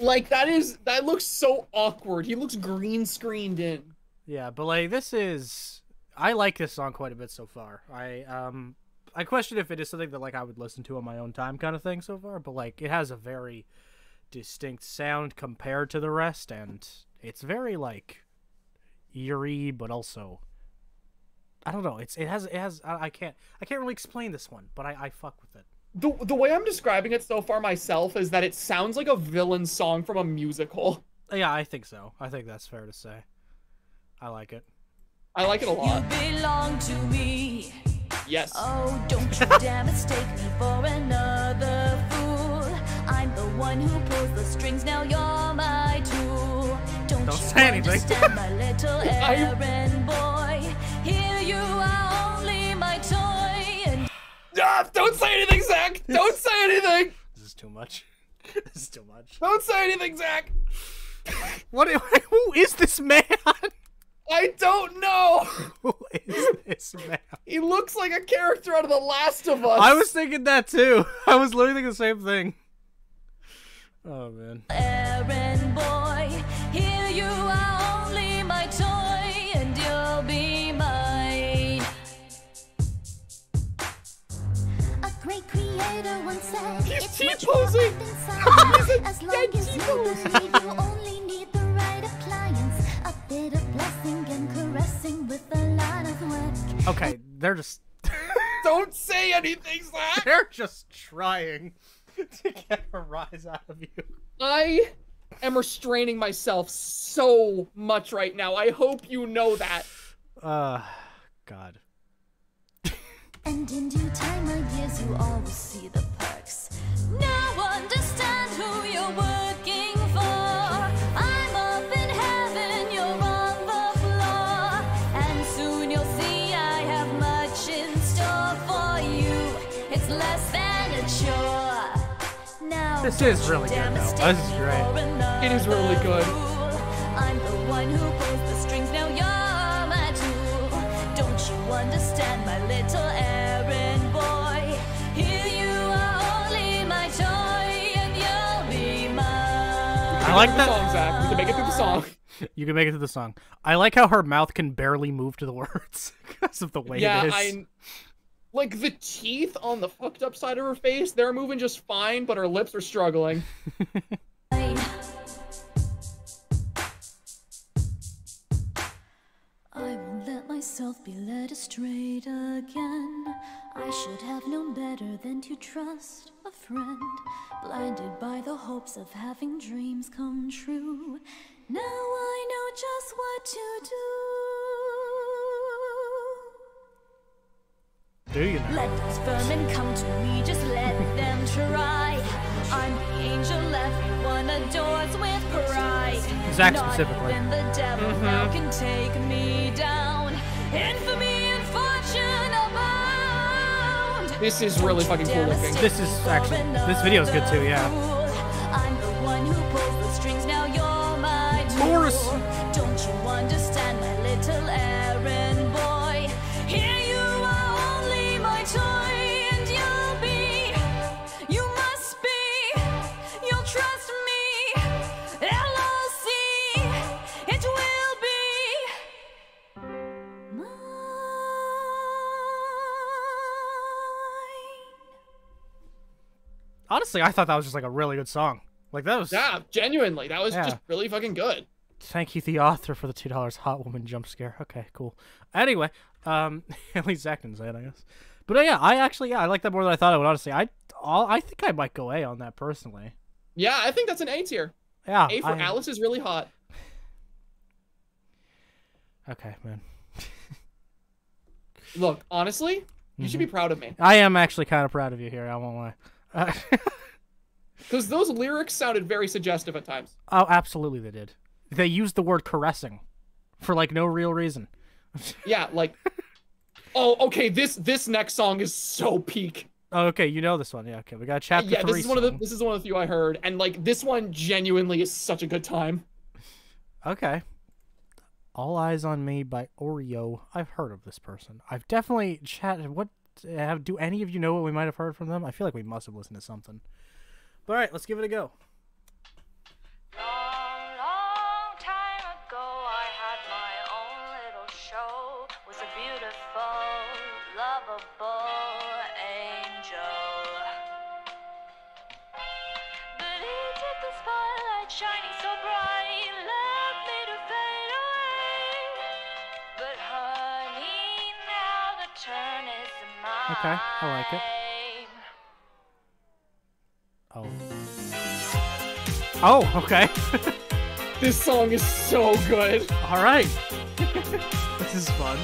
Like that is that looks so awkward. He looks green screened in. Yeah, but like this is, I like this song quite a bit so far. I um, I question if it is something that like I would listen to on my own time kind of thing so far, but like it has a very distinct sound compared to the rest, and it's very like eerie, but also I don't know. It's it has it has I, I can't I can't really explain this one, but I I fuck with it. The the way I'm describing it so far myself is that it sounds like a villain song from a musical. Yeah, I think so. I think that's fair to say. I like it. I like it a lot. You belong to me. Yes. Oh, don't you dare mistake me for another fool. I'm the one who pulls the strings. Now you're my tool. Don't, don't you say anything. My little errand boy. Here you are, only my toy. And... Ah, don't say anything, Zach. Don't say anything. This is too much. This is too much. Don't say anything, Zach. What? Who is this man? I don't know! Who is this man? He looks like a character out of The Last of Us! I was thinking that too! I was literally thinking the same thing. Oh man. Errand boy, here you are, only my toy, and you'll be mine. A great creator once said, he's T-posing! As long yeah, as you believe you only need the right appliance, a bit of and caressing with a lot of work. Okay, they're just don't say anything, Zach! They're just trying to get a rise out of you. I am restraining myself so much right now. I hope you know that. Uh, God. And in due time of years, you all will see the perks. Now understand who you're working for. I'm up in heaven, you're on the floor. And soon you'll see I have much in store for you. It's less than a chore. Now this is really good, though. This is great. It is really good. I'm the one who pulls the strings. Now you're my tool. Don't you understand, my little errand boy? Here you are, only my toy, and you'll be mine. I like that song, Zach. We can make it through the song. You can make it through the song. I like how her mouth can barely move to the words because of the way yeah, it is. I... Like, the teeth on the fucked up side of her face, they're moving just fine, but her lips are struggling. I won't let myself be led astray again. I should have known better than to trust a friend. Blinded by the hopes of having dreams come true. Now I know just what to do. Do you know? Let those vermin come to me, just let them try. I'm the angel everyone adores with pride. Zach specifically. Not even the devil mm-hmm. now can take me down. Infamy and fortune abound. This is really fucking cool looking. This is actually, this video is good too, yeah. I'm the one who pulls the strings, now you're my Taurus. Don't you understand, my little errand boy? Here you are, only my toy. Honestly, I thought that was just like a really good song. Like that was yeah, genuinely, that was yeah. just really fucking good. Thank you, the author, for the two dollars hot woman jump scare. Okay, cool. Anyway, um, at least Zach didn't say it, I guess. But uh, yeah, I actually yeah, I like that more than I thought I would. Honestly, I all I think I might go A on that personally. Yeah, I think that's an A tier. Yeah, A for I... Alice is really hot. Okay, man. Look, honestly, you mm-hmm. should be proud of me. I am actually kind of proud of you here. I won't lie. Because those lyrics sounded very suggestive at times. Oh, absolutely they did. They used the word caressing for, like, no real reason. Yeah, like... oh, okay, this this next song is so peak. Oh, okay, you know this one. Yeah, okay, we got chapter yeah, three. Yeah, this, is one of the, this is one of the few I heard, and, like, this one genuinely is such a good time. Okay. All Eyes on Me by Oreo. I've heard of this person. I've definitely chatted... What? Have, do any of you know what we might have heard from them? I feel like we must have listened to something. But all right, let's give it a go. Long, long time ago, I had my own little show. Was a beautiful, lovable angel. But he took the spotlight shining so bright, left me to fade away. But honey, now the turn is okay, I like it. Oh. Oh, okay. This song is so good. All right. This is fun.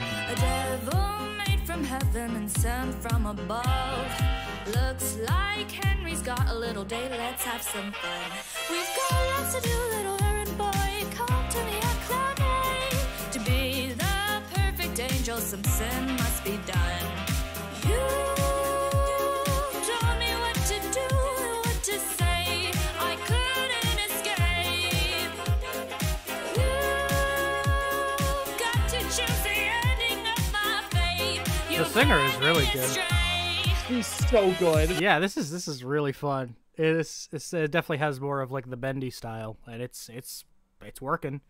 A devil made from heaven and sent from above. Looks like Henry's got a little day. Let's have some fun. We've got lots to do, little errand boy. Come to me at cloud nine. To be the perfect angel, some sin must be done. You told me what to do, what to say. I couldn't escape. You got to choose the ending of my fate. The singer is really good. He's so good. Yeah, this is this is really fun. It is it's, it definitely has more of like the Bendy style, and it's it's it's working.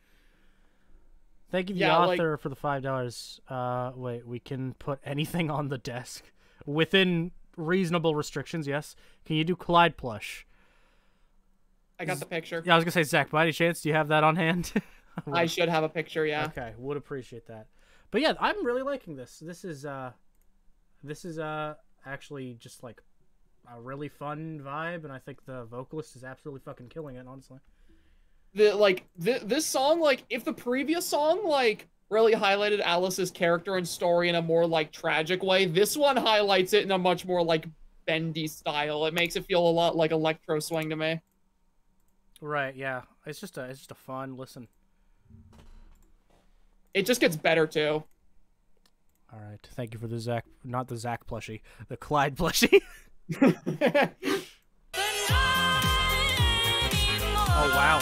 Thank you, the yeah, author, like, for the five dollars. Uh, wait, we can put anything on the desk. Within reasonable restrictions, yes. Can you do Clyde plush? I got the picture. Yeah, I was going to say, Zach, by any chance, do you have that on hand? I should have a picture, yeah. Okay, would appreciate that. But yeah, I'm really liking this. This is, uh, this is uh, actually just like, a really fun vibe, and I think the vocalist is absolutely fucking killing it, honestly. The, like, th this song, like, if the previous song, like, really highlighted Alice's character and story in a more, like, tragic way, this one highlights it in a much more, like, bendy style. It makes it feel a lot like electro swing to me. Right, yeah. It's just a, it's just a fun listen. It just gets better, too. All right. Thank you for the Zach, not the Zach plushie, the Clyde plushie. Oh, wow.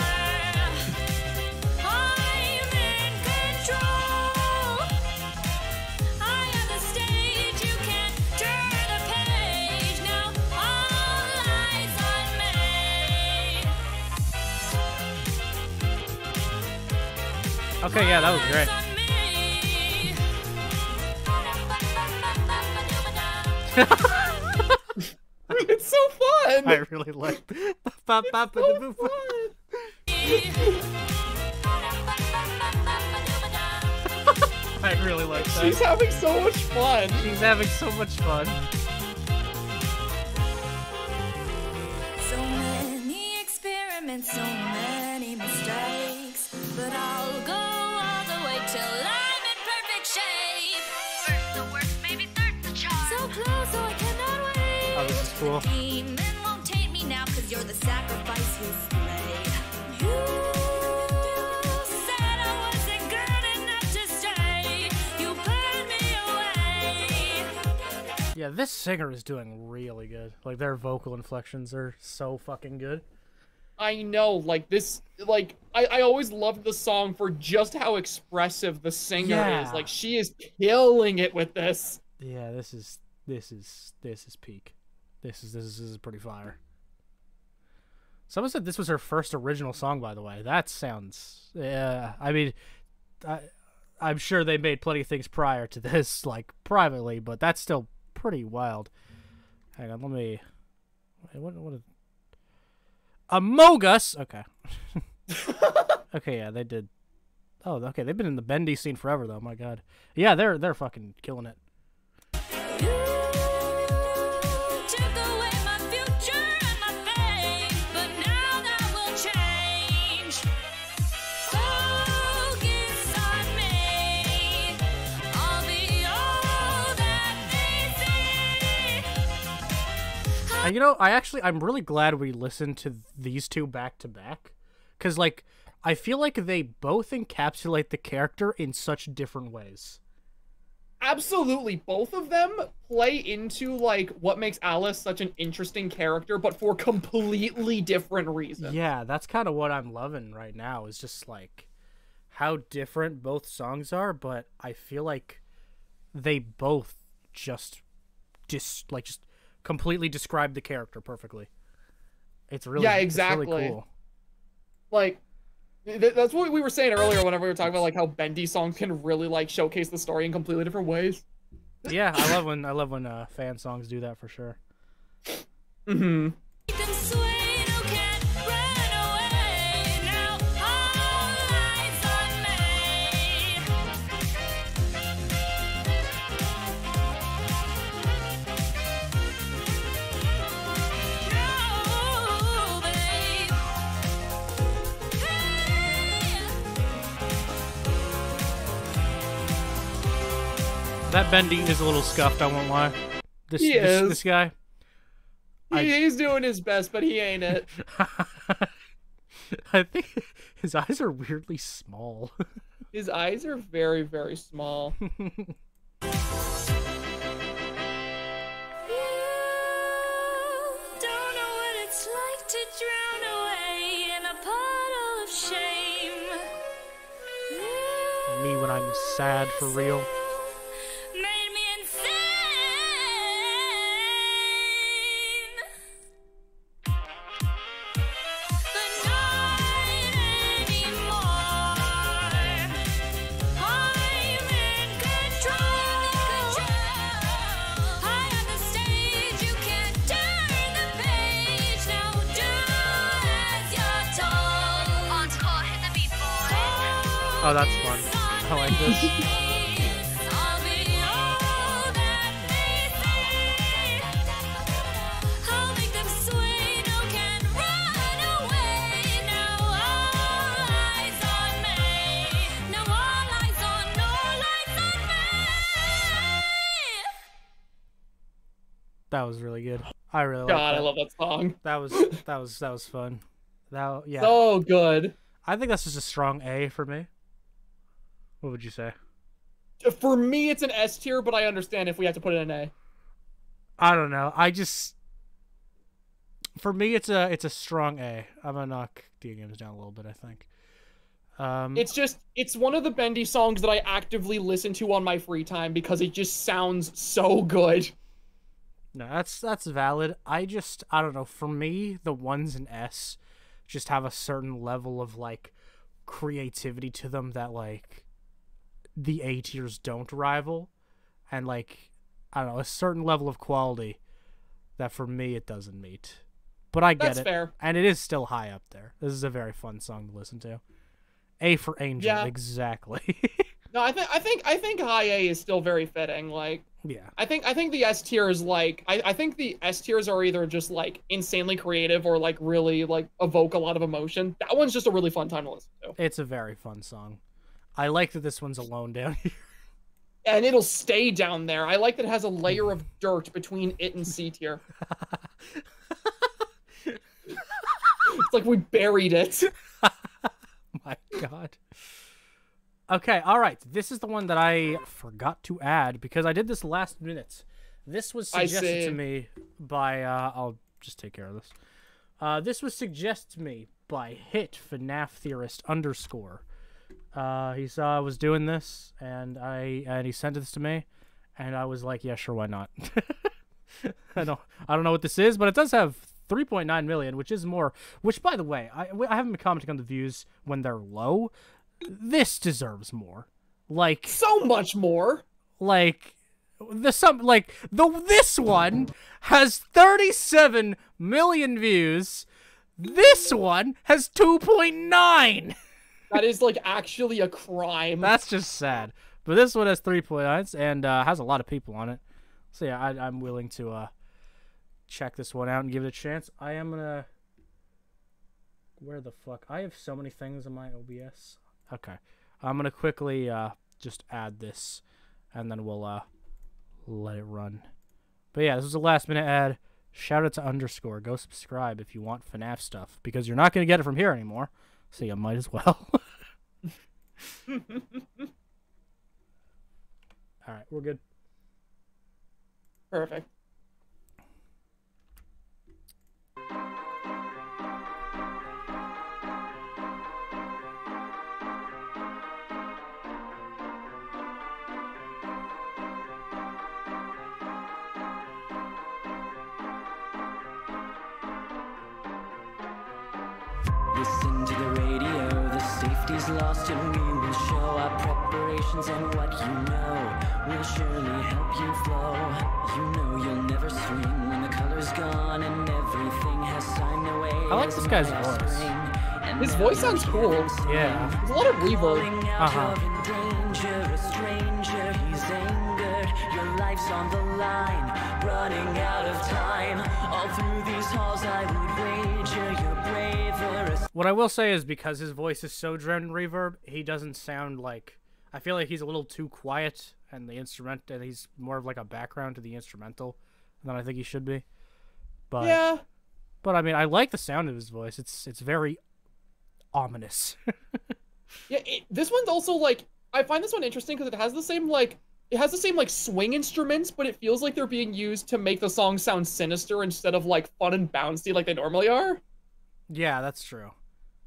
I'm in control. I am the stage. You can turn the page now. All eyes on me. Okay, yeah, that was great. It's so fun. I really like it. So fun. I really like that. She's having so much fun. She's having so much fun. So many experiments, so many mistakes, but I'll go all the way till I'm in perfect shape. First the worst, maybe third the charm. So close, so I cannot wait. Oh, this is cool. The demon won't take me now, 'cause you're the sacrifice who slays. You said I wasn't good enough to stay. You burned me away. Yeah, this singer is doing really good. Like, their vocal inflections are so fucking good. I know, like, this, like, I, I always loved the song for just how expressive the singer yeah. is. Like, she is killing it with this. Yeah, this is, this is, this is peak. This is, this is, this is pretty fire. Someone said this was her first original song, by the way. That sounds... Yeah, I mean, I, I'm sure they made plenty of things prior to this, like, privately, but that's still pretty wild. Hang on, let me... What, what is... Among Us! Okay. Okay, yeah, they did... Oh, okay, they've been in the bendy scene forever, though, my god. Yeah, they're, they're fucking killing it. You know, I actually, I'm really glad we listened to these two back to back, because, like, I feel like they both encapsulate the character in such different ways. Absolutely. Both of them play into, like, what makes Alice such an interesting character, but for completely different reasons. Yeah, that's kind of what I'm loving right now, is just, like, how different both songs are, but I feel like they both just, just, like, just... completely describe the character perfectly. It's really, yeah, exactly. It's really cool. Like, th that's what we were saying earlier whenever we were talking about, like, how bendy songs can really, like, showcase the story in completely different ways. Yeah, I love when I love when uh, fan songs do that for sure. Mm-hmm. That Bendy is a little scuffed, I won't lie. This, he this, is. This guy. He, I, he's doing his best, but he ain't it. I think his eyes are weirdly small. His eyes are very, very small. Me when I'm sad for real. Oh, that's fun. I like this. That was really good. I really God, that. I love that song. That was that was that was fun. That yeah. So good. I think that's just a strong A for me. What would you say? For me, it's an S tier, but I understand if we have to put it in an A. I don't know. I just for me, it's a it's a strong A. I'm gonna knock D A Games down a little bit, I think. Um, it's just it's one of the Bendy songs that I actively listen to on my free time because it just sounds so good. No, that's that's valid. I just I don't know. For me, the ones in S just have a certain level of like creativity to them that like the A tiers don't rival, and like I don't know, a certain level of quality that for me it doesn't meet. But I get it. That's fair. And it is still high up there. This is a very fun song to listen to. A for Angel, yeah. Exactly. No, I think I think I think high A is still very fitting. Like, yeah, I think I think the S tier is like I I think the S tiers are either just like insanely creative or like really like evoke a lot of emotion. That one's just a really fun time to listen to. It's a very fun song. I like that this one's alone down here. And it'll stay down there. I like that it has a layer of dirt between it and C tier. It's like we buried it. My God. Okay, all right. This is the one that I forgot to add because I did this last minute. This was suggested to me by... Uh, I'll just take care of this. Uh, this was suggested to me by Hit FNAF Theorist underscore. Uh, he saw I was doing this, and I and he sent this to me, and I was like, yeah, sure, why not? I don't I don't know what this is, but it does have three point nine million, which is more. Which, by the way, I I haven't been commenting on the views when they're low. This deserves more, like so much more. Like the some like the this one has thirty-seven million views. This one has two point nine. That is like actually a crime. That's just sad. But this one has three points and uh, has a lot of people on it. So yeah, I, I'm willing to uh, check this one out and give it a chance. I am gonna. Where the fuck? I have so many things in my O B S. Okay, I'm gonna quickly uh, just add this, and then we'll uh, let it run. But yeah, this was a last minute ad. Shout out to underscore. Go subscribe if you want FNAF stuff because you're not gonna get it from here anymore. So you might as well. All right, we're good. Perfect. Safety's lost and we will show our preparations and what you know will surely help you flow. You know you'll never swing when the color's gone and everything has signed away. I like this guy's voice. His voice sounds cool. Yeah. There's a lot of reverb. Uh-huh. Your life's on the line, running out of time. All through these halls I would wager you're braver. What I will say is because his voice is so drowned in reverb, he doesn't sound like... I feel like he's a little too quiet, and the instrument, and he's more of like a background to the instrumental than I think he should be. But, yeah. But I mean, I like the sound of his voice. It's, it's very ominous. Yeah, it, this one's also like... I find this one interesting because it has the same like... It has the same, like, swing instruments, but it feels like they're being used to make the song sound sinister instead of, like, fun and bouncy like they normally are. Yeah, that's true.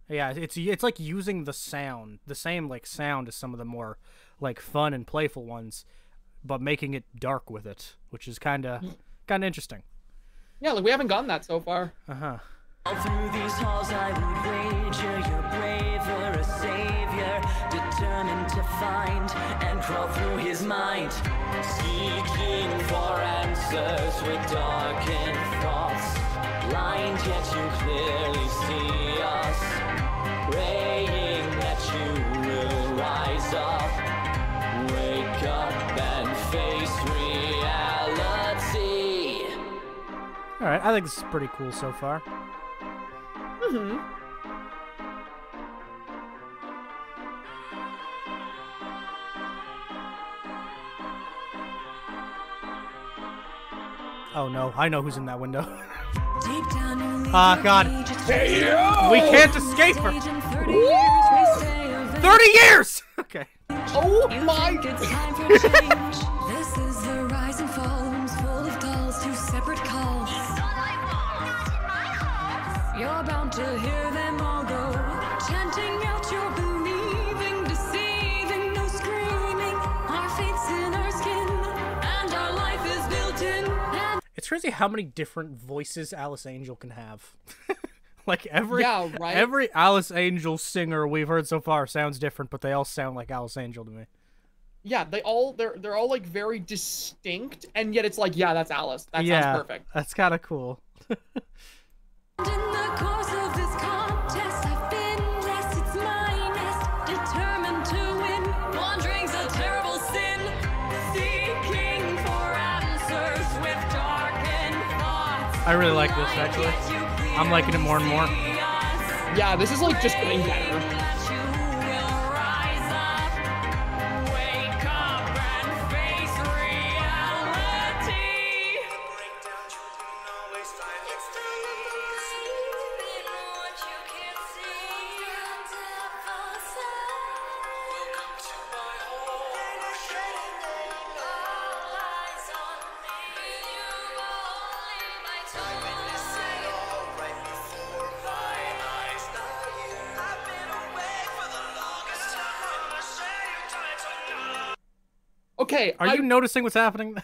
Yeah, it's it's like using the sound, the same, like, sound as some of the more, like, fun and playful ones, but making it dark with it, which is kind of kind of interesting. Yeah, like, we haven't gotten that so far. Uh-huh. All through these halls I would wager you're braver, a savior, determined to find and crawl through his mind. Seeking for answers with darkened thoughts, blind yet you clearly see us, praying that you will rise up, wake up and face reality. Alright, I think this is pretty cool so far. Mm-hmm. Oh no, I know who's in that window. Ah, oh, God. Hey, yo! We can't escape her. Woo! thirty years! Okay. Oh my God. You're bound to hear them all go, chanting out your believing, deceiving, no screaming, our fate's in our skin, and our life is built in. And it's crazy how many different voices Alice Angel can have. Like every, yeah, right? Every Alice Angel singer we've heard so far sounds different, but they all sound like Alice Angel to me. Yeah, they all, they're, they're all like very distinct, and yet it's like, yeah, that's Alice. That yeah, sounds perfect. That's kind of cool. In the course of this contest, I've been blessed, it's my nest, determined to win. Wandering's a terrible sin, seeking for answers with darkened thoughts. I really like this, actually. I'm liking it more and more. Yeah, this is like just getting better. Okay, are I, you noticing what's happening?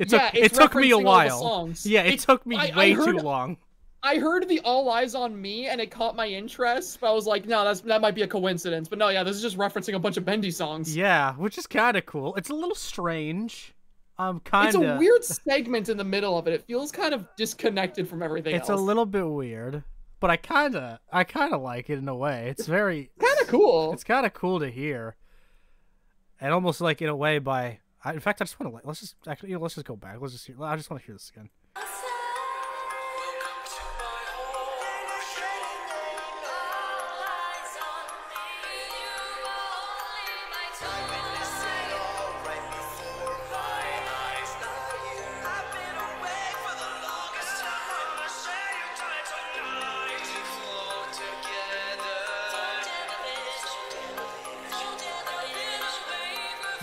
It yeah, took, it's it took me a while. Yeah, it, it took me I, way I heard, too long. I heard the All Eyes on Me and it caught my interest, but I was like, no, that's, that might be a coincidence. But no, yeah, this is just referencing a bunch of Bendy songs. Yeah, which is kind of cool. It's a little strange. Um, kinda. It's a weird segment in the middle of it. It feels kind of disconnected from everything it's else. It's a little bit weird, but I kind of I kind of like it in a way. It's, it's very... kind of cool. It's kind of cool to hear. And almost like in a way by... in fact, I just want to like, let's just actually, you know, let's just go back. Let's just hear, I just want to hear this again.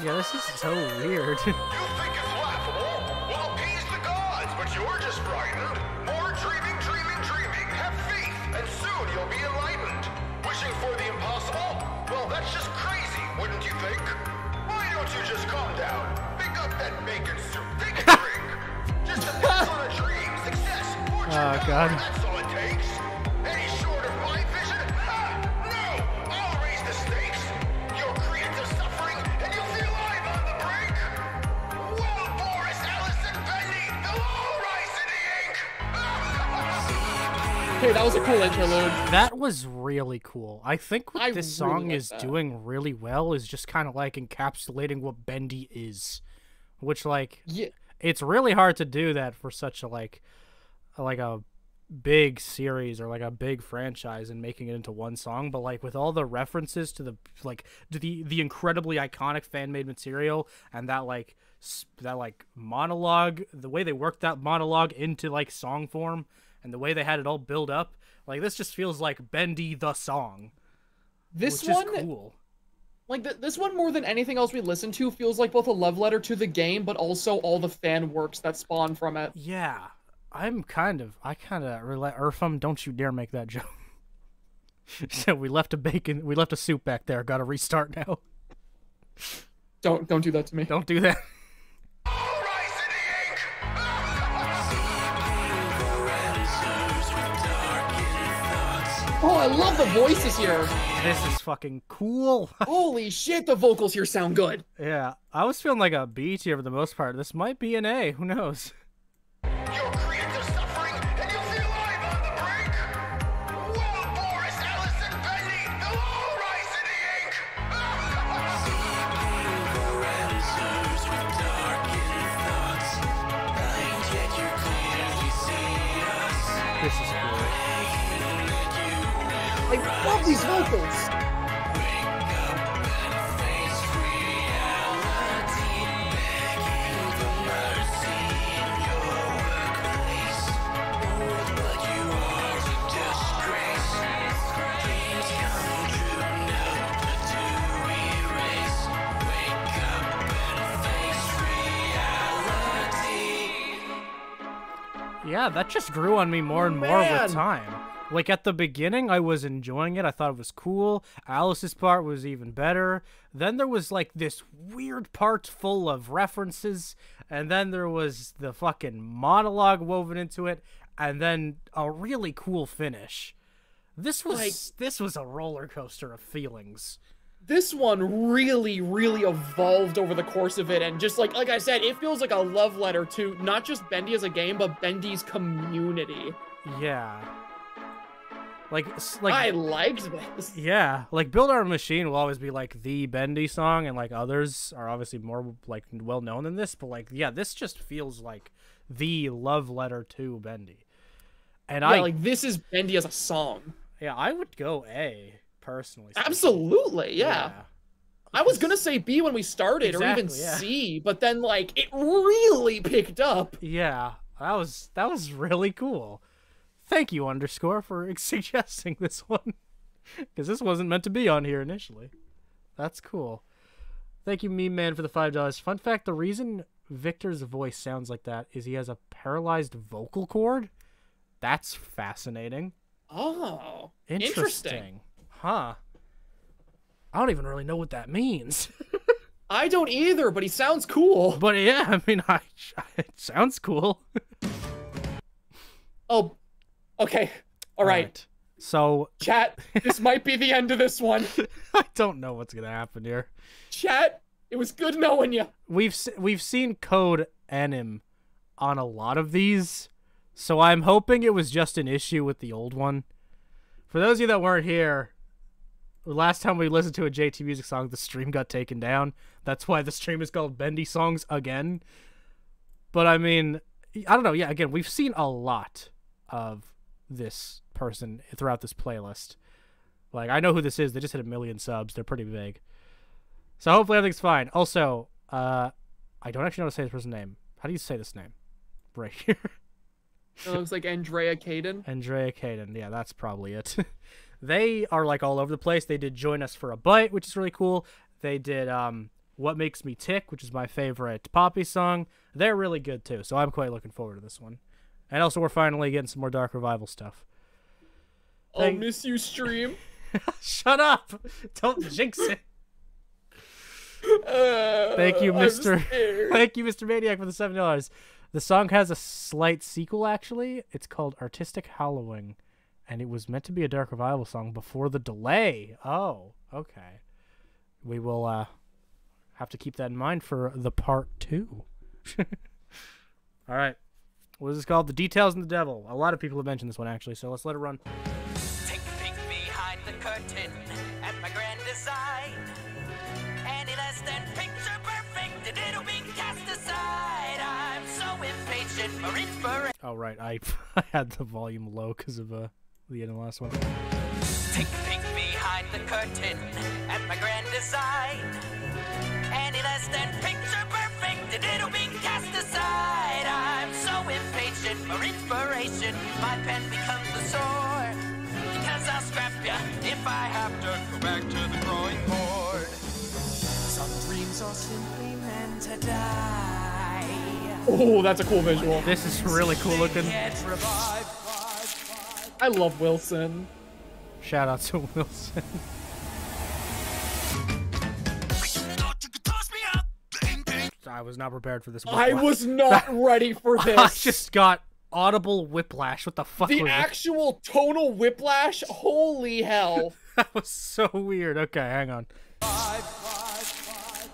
Yeah, this is so weird. You think it's laughable? Well, appease the gods, but you're just frightened. More dreaming, dreaming, dreaming. Have faith, and soon you'll be enlightened. Wishing for the impossible? Well, that's just crazy, wouldn't you think? Why don't you just calm down? Pick up that bacon soup, take a drink. Just a pass on a dream, success, fortune, oh, God. That's all it takes. Any short of my vision? Ah, no! I'll raise the stakes. Your creative suffering, and you'll feel hey, that was a cool interlude. That was really cool. I think what I this really song like is that. doing really well is just kind of like encapsulating what Bendy is, which like yeah. it's really hard to do that for such a like like a big series or like a big franchise and making it into one song. But like with all the references to the like to the the incredibly iconic fan made material and that like that like monologue, the way they worked that monologue into like song form. And the way they had it all build up, like this just feels like Bendy the song. This which one, is cool. Like th this one more than anything else we listen to feels like both a love letter to the game, but also all the fan works that spawn from it. Yeah, I'm kind of, I kind of relate. Erfam, don't you dare make that joke. So we left a bacon, we left a soup back there. Got to restart now. Don't don't do that to me. Don't do that. Oh, I love the voices here. This is fucking cool. Holy shit, the vocals here sound good. Yeah, I was feeling like a B tier for the most part. This might be an A, who knows? Your creative suffering, and you'll feel alive on the brink. Well, Boris, Alice, and Bendy, they'll all rise in the ink. This is cool. I love these vocals. Yeah, that just grew on me more and Man. more with time. Like, at the beginning, I was enjoying it. I thought it was cool. Alice's part was even better. Then there was, like, this weird part full of references. And then there was the fucking monologue woven into it. And then a really cool finish. This was, like, this was a roller coaster of feelings. This one really, really evolved over the course of it. And just, like, like I said, it feels like a love letter to not just Bendy as a game, but Bendy's community. Yeah. Like, like I liked this. Yeah, like Build Our Machine will always be like the Bendy song, and like others are obviously more like well known than this. But like, yeah, this just feels like the love letter to Bendy. And yeah, I like this is Bendy as a song. Yeah, I would go A personally. Speaking. Absolutely, yeah. yeah. I was gonna say B when we started, exactly, or even yeah. C, but then like it really picked up. Yeah, that was that was really cool. Thank you, Underscore, for suggesting this one. Because this wasn't meant to be on here initially. That's cool. Thank you, Meme Man, for the five dollars. Fun fact, the reason Victor's voice sounds like that is he has a paralyzed vocal cord. That's fascinating. Oh, interesting. interesting. Huh. I don't even really know what that means. I don't either, but he sounds cool. But yeah, I mean, I, it sounds cool. Oh, okay, all right. all right. So, chat, this might be the end of this one. I don't know what's gonna happen here. Chat, it was good knowing you. We've we've seen code anim on a lot of these, so I'm hoping it was just an issue with the old one. For those of you that weren't here, last time we listened to a J T Music song, the stream got taken down. That's why the stream is called Bendy Songs again. But I mean, I don't know. Yeah, again, we've seen a lot of this person throughout this playlist. Like, I know who this is. They just hit a million subs. They're pretty big. So hopefully everything's fine. Also, uh, I don't actually know how to say this person's name. How do you say this name? Right here. It looks like Andrea Caden. Andrea Caden. Yeah, that's probably it. They are, like, all over the place. They did Join Us for a Bite, which is really cool. They did um, What Makes Me Tick, which is my favorite Poppy song. They're really good, too, so I'm quite looking forward to this one. And also, we're finally getting some more Dark Revival stuff. I'll Thank miss you, stream. Shut up! Don't jinx it. Uh, Thank you, Mister Thank you, Mister Maniac, for the seven dollars. The song has a slight sequel, actually. It's called "Artistic Hollowing," and it was meant to be a Dark Revival song before the delay. Oh, okay. We will uh, have to keep that in mind for the part two. All right. What is this called? The Details and the Devil. A lot of people have mentioned this one, actually, so let's let it run. Take a peek behind the curtain at my grand design. And it has that picture perfect, and it'll be cast aside. I'm so impatient for inspiration. Oh, right. I, I had the volume low because of uh, the end of the last one. Take a peek behind the curtain at my grand design. And it has that picture perfect, and it'll be cast aside. I'm so impatient for inspiration. My pen becomes a sore, because I'll scrap ya if I have to go back to the drawing board. Some dreams are simply meant to die. Oh, that's a cool visual. This is really cool looking. I love Wilson. Shout out to Wilson. I was not prepared for this. Whiplash. I was not ready for this. I just got audible whiplash. What the fuck? The actual it? tonal whiplash? Holy hell. That was so weird. Okay, hang on. Five, five, five.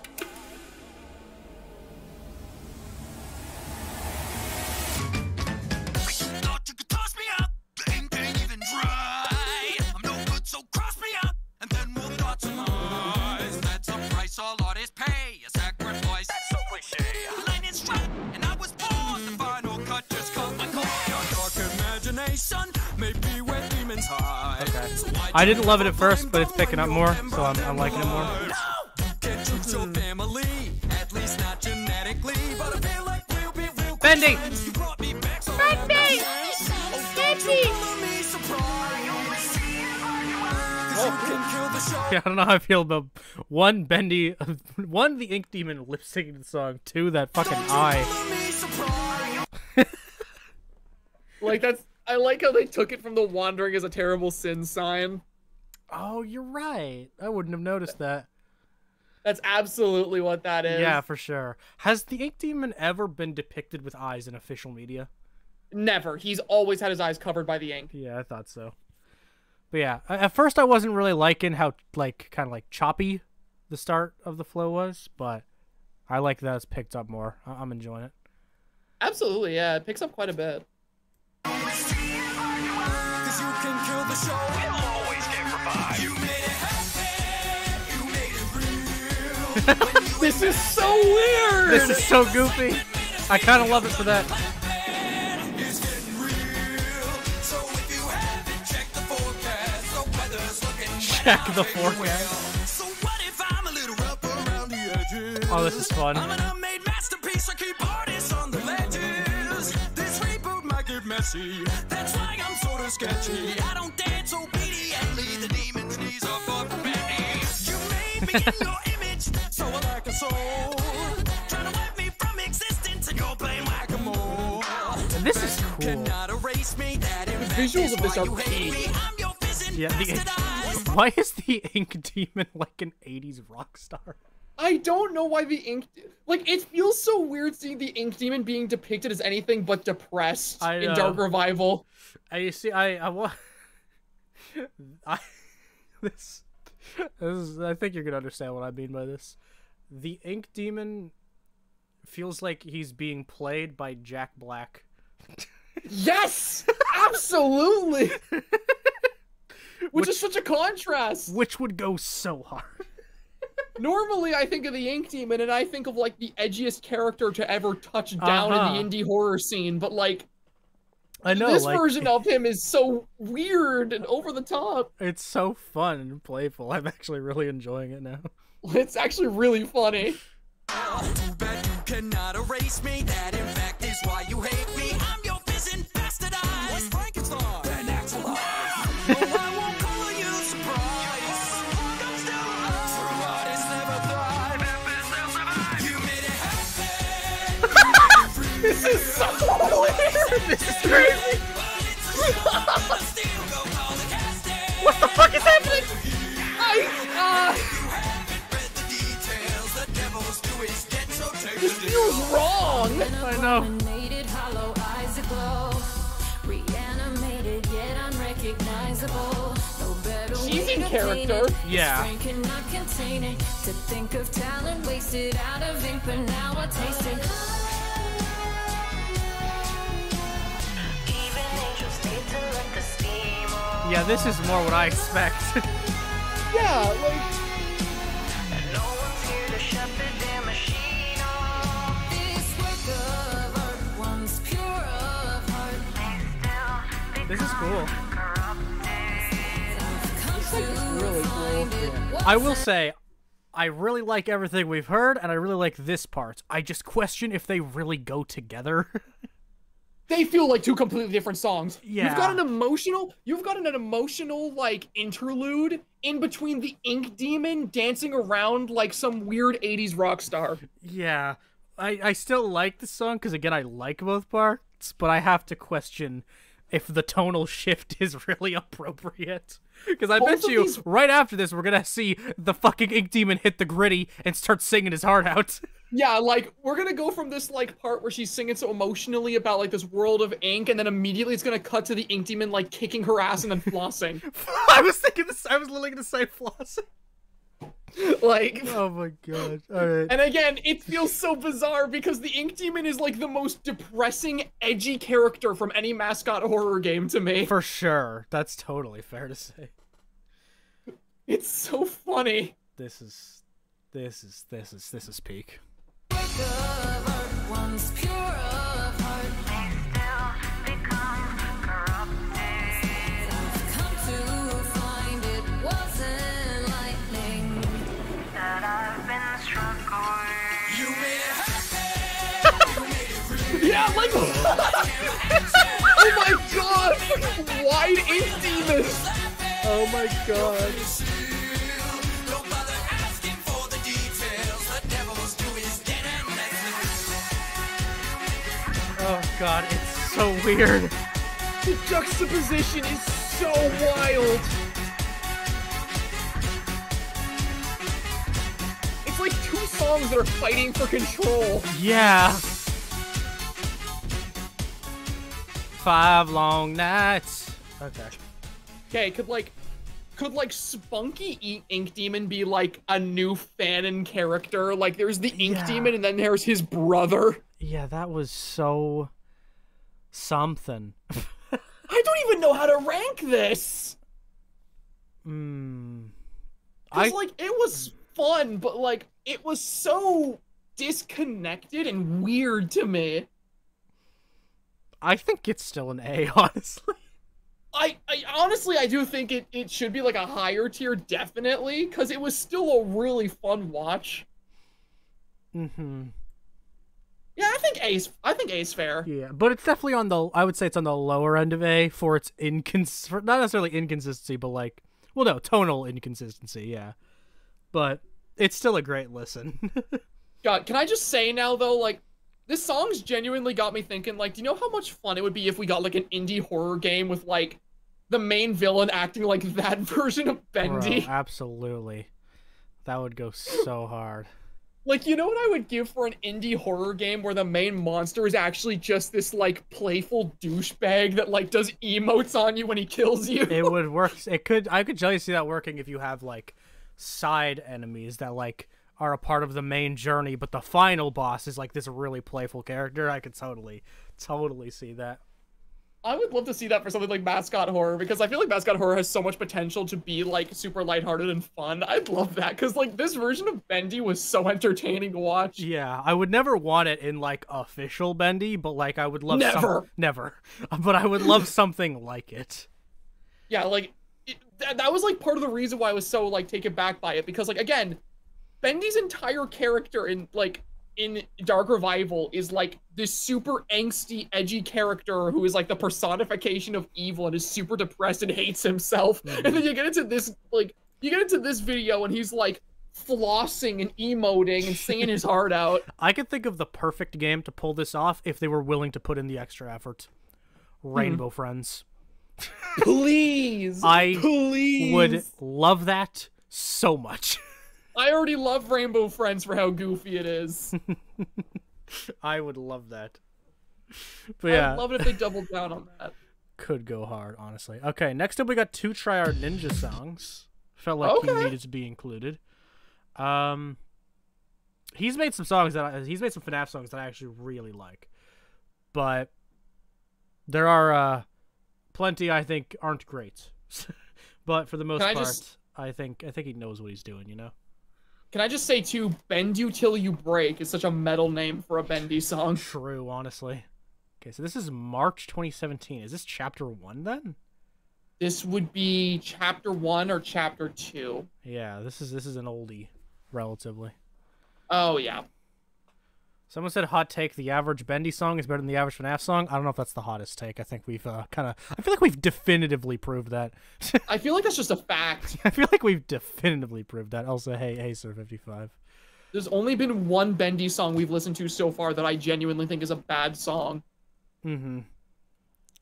That's a price all ought is pay. A sacrifice. And I was born, the final cut just caught my core. Your dark imagination may be where demons hide. Okay. So I didn't love it at first, but it's picking up more, so I'm, I'm liking it more. No! Can't choose your family, at least not genetically, but I feel like we'll be real good Bendy! Friends. You brought me back, so Bendy! Bendy! Oh, Bendy! Yeah, I don't know how I feel about one Bendy, one the Ink Demon lip syncing the song, two that fucking eye. Like, that's, I like how they took it from the wandering as a terrible sin sign. Oh, you're right. I wouldn't have noticed that. That's absolutely what that is. Yeah, for sure. Has the Ink Demon ever been depicted with eyes in official media? Never. He's always had his eyes covered by the ink. Yeah, I thought so. But yeah, at first I wasn't really liking how, like, kind of like choppy the start of the flow was, but I like that it's picked up more. I'm enjoying it. Absolutely, yeah. It picks up quite a bit. This is so weird. This is so goofy. I kind of love it for that. Check the forecast. Oh, this is fun. That's why I'm sort of sketchy. I don't dance obediently. The demon knees are for Benny. You made me in your image, so I like a soul. Trying to wipe me from existence, and you're playing whack-a-mole. This is cool. Cannot erase me. That the visuals of this are cool. I'm your vision. Yeah, the, why is the Ink Demon like an eighties rock star? I don't know why the Ink... Like, it feels so weird seeing the Ink Demon being depicted as anything but depressed in Dark Revival. I see, I... I, wa I this, this is, I think you're going to understand what I mean by this. The Ink Demon feels like he's being played by Jack Black. Yes! Absolutely! which, which is such a contrast! Which would go so hard. Normally, I think of the Ink Demon, and I think of, like, the edgiest character to ever touch down uh-huh. in the indie horror scene, but, like, I know, this like... version of him is so weird and over the top. It's so fun and playful. I'm actually really enjoying it now. It's actually really funny. Too bad you cannot erase me. That, in fact, is why you hate me. I'm your vision, bastard eyes. What's Frankenstein? Then Axelrod. I won't call you surprise. This is so weird! This is crazy! What the fuck is happening? I, uh... This feels wrong! I know. She's in character. Yeah. To think of talent wasted out of ink, but now I taste it. Yeah, this is more what I expect. Yeah, like... And no one's here to shepherd their machine off. This work of art, one's pure of heart. This is cool. This is really cool. I will say, I really like everything we've heard, and I really like this part. I just question if they really go together. They feel like two completely different songs. Yeah. You've got an emotional, you've got an, an emotional like interlude in between the Ink Demon dancing around like some weird eighties rock star. Yeah. I, I still like this song because, again, I like both parts, but I have to question if the tonal shift is really appropriate. Because I both bet you these... right after this, we're going to see the fucking Ink Demon hit the gritty and start singing his heart out. Yeah, like, we're gonna go from this, like, part where she's singing so emotionally about, like, this world of ink, and then immediately it's gonna cut to the Ink Demon, like, kicking her ass and then flossing. I was thinking this, I was literally gonna say flossing. Like... Oh my god, alright. And again, it feels so bizarre because the Ink Demon is, like, the most depressing, edgy character from any mascot horror game to me. For sure. That's totally fair to say. It's so funny. This is... This is... This is... This is peak. Yeah, like oh my god! Wide Ink Demon! Oh my god. Oh god, it's so weird. The juxtaposition is so wild. It's like two songs that are fighting for control. Yeah. Five long nights. Okay. Okay, could like, could like Spunky Eat Ink Demon be like a new fanon character? Like there's the Ink yeah. Demon and then there's his brother. Yeah, that was so something. I don't even know how to rank this. Mm, Cause I... like it was fun, but like it was so disconnected and weird to me. I think it's still an A, honestly. I, I honestly, I do think it, it should be like a higher tier, definitely, because it was still a really fun watch. Mm-hmm. Yeah, I think A's. I think A's fair. Yeah, but it's definitely on the. I would say it's on the lower end of A for its incons. For not necessarily inconsistency, but like, well, no, tonal inconsistency. Yeah, but it's still a great listen. God, can I just say now though, like, this song's genuinely got me thinking. Like, do you know how much fun it would be if we got like an indie horror game with like the main villain acting like that version of Bendy? Bro, absolutely, that would go so hard. Like, you know what I would give for an indie horror game where the main monster is actually just this, like, playful douchebag that, like, does emotes on you when he kills you? It would work. It could. I could totally see that working if you have, like, side enemies that, like, are a part of the main journey, but the final boss is, like, this really playful character. I could totally, totally see that. I would love to see that for something like Mascot Horror, because I feel like Mascot Horror has so much potential to be, like, super lighthearted and fun. I'd love that, because, like, this version of Bendy was so entertaining to watch. Yeah, I would never want it in, like, official Bendy, but, like, I would love... Never! Some... Never. But I would love something like it. Yeah, like, it, th that was, like, part of the reason why I was so, like, taken back by it, because, like, again, Bendy's entire character in, like... in Dark Revival is like this super angsty, edgy character who is like the personification of evil and is super depressed and hates himself. Mm-hmm. And then you get into this, like, you get into this video and he's like flossing and emoting and singing his heart out. I could think of the perfect game to pull this off if they were willing to put in the extra effort. Rainbow mm-hmm. Friends. Please! I Please. would love that so much. I already love Rainbow Friends for how goofy it is. I would love that. But yeah. I would love it if they doubled down on that. Could go hard, honestly. Okay, next up we got two Try Hard Ninja songs. Felt like okay. he needed to be included. Um, he's made some songs that I, he's made some FNAF songs that I actually really like, but there are uh, plenty I think aren't great. But for the most Can part, I, just... I think I think he knows what he's doing. You know. Can I just say, too, Bend You Till You Break is such a metal name for a Bendy song. True, honestly. Okay, so this is March twenty seventeen. Is this Chapter one, then? This would be Chapter one or Chapter two. Yeah, this is this is an oldie, relatively. Oh, yeah. Someone said, hot take, the average Bendy song is better than the average FNAF song. I don't know if that's the hottest take. I think we've uh, kind of... I feel like we've definitively proved that. I feel like that's just a fact. I feel like we've definitively proved that. Also, hey, hey, Sir fifty-five. There's only been one Bendy song we've listened to so far that I genuinely think is a bad song. Mm-hmm.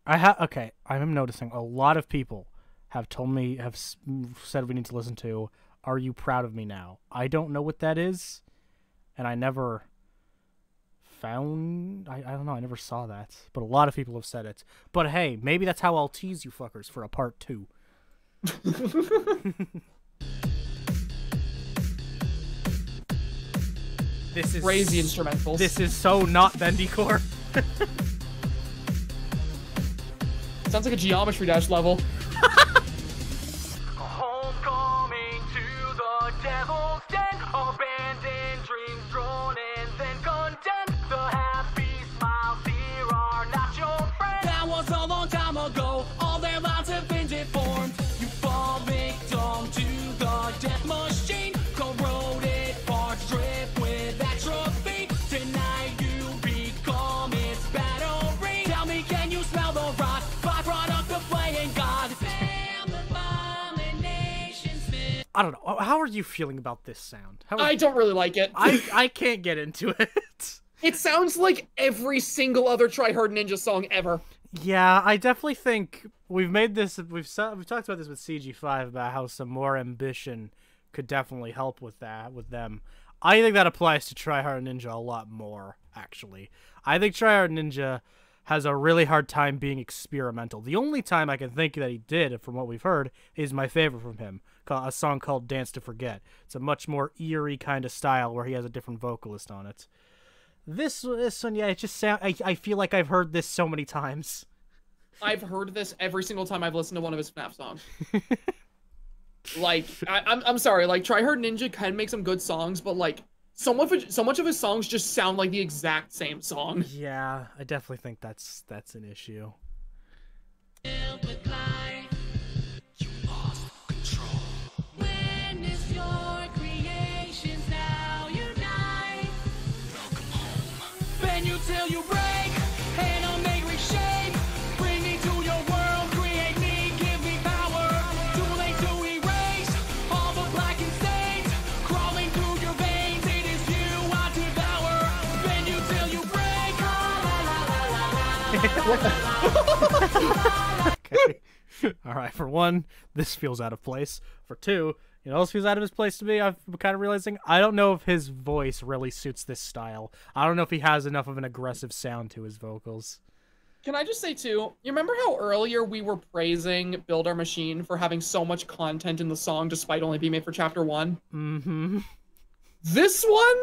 I ha- Okay, I'm noticing a lot of people have told me, have s said we need to listen to Are You Proud of Me Now? I don't know what that is, and I never... found I, I don't know, I never saw that, but a lot of people have said it. But hey, maybe that's how I'll tease you fuckers for a part two. This is crazy instrumentals. This is so not Bendycore. Sounds like a Geometry Dash level. Homecoming to the devil's den, abandoned dreams drawn and then condemned. The happy smiles here are not your friends. That was a long time ago. All their lives have been deformed. You fall victim to the death machine. Corroded parts drip with atrophy. Tonight you become its battle ring. Tell me, can you smell the rot? Byproduct of playing God. I don't know. How are you feeling about this sound? How I don't really like it. I, I can't get into it. It sounds like every single other Try Hard Ninja song ever. Yeah, I definitely think we've made this. We've we've talked about this with C G five about how some more ambition could definitely help with that with them. I think that applies to Try Hard Ninja a lot more. Actually, I think Try Hard Ninja has a really hard time being experimental. The only time I can think that he did, from what we've heard, is my favorite from him, a song called Dance to Forget. It's a much more eerie kind of style where he has a different vocalist on it. This this one, yeah, it just sound. I, I feel like I've heard this so many times. I've heard this every single time I've listened to one of his F NAF songs. Like, I, I'm I'm sorry, like Try Hard Ninja can make some good songs, but like so much of, so much of his songs just sound like the exact same song. Yeah, I definitely think that's that's an issue. Till you break, and I'll make reshape. Bring me to your world, create me, give me power. Too late to erase all the blackened stains crawling through your veins. It is you I devour. Bend you till you break. Okay. All right. For one, this feels out of place. For two, you know, this feels out of his place to me. I'm kind of realizing I don't know if his voice really suits this style. I don't know if he has enough of an aggressive sound to his vocals. Can I just say, too, you remember how earlier we were praising Build Our Machine for having so much content in the song despite only being made for chapter one? Mm-hmm. This one?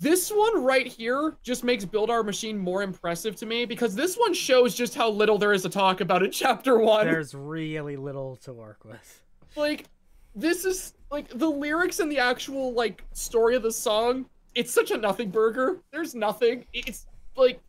This one right here just makes Build Our Machine more impressive to me, because this one shows just how little there is to talk about in chapter one. There's really little to work with. Like... This is, like, the lyrics and the actual, like, story of the song, it's such a nothing burger. There's nothing. It's, like,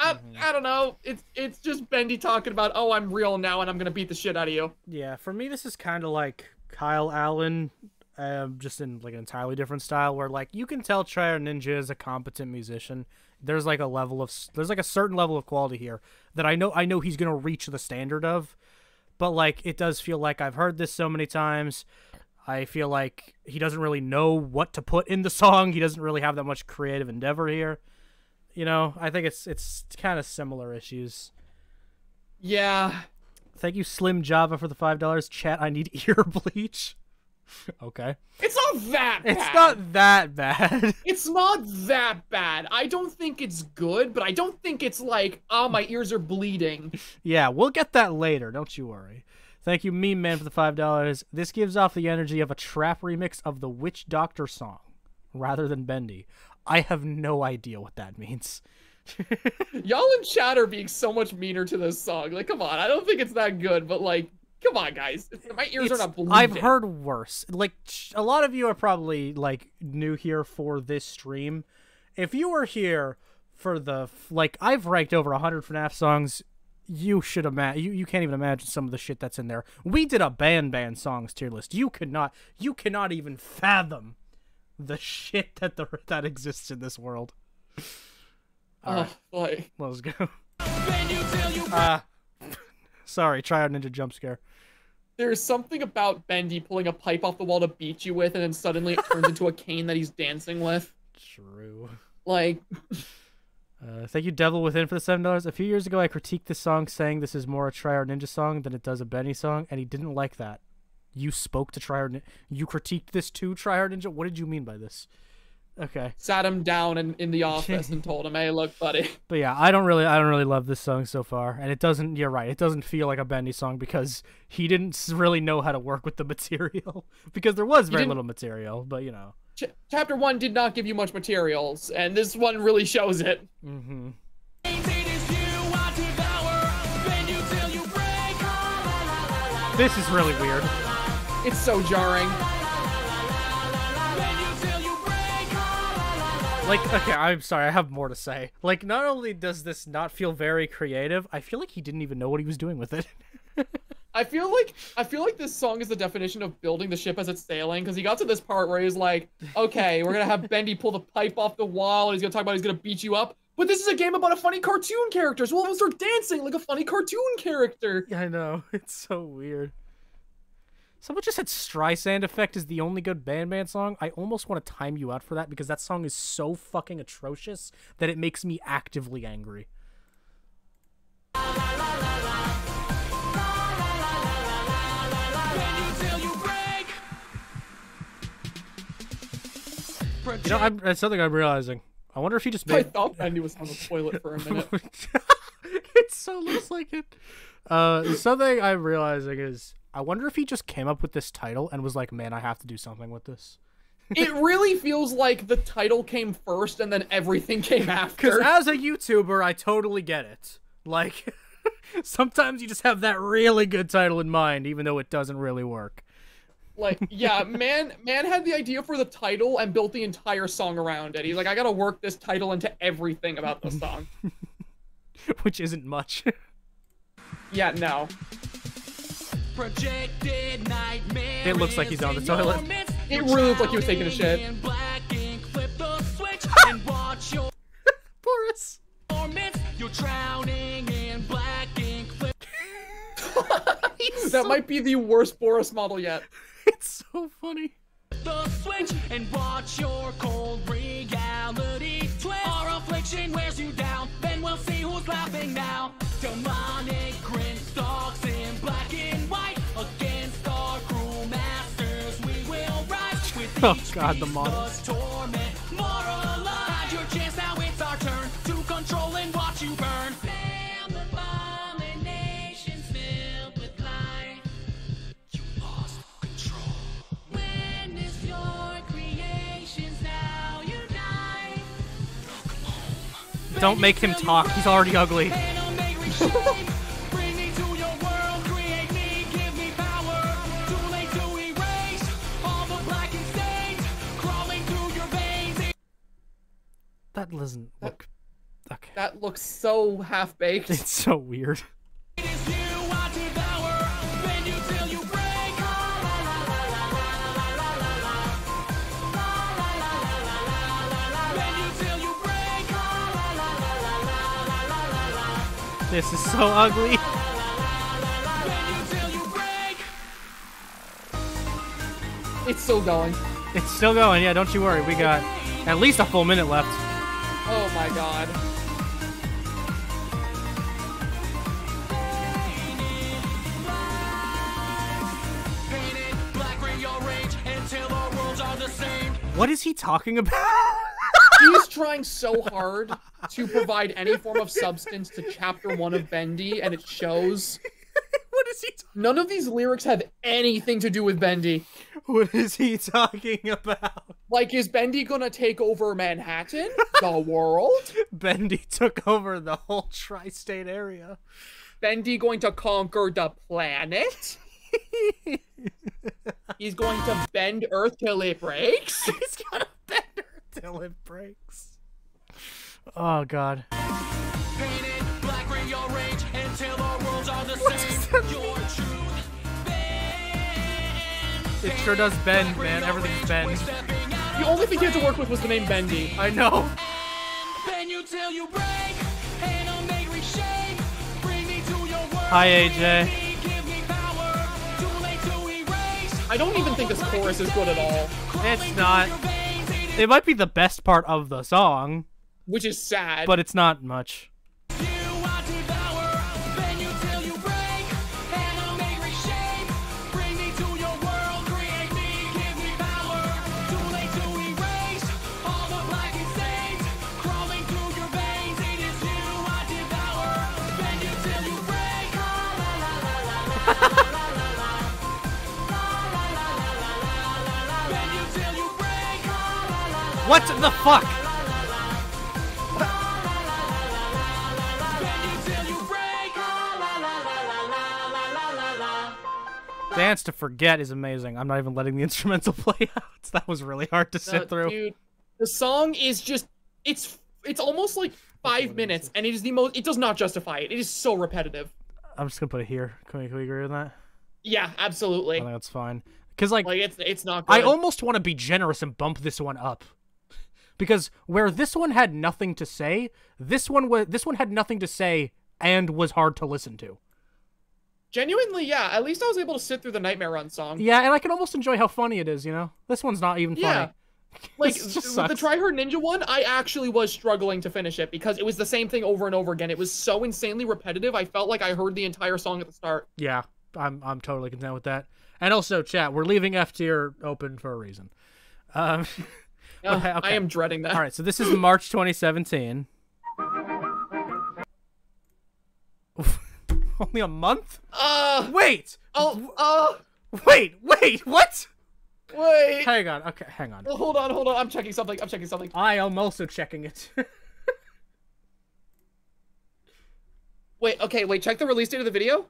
I, mm-hmm. I don't know. It's it's just Bendy talking about, oh, I'm real now and I'm going to beat the shit out of you. Yeah, for me, this is kind of like Kyle Allen, um, just in, like, an entirely different style where, like, you can tell Try Hard Ninja is a competent musician. There's, like, a level of, there's, like, a certain level of quality here that I know, I know he's going to reach the standard of. But, like, it does feel like I've heard this so many times. I feel like he doesn't really know what to put in the song. He doesn't really have that much creative endeavor here. You know, I think it's it's kind of similar issues. Yeah. Thank you, Slim Java, for the five dollars. Chat, I need ear bleach. Okay. It's not that bad. It's not that bad. It's not that bad. I don't think it's good, but I don't think it's like, oh, my ears are bleeding. Yeah, we'll get that later. Don't you worry. Thank you, Meme Man, for the five dollars. This gives off the energy of a trap remix of the Witch Doctor song rather than Bendy. I have no idea what that means. Y'all in chat are being so much meaner to this song. Like, come on. I don't think it's that good, but like, come on, guys. My ears it's, are not bleeding. I've heard worse. Like, a lot of you are probably, like, new here for this stream. If you were here for the... Like, I've ranked over one hundred F NAF songs. You should imagine... You, you can't even imagine some of the shit that's in there. We did a Ban Ban songs tier list. You could not... You cannot even fathom the shit that the that exists in this world. All oh, right. Boy. Let's go. Uh... Sorry, Try Hard Ninja jump scare. There's something about Bendy pulling a pipe off the wall to beat you with, and then suddenly it turns into a cane that he's dancing with. True. Like... Uh, thank you, Devil Within, for the seven dollars. A few years ago, I critiqued this song, saying this is more a Try Hard Ninja song than it does a Bendy song, and he didn't like that. You spoke to Try Hard Ninja. You critiqued this to Try Hard Ninja? What did you mean by this? Okay. Sat him down in, in the office and told him, hey, look, buddy. But yeah, I don't really I don't really love this song so far. And it doesn't, you're right, it doesn't feel like a Bendy song because he didn't really know how to work with the material. Because there was very little material, but you know. Ch chapter one did not give you much materials, and this one really shows it. Mm-hmm. This is really weird. It's so jarring. Like, okay, I'm sorry, I have more to say. Like, not only does this not feel very creative, I feel like he didn't even know what he was doing with it. I feel like I feel like this song is the definition of building the ship as it's sailing, because he got to this part where he's like, okay, we're going to have Bendy pull the pipe off the wall, and he's going to talk about he's going to beat you up, but this is a game about a funny cartoon character, so we'll have him start dancing like a funny cartoon character. Yeah, I know, it's so weird. Someone just said Streisand Effect is the only good Ban Ban song. I almost want to time you out for that because that song is so fucking atrocious that it makes me actively angry. project. You know, I'm, that's something I'm realizing. I wonder if he just made... I thought Bendy was on the toilet for a minute. It so looks like it. Uh, something I'm realizing is, I wonder if he just came up with this title and was like, man, I have to do something with this. It really feels like the title came first and then everything came after. Because as a YouTuber, I totally get it. Like, sometimes you just have that really good title in mind, even though it doesn't really work. Like, yeah, man man had the idea for the title and built the entire song around it. He's like, I gotta work this title into everything about the song. Which isn't much. Yeah, no. Projected nightmare. It looks like he's on the toilet. It really looks like he was taking a shit. Boris. You're drowning in black ink. That so... might be the worst Boris model yet. It's so funny. The switch and watch your cold reality twist. Our affliction wears you down. Then we'll see who's laughing now. Demonic grin stalks in black and white. Against our cruel masters, we will rise with oh, each God, the models. Torment. Moralize your chance now. It's our turn to control and watch you burn. Don't make him talk. He's already ugly. That doesn't look... Okay. That looks so half-baked. It's so weird. This is so ugly. It's still going. It's still going, yeah, don't you worry. We got at least a full minute left. Oh my god. What is he talking about? He's trying so hard to provide any form of substance to chapter one of Bendy, and it shows. What is he talking about? None of these lyrics have anything to do with Bendy. What is he talking about? Like, is Bendy gonna take over Manhattan? The world? Bendy took over the whole tri-state area. Bendy going to conquer the planet? He's going to bend Earth till it breaks? He's gonna bend Earth till it breaks. Oh god. Painted black ring your rage until our worlds are the same. Your truth bends. It sure does bend, man. Everything's bends. The only thing he had to work with was the name Bendy. I know. Bend you till you break. And I'll make reshape. Bring me to your world. Hi A J. Give me power. Too late to erase. I don't even think this chorus is good at all. It's not. It might be the best part of the song. Which is sad. But it's not much. What the fuck? Dance to Forget is amazing. I'm not even letting the instrumental play out. That was really hard to sit uh, through. Dude, the song is just, it's it's almost like five minutes, and it is the most, it does not justify it. It is so repetitive. I'm just gonna put it here. Can we, can we agree on that? Yeah, absolutely. I think that's fine. Because like, like, it's, it's not good. I almost want to be generous and bump this one up. Because where this one had nothing to say, this one was this one had nothing to say and was hard to listen to. Genuinely, yeah. At least I was able to sit through the Nightmare Run song. Yeah, and I can almost enjoy how funny it is, you know? This one's not even yeah. funny. Like, the Try Hard Ninja one, I actually was struggling to finish it because it was the same thing over and over again. It was so insanely repetitive, I felt like I heard the entire song at the start. Yeah, I'm, I'm totally content with that. And also, chat, we're leaving F tier open for a reason. Um... Oh, okay. I am dreading that. All right, so this is March twenty seventeen. Only a month? Uh, wait! Oh, uh, wait, wait, what? Wait. Hang on, okay, hang on. Well, hold on, hold on, I'm checking something, I'm checking something. I am also checking it. Wait, okay, wait, check the release date of the video.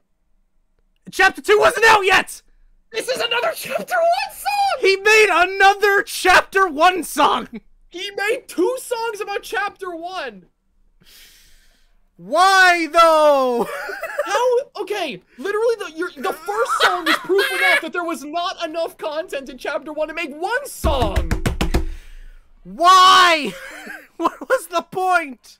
Chapter two wasn't out yet! This is another Chapter one song! He made another Chapter one song! He made two songs about Chapter one! Why, though? How? Okay, literally, the your, the first song is proof enough that there was not enough content in Chapter one to make one song! Why? What was the point?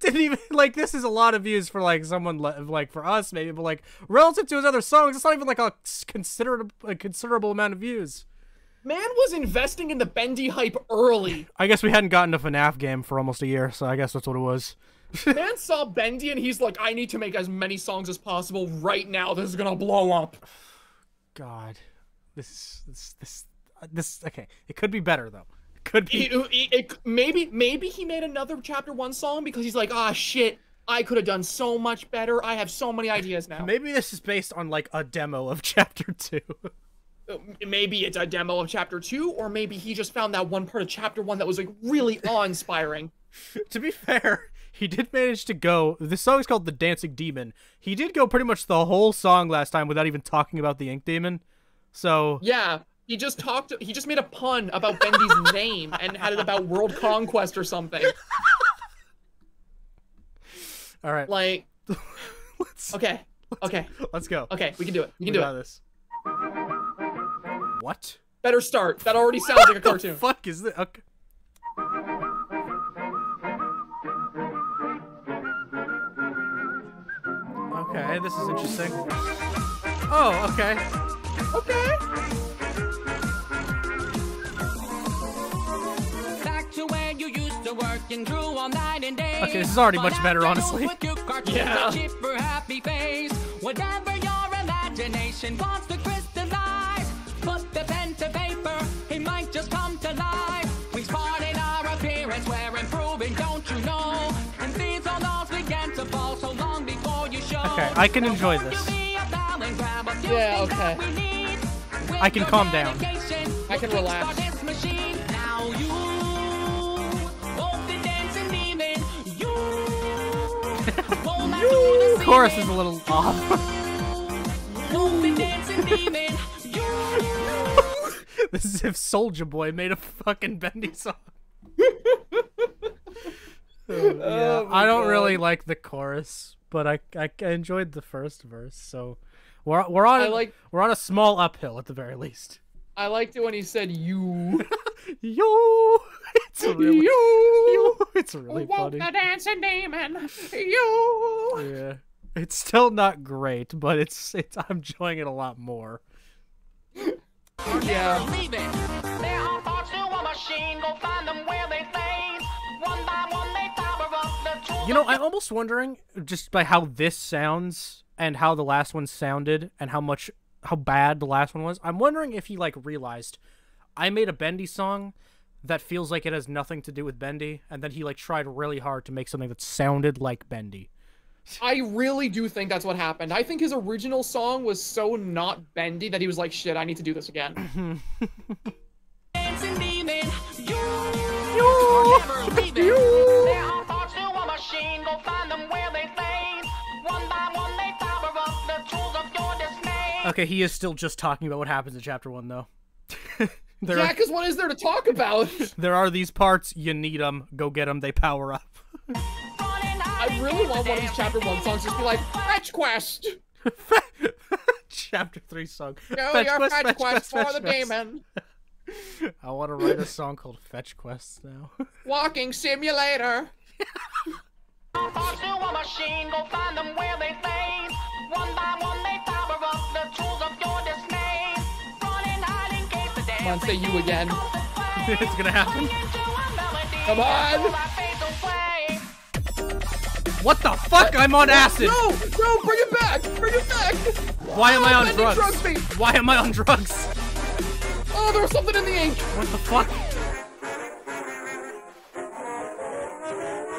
Didn't even, like, this is a lot of views for, like, someone, like, for us, maybe, but, like, relative to his other songs, it's not even, like, a considerable, a considerable amount of views. Man was investing in the Bendy hype early. I guess we hadn't gotten a FNAF game for almost a year, so I guess that's what it was. Man saw Bendy and he's like, I need to make as many songs as possible right now. This is gonna blow up. God, this is this this this. Okay, it could be better though. It could be. It, it, it, maybe maybe he made another Chapter One song because he's like, ah, shit. I could have done so much better. I have so many ideas now. Maybe this is based on like a demo of Chapter Two. Maybe it's a demo of Chapter two, or maybe he just found that one part of Chapter one that was, like, really awe-inspiring. To be fair, he did manage to go... This song is called The Dancing Demon. He did go pretty much the whole song last time without even talking about the Ink Demon, so... Yeah, he just talked... He just made a pun about Bendy's name and had it about world conquest or something. All right. Like... let's, okay, let's, okay. Let's go. Okay, we can do it. We can we do got it. This. What? Better start. That already sounds like a cartoon. What the fuck is this? Okay. Okay, this is interesting. Oh, okay. Okay. Back to when you used to work and drew all night and day. Okay, this is already much better, honestly. Yeah. Whatever your imagination wants to crystallize. Put the pen to paper, it might just come to life. We spotted our appearance, we're improving, don't you know? And these are those began to fall so long before you show. Okay, I can enjoy this. Yeah, okay. I can calm down. I can relax. Now you, both the dancing demon, you. The chorus is a little off. Both the dancing demon. This is if Soulja Boy made a fucking Bendy song. So, yeah. Oh, I don't God. really like the chorus, but I, I I enjoyed the first verse. So we're we're on a, like, we're on a small uphill at the very least. I liked it when he said "you, yo." It's really you. Yo. It's really funny. The dancing demon, you. Yeah, it's still not great, but it's it's I'm enjoying it a lot more. Yeah. There are parts to a machine, go find them where they phase. One by one they power up the. You know, I'm almost wondering just by how this sounds and how the last one sounded and how much how bad the last one was. I'm wondering if he like realized I made a Bendy song that feels like it has nothing to do with Bendy, and then he like tried really hard to make something that sounded like Bendy. I really do think that's what happened. I think his original song was so not Bendy that he was like, shit, I need to do this again. Dancing demon, you, you, never leaving. There are parts to a machine, go find them where they fade. One by one they power up the tools of your dismay. Okay, he is still just talking about what happens in Chapter one, though. There yeah, because what is there to talk about? There are these parts, you need them, go get them, they power up. I really want one of these Chapter one songs just be like, Fetch Quest! Chapter three song. No, fetch your quest, fetch, fetch Quest, quest for the quest. Demon. I want to write a song called Fetch Quest now. Walking Simulator. Come on, say you again. It's gonna happen. Come on! What the fuck? What? I'm on acid. No, no, bring it back, bring it back. Why am oh, I on drugs? Drugs Why am I on drugs? Oh, Oh, there was something in the ink! What the fuck?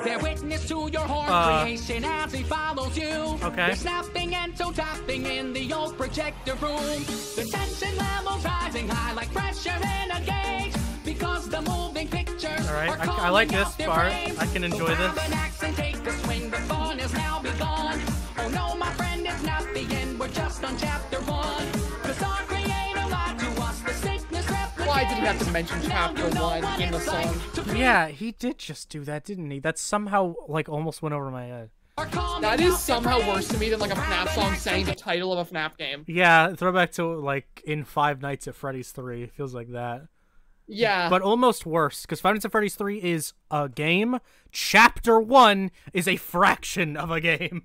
They're witness to your horror uh, creation as he follows you. Okay. You're snapping and toe-tapping in the old projector room. The tension level's rising high like pressure in a gauge. Because the moving pictures All right. are I, I like this part. Frames. I can enjoy so this. And take the swing. The fun is now begun. Oh no, my friend, it's not the end. We're just on chapter one. Because our creator lied to us. The sickness replicates. Why did we have to mention chapter one in the song? Yeah, he did just do that, didn't he? That somehow, like, almost went over my head. That is somehow worse to me than, like, a FNAF song saying the title of a FNAF game. Yeah, throwback to, like, in Five Nights at Freddy's three. It feels like that. Yeah. But almost worse, because Five Nights at Freddy's three is a game. Chapter one is a fraction of a game.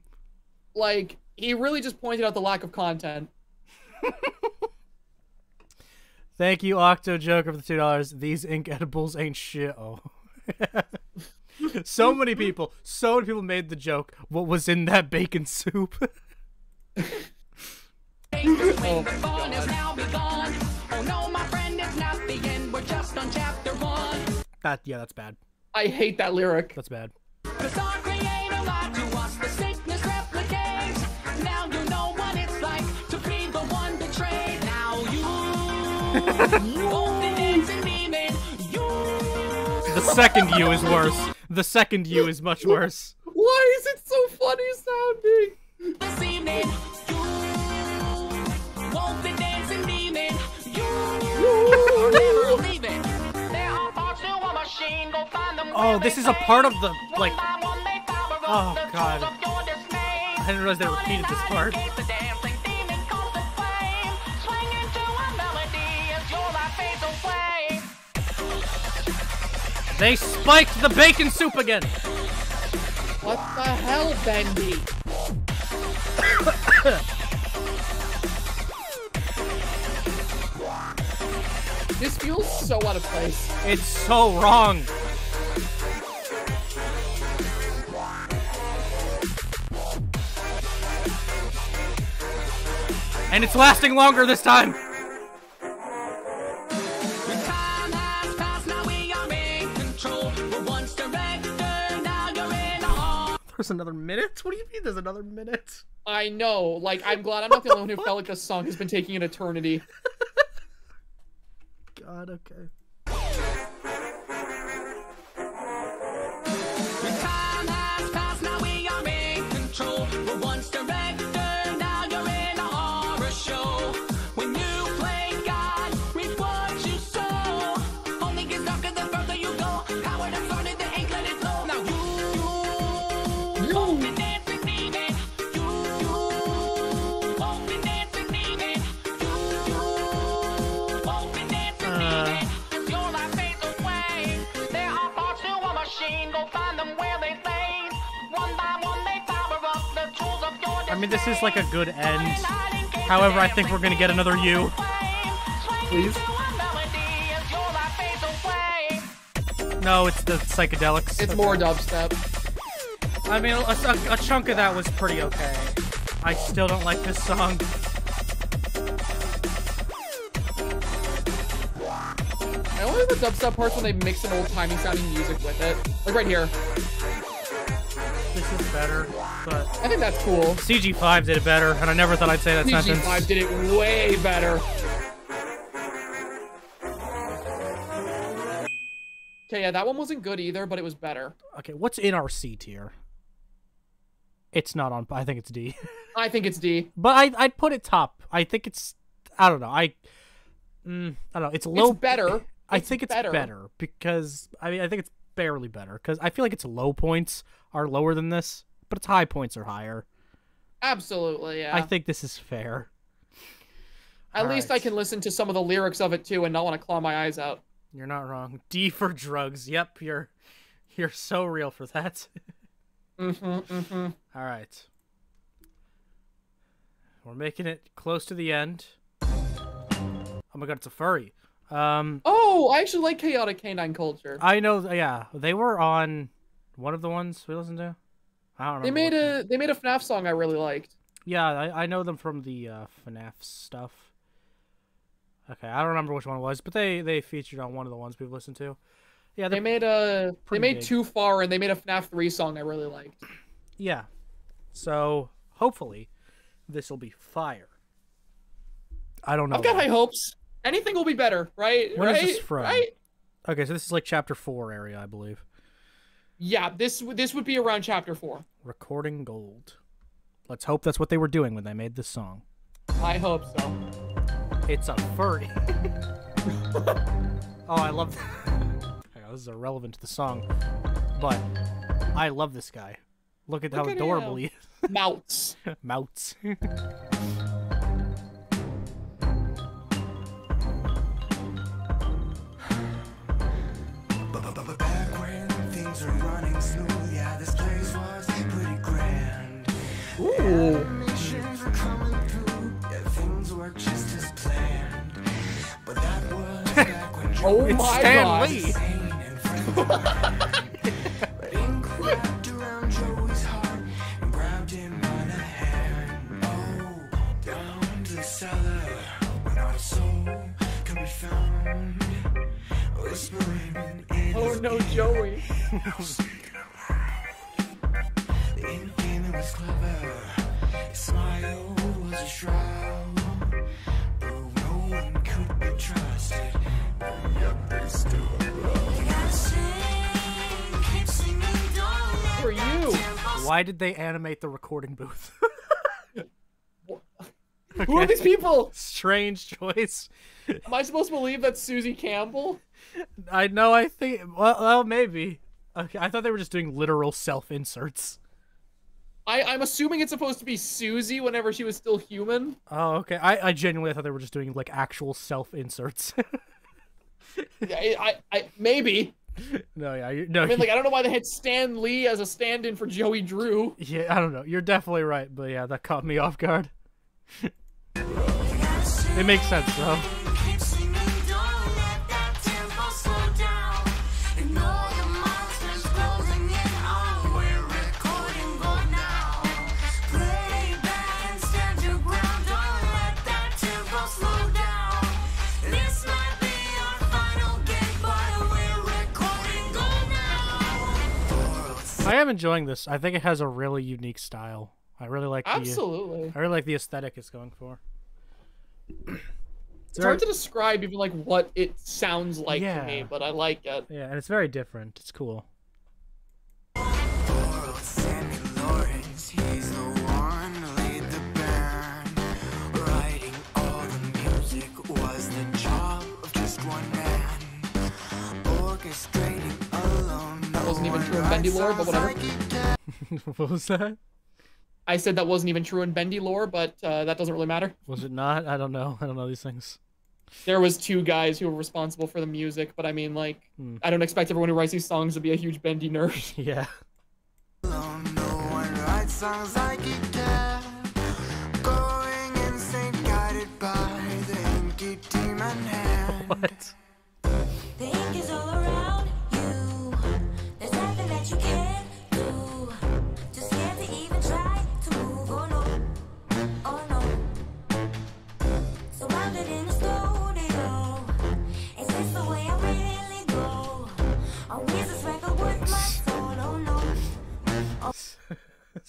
Like, he really just pointed out the lack of content. Thank you, Octo Joker, for the two dollars. These ink edibles ain't shit. Oh. So many people, so many people made the joke. What was in that bacon soup? Oh, my God. Oh, no, my friend, it's not the end. We're just on chapter one. That, yeah, that's bad. I hate that lyric. That's bad. The second you is worse. The second you is much worse. Why is it so funny sounding? This evening, you won't be dancing, demon. You will never leave it. There are parts to a machine. Go find them. Oh, this is a part of the, like. Oh, God. I didn't realize they repeated this part. They spiked the bacon soup again! What the hell, Bendy? This feels so out of place. It's so wrong! And it's lasting longer this time! There's another minute? What do you mean there's another minute? I know. Like, I'm glad I'm not the only one who felt like this song has been taking an eternity. God, okay. I mean, this is like a good end. However, I think we're gonna get another you. Please. No, it's the psychedelics. It's more dubstep. I mean, a, a, a chunk of that was pretty okay. I still don't like this song. I only like the dubstep parts when they mix an old-timey sounding music with it. Like right here. This is better, but I think that's cool. C G five did it better, and I never thought I'd say that C G five sentence. C G five did it way better. Okay, yeah, that one wasn't good either, but it was better. Okay, what's in our C tier? It's not on. I think it's D. I think it's D. But I, I'd put it top. I think it's. I don't know. I. Mm, I don't know. It's low. It's better. I it's think it's better. better because I mean I think it's. Barely better, because I feel like its low points are lower than this, but its high points are higher. Absolutely, yeah. I think this is fair. At All least right. I can listen to some of the lyrics of it, too, and not want to claw my eyes out. You're not wrong. D for drugs. Yep, you're you're so real for that. mm-hmm, mm-hmm. All right. We're making it close to the end. Oh my god, it's a furry. Um, oh, I actually like Chaotic Canine Culture. I know, yeah. They were on one of the ones we listened to. I don't know. They made a they made a FNAF song I really liked. Yeah, I, I know them from the uh, FNAF stuff. Okay, I don't remember which one it was, but they they featured on one of the ones we've listened to. Yeah, they made a they made big. Too Far, and they made a FNAF three song I really liked. Yeah, so hopefully this will be fire. I don't know. I've got high hopes. Anything will be better, right? Where right? is this from? Right? Okay, so this is like chapter four area, I believe. Yeah, this this would be around chapter four. Recording gold. Let's hope that's what they were doing when they made this song. I hope so. It's a furry. Oh, I love that. This is irrelevant to the song, but I love this guy. Look at Look how at adorable him. he is. Mouts. Mouts. Ooh. Oh it's my Stan God. Lee. Oh no, Joey. Smile was a shroud, but no one could be trusted. For you. Why did they animate the recording booth? Okay. Who are these people? Strange choice. Am I supposed to believe that's Susie Campbell? I know. I think. Well, well maybe. Okay, I thought they were just doing literal self-inserts. I, I'm assuming it's supposed to be Susie whenever she was still human. Oh, okay. I, I genuinely thought they were just doing like actual self-inserts. Yeah, I, I, maybe. No, yeah, you're, no. I mean, like, I don't know why they had Stan Lee as a stand-in for Joey Drew. Yeah, I don't know. You're definitely right, but yeah, that caught me off guard. It makes sense, though. I am enjoying this. I think it has a really unique style. I really like the, Absolutely. I really like the aesthetic it's going for. It's there... hard to describe even like what it sounds like yeah. to me, but I like it. Yeah, and it's very different. It's cool. Wasn't even true in Bendy lore, but whatever. What was that? I said that wasn't even true in Bendy lore, but uh, that doesn't really matter. Was it not? I don't know. I don't know these things. There was two guys who were responsible for the music, but I mean, like, hmm. I don't expect everyone who writes these songs to be a huge Bendy nerd. Yeah. What?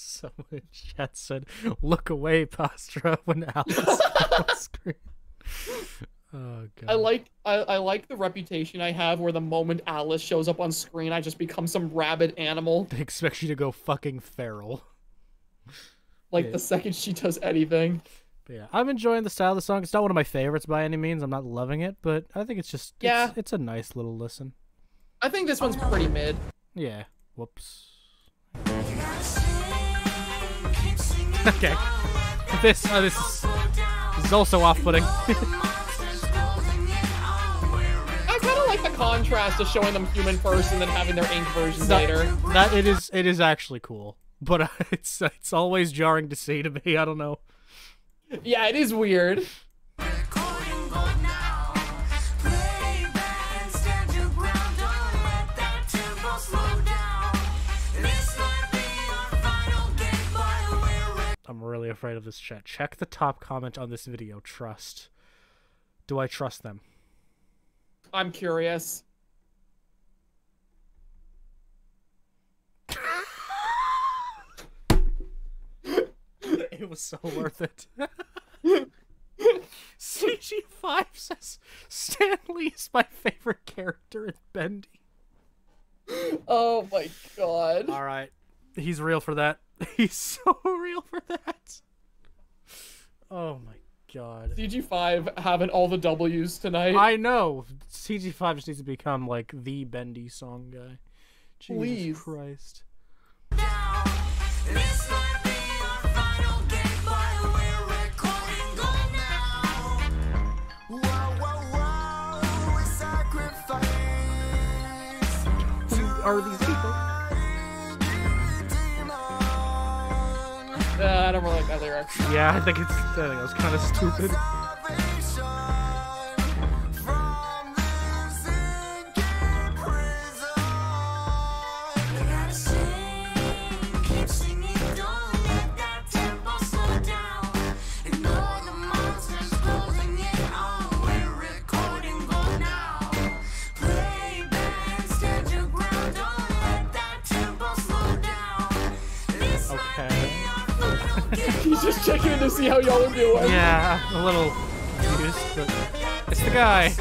Someone in chat said, "Look away, Pastra." When Alex on screen. Oh god. I like I, I like the reputation I have where the moment Alice shows up on screen, I just become some rabid animal. They expect you to go fucking feral. Like yeah. the second she does anything. But yeah, I'm enjoying the style of the song. It's not one of my favorites by any means. I'm not loving it, but I think it's just yeah. it's, it's a nice little listen. I think this one's pretty mid. Yeah. Whoops. Okay. This uh, this, is, this is also off-putting. I kind of like the contrast of showing them human first and then having their ink versions that, later. That it is it is actually cool, but uh, it's it's always jarring to see to me. I don't know. Yeah, it is weird. I'm really afraid of this chat. Check the top comment on this video. Trust. Do I trust them? I'm curious. It was so worth it. C G five says Stanley is my favorite character in Bendy. Oh my god. All right. He's real for that. He's so real for that. Oh my god. C G five having all the W's tonight. I know. C G five just needs to become like the Bendy song guy. Jesus Please. Christ. Now, this might be our final game while we're recording. Go now. Wow, wow, wow. We sacrifice. Who are these people? Uh, I don't really like that lyric. Yeah, I think it's I think it was kind of stupid. Just checking in to see how y'all are doing. Yeah, a little confused, but it's the guy.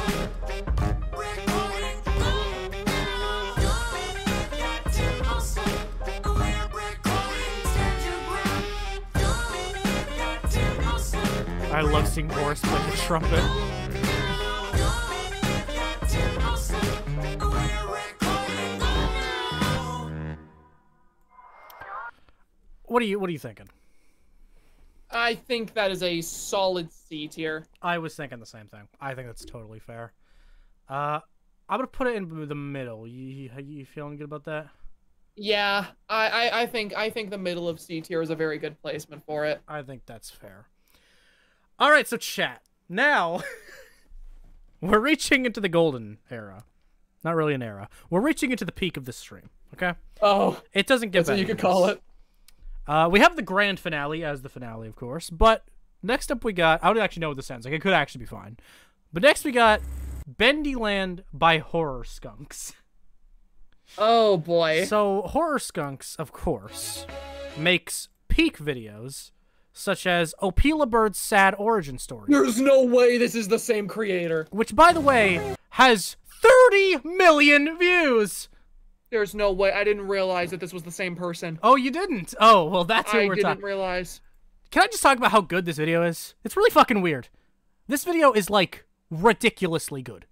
I love seeing Boris play the trumpet. What are you? What are you thinking? I think that is a solid C tier. I was thinking the same thing. I think that's totally fair. Uh, I'm going to put it in the middle. You, you feeling good about that? Yeah, I, I, I think I think the middle of C tier is a very good placement for it. I think that's fair. All right, so chat. Now, we're reaching into the golden era. Not really an era. We're reaching into the peak of this stream, okay? Oh. It doesn't get better. That's what you could call it. Uh, we have the grand finale as the finale, of course, but next up we got... I don't actually know what this ends like. It could actually be fine. But next we got Bendy Land by Horror Skunks. Oh, boy. So, Horror Skunks, of course, makes peak videos such as Opila Bird's Sad Origin Story. There's no way this is the same creator. Which, by the way, has thirty million views! There's no way. I didn't realize that this was the same person. Oh, you didn't? Oh, well, that's what we're talking about. I didn't realize. Can I just talk about how good this video is? It's really fucking weird. This video is, like, ridiculously good.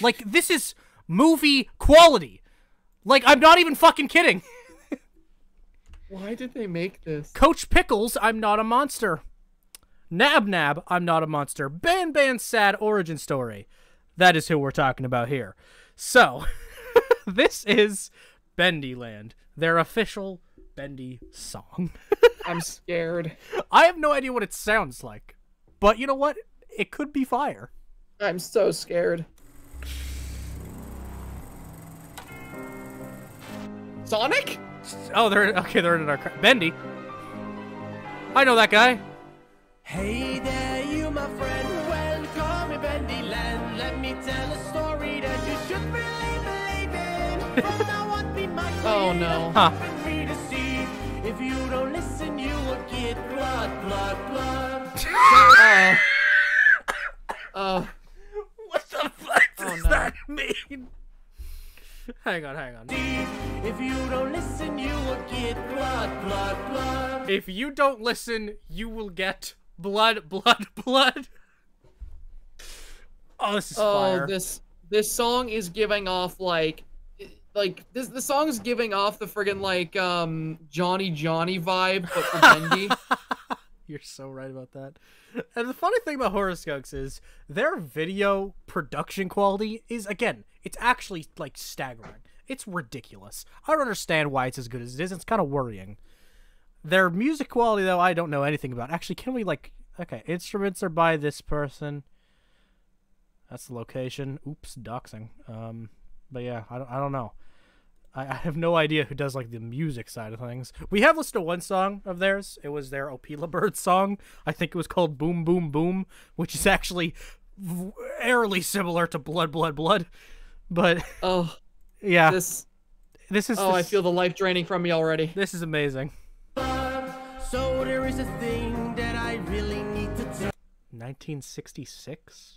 Like, this is movie quality. Like, I'm not even fucking kidding. Why did they make this? Coach Pickles, I'm Not a Monster. Nab Nab, I'm Not a Monster. Ban Ban's Sad Origin Story. That is who we're talking about here. So... This is Bendy Land, their official Bendy song. I'm scared. I have no idea what it sounds like, but you know what? It could be fire. I'm so scared. Sonic? Oh, they're okay. They're in our car. Bendy. I know that guy. Hey there, you my friend. Well, call me Bendy Land. Let me tell a story that you should be. Oh no. Huh. If you don't listen, you will get blood, blood, blood. Oh. What the fuck does oh, no. that mean? Hang on, hang on. If you don't listen, you will get blood, blood, blood. If you don't listen, you will get blood, blood, blood. Oh, this is oh, fire. Oh, this this song is giving off like Like, this, the song's giving off the friggin', like, um, Johnny Johnny vibe, but for Bendy. You're so right about that. And the funny thing about Horror Skunks is their video production quality is, again, it's actually, like, staggering. It's ridiculous. I don't understand why it's as good as it is. It's kind of worrying. Their music quality, though, I don't know anything about. Actually, can we, like... Okay, instruments are by this person. That's the location. Oops, doxing. Um, but yeah, I don't, I don't know. I have no idea who does, like, the music side of things. We have listened to one song of theirs. It was their Opila Bird song. I think it was called Boom Boom Boom, which is actually eerily similar to Blood, Blood, Blood. But oh, yeah, this this is. Oh, this, I feel the life draining from me already. This is amazing. So there is a thing that I really need to tell. nineteen sixty-six.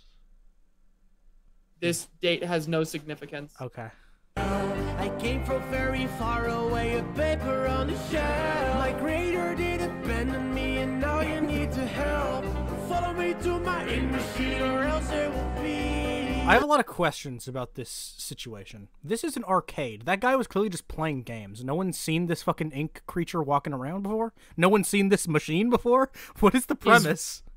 This date has no significance. Okay. I came from very far away, a paper on the shelf. My creator did abandon me, and now you need to help. Follow me to my ink machine, or else it will be. I have a lot of questions about this situation. This is an arcade. That guy was clearly just playing games. No one's seen this fucking ink creature walking around before? No one's seen this machine before? What is the premise? He's...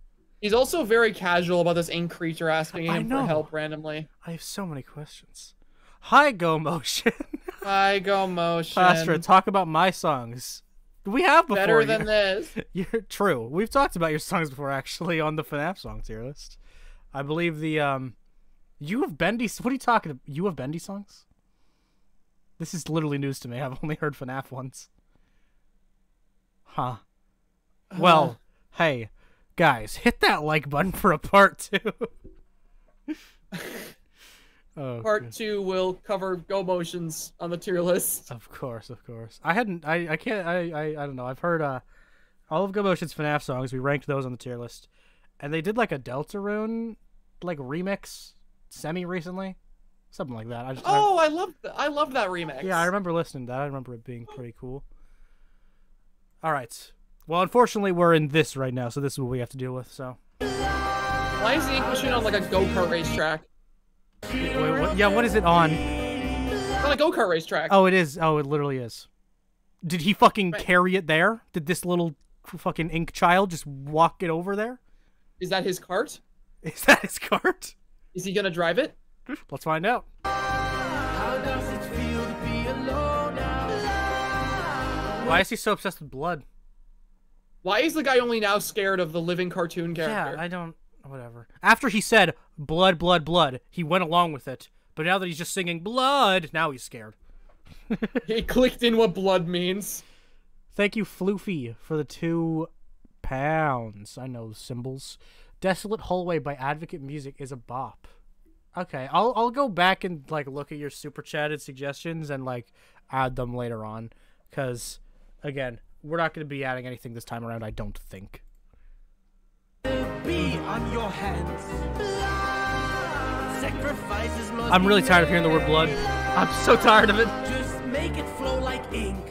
He's also very casual about this ink creature asking him for help randomly. I have so many questions. Hi, Go Motion. Hi, Go Motion. Pastra, talk about my songs. We have before. Better than this. You're true. We've talked about your songs before, actually, on the FNAF song tier list. I believe the um, you have Bendy. What are you talking about? You have Bendy songs? This is literally news to me. I've only heard FNAF ones. Huh. Well, uh. hey. Guys, hit that like button for a part two. oh, part good. two will cover Go Motions on the tier list. Of course, of course. I hadn't. I. I can't. I. I. I don't know. I've heard uh, all of Go Motion's FNAF songs. We ranked those on the tier list, and they did like a Deltarune like remix semi recently, something like that. I just. Oh, I, I love. I love that remix. Yeah, I remember listening to that. I remember it being pretty cool. All right. Well, unfortunately, we're in this right now, so this is what we have to deal with, so. Why is the ink machine on, like, a go-kart racetrack? Wait, wait, what? Yeah, what is it on? It's on a go-kart racetrack. Oh, it is. Oh, it literally is. Did he fucking right. carry it there? Did this little fucking ink child just walk it over there? Is that his cart? Is that his cart? Is he gonna drive it? Let's find out. How does it feel to be alone now? Why is he so obsessed with blood? Why is the guy only now scared of the living cartoon character? Yeah, I don't... Whatever. After he said, blood, blood, blood, he went along with it. But now that he's just singing, blood, now he's scared. He clicked in what blood means. Thank you, Floofy, for the two pounds. I know the symbols. Desolate Hallway by Advocate Music is a bop. Okay, I'll, I'll go back and, like, look at your super chatted suggestions and, like, add them later on. Because, again... We're not going to be adding anything this time around, I don't think. Be on your hands. Sacrifices must I'm really tired of hearing the word blood. I'm so tired of it. Just make it flow like ink.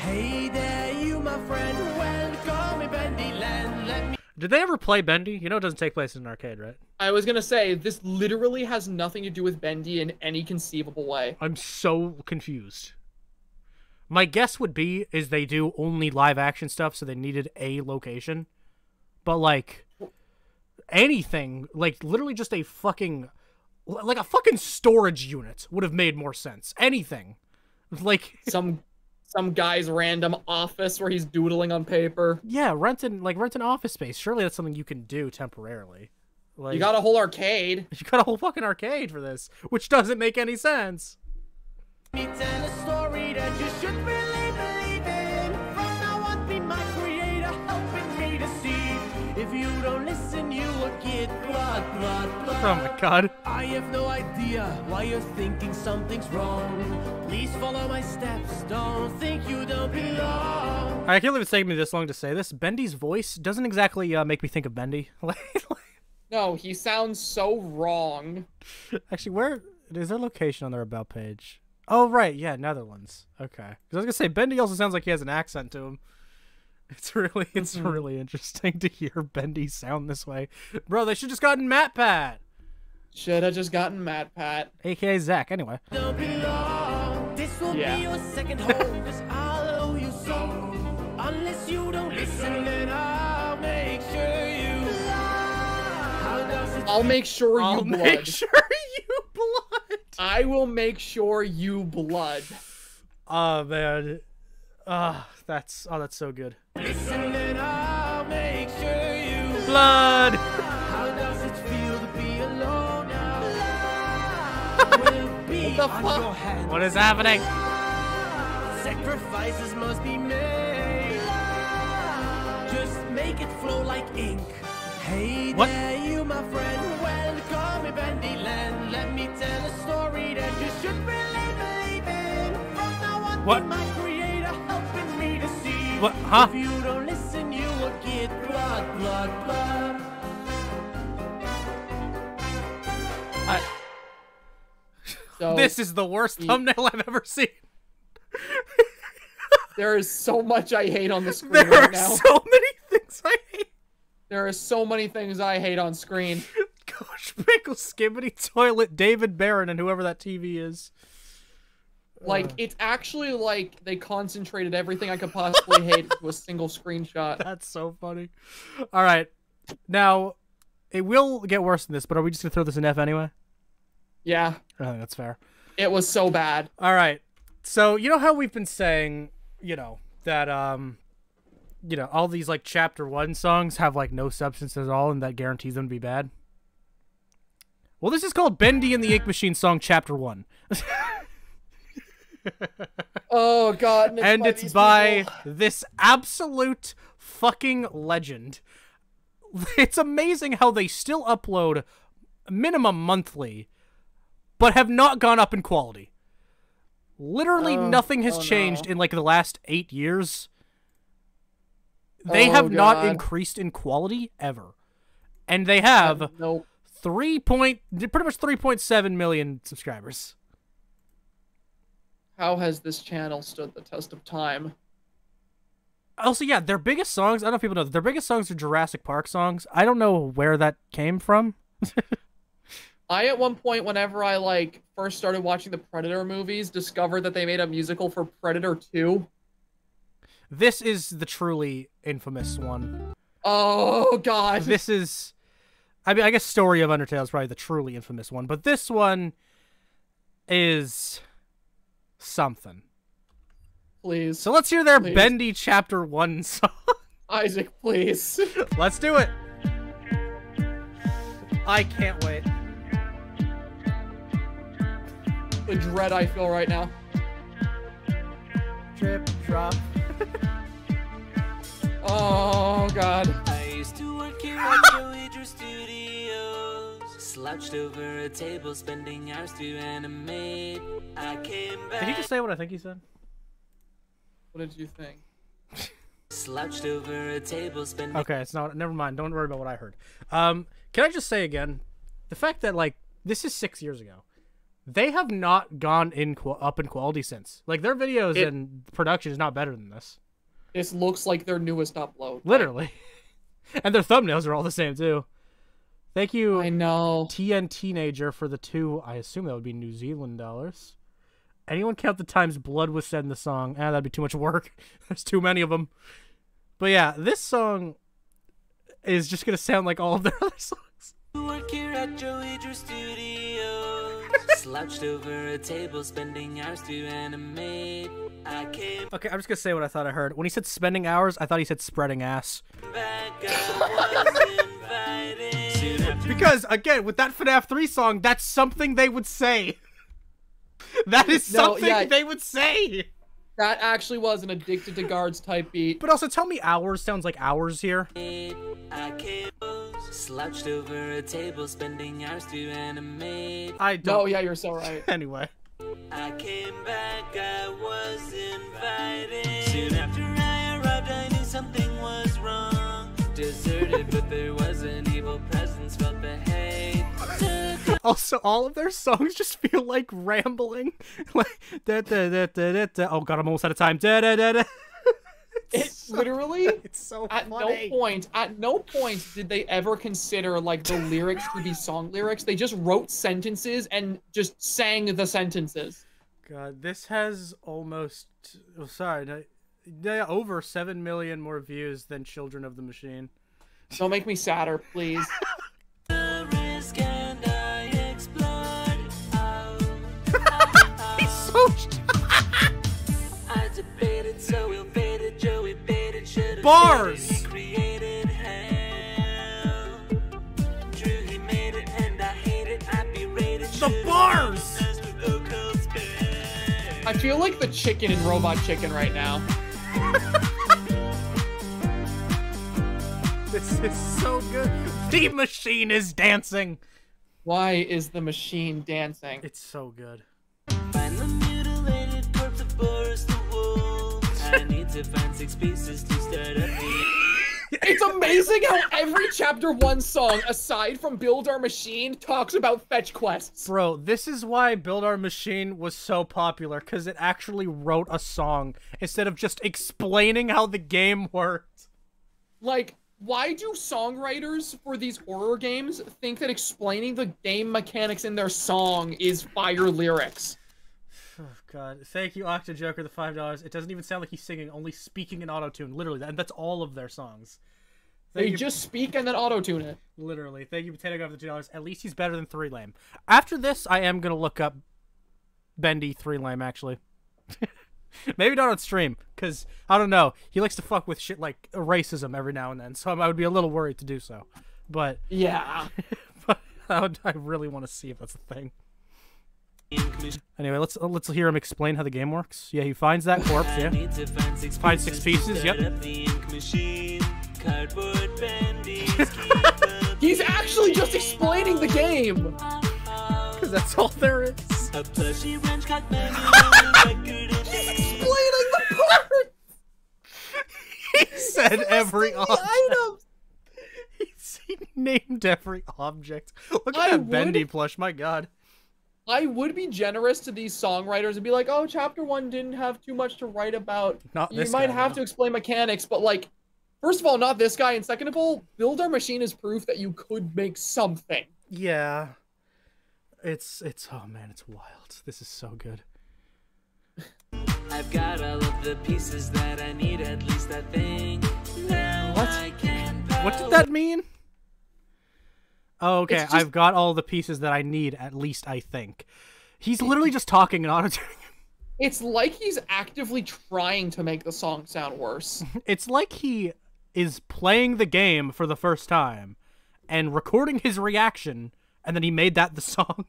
Hey there, you, my friend. Welcome to Bendy Land. Let me... Did they ever play Bendy? You know it doesn't take place in an arcade, right? I was going to say, this literally has nothing to do with Bendy in any conceivable way. I'm so confused. My guess would be is they do only live action stuff, so they needed a location. But like anything, like literally just a fucking, like a fucking storage unit would have made more sense. Anything, like some some guy's random office where he's doodling on paper. Yeah, rent an like rent an office space. Surely that's something you can do temporarily. Like, you got a whole arcade. You got a whole fucking arcade for this, which doesn't make any sense. Me tell a story that you should really believe in. From now on, be my creator, helping me to see. If you don't listen, you will get blood, blood, blood. Oh my god. I have no idea why you're thinking something's wrong. Please follow my steps, don't think you don't belong. I can't believe it's taking me this long to say this. Bendy's voice doesn't exactly uh, make me think of Bendy. No, he sounds so wrong. Actually, where is their location on their about page? Oh, right. Yeah, Netherlands. Okay. Because I was going to say, Bendy also sounds like he has an accent to him. It's really it's mm-hmm. really interesting to hear Bendy sound this way. Bro, they should have just gotten MatPat. Should have just gotten MatPat. A K A Zach, anyway. Don't be long. This will yeah. be your second home, because I'll owe you some. Unless you don't listen, then I'll make sure you... I'll make sure you I'll blood. I'll make sure you blood. I will make sure you blood. Oh, man. Oh, that's, oh, that's so good. Listen and I'll make sure you blood. How does it feel to be alone now? What the fuck? What is happening? Sacrifices must be made. Just make it flow like ink. Hey what? There, you my friend, well, call me Bendy Land. Let me tell a story that you should really believe in. From now on, what? My creator helping me to see. What? Huh? If you don't listen, you will get blood, blood, blood. I... So this is the worst he... thumbnail I've ever seen. There is so much I hate on the screen there right now. There are so many things I hate. There are so many things I hate on screen. Gosh, Pickle, Skibbity Toilet, David Barron, and whoever that T V is. Like, uh. it's actually like they concentrated everything I could possibly hate to a single screenshot. That's so funny. All right. Now, it will get worse than this, but are we just going to throw this in F anyway? Yeah. I think that's fair. It was so bad. All right. So, you know how we've been saying, you know, that, um... you know, all these, like, chapter one songs have, like, no substance at all, and that guarantees them to be bad. Well, this is called Bendy and the Ink Machine song chapter one. Oh, God. And it's, and by, it's by this absolute fucking legend. It's amazing how they still upload minimum monthly, but have not gone up in quality. Literally oh, nothing has oh, changed no. in, like, the last eight years. They oh, have God. not increased in quality ever. And they have nope. three point, pretty much three point seven million subscribers. How has this channel stood the test of time? Also, yeah, their biggest songs, I don't know if people know, their biggest songs are Jurassic Park songs. I don't know where that came from. I, at one point, whenever I, like, first started watching the Predator movies, discovered that they made a musical for Predator two. This is the truly infamous one. Oh, God. This is... I mean, I guess Story of Undertale is probably the truly infamous one, but this one is something. Please. So let's hear their please. Bendy Chapter one song. Isaac, please. Let's do it. I can't wait. The dread I feel right now. Drip, drop. Oh, God. I used to work here at Joey Drew Studios. Slouched over a table, spending hours to animate. I came back. Did he just say what I think he said? What did you think? Slouched over a table, spending... Okay, it's not... Never mind. Don't worry about what I heard. Um, can I just say again, the fact that, like, this is six years ago. They have not gone in up in quality since. Like, their videos it, and production is not better than this. This looks like their newest upload. Literally. And their thumbnails are all the same, too. Thank you, I know. T N Teenager, for the two, I assume that would be New Zealand dollars. Anyone count the times blood was said in the song? Ah, that'd be too much work. There's too many of them. But yeah, this song is just going to sound like all of their other songs. Work here at Joey Drew Studios. Slouched over a table, spending hours to animate. I came okay, I'm just gonna say what I thought I heard. When he said spending hours, I thought he said spreading ass. Because, again, with that FNAF three song, that's something they would say. That is something no, yeah, they would say. That actually was an Addicted to Guards type beat. But also, tell me hours sounds like hours here. I came slouched over a table, spending hours to animate. I don't. Oh, yeah, you're so right. Anyway. I came back, I was invited. Soon after I arrived, I knew something was wrong. Deserted, but there was an evil presence, felt the hate. Also, all of their songs just feel like rambling. Like, da, da, da, da, da. Oh, God, I'm almost out of time. Da, da, da, da. It's so, literally it's so at funny. no point at no point did they ever consider like the lyrics to be song lyrics. They just wrote sentences and just sang the sentences. God, this has almost oh, sorry no, no, over seven million more views than Children of the Machine. Don't make me sadder, please. He's so I debated so we'll bars. The bars. I feel like the chicken in Robot Chicken right now. This is so good. Bendy Machine is dancing. Why is the machine dancing? It's so good. Find the mutilated corpse of Boris the Wolf. I need to find six pieces to start a beat. It's amazing how every chapter one song, aside from Build Our Machine, talks about fetch quests. Bro, this is why Build Our Machine was so popular, because it actually wrote a song instead of just explaining how the game worked. Like, why do songwriters for these horror games think that explaining the game mechanics in their song is fire lyrics? Oh, God. Thank you, Octojoker, the five dollars. It doesn't even sound like he's singing, only speaking in auto-tune. Literally, that, that's all of their songs. Thank they you... just speak and then auto-tune it. Literally. Thank you, Potato Guy, for the two dollars. At least he's better than Three Lame. After this, I am going to look up Bendy Three Lame, actually. Maybe not on stream, because, I don't know, he likes to fuck with shit like racism every now and then, so I would be a little worried to do so. But... yeah. But I, would, I really want to see if that's a thing. Anyway, let's let's hear him explain how the game works. Yeah, he finds that corpse. Yeah, find six, find six pieces. Yep. He's actually just explaining the game. Cause that's all there is. He's explaining the part. He said every item. He named every object. Look at I that would... Bendy plush. My God. I would be generous to these songwriters and be like, oh, chapter one didn't have too much to write about. Not you this might guy, have no. to explain mechanics, but like, first of all, not this guy, and second of all, Build Our Machine is proof that you could make something. Yeah. It's, it's, oh man, it's wild. This is so good. I've got all of the pieces that I need, at least I think. Now what? I can what did that mean? Oh, okay, just... I've got all the pieces that I need, at least I think. He's literally just talking and auto-tuning. It's like he's actively trying to make the song sound worse. It's like he is playing the game for the first time and recording his reaction, and then he made that the song.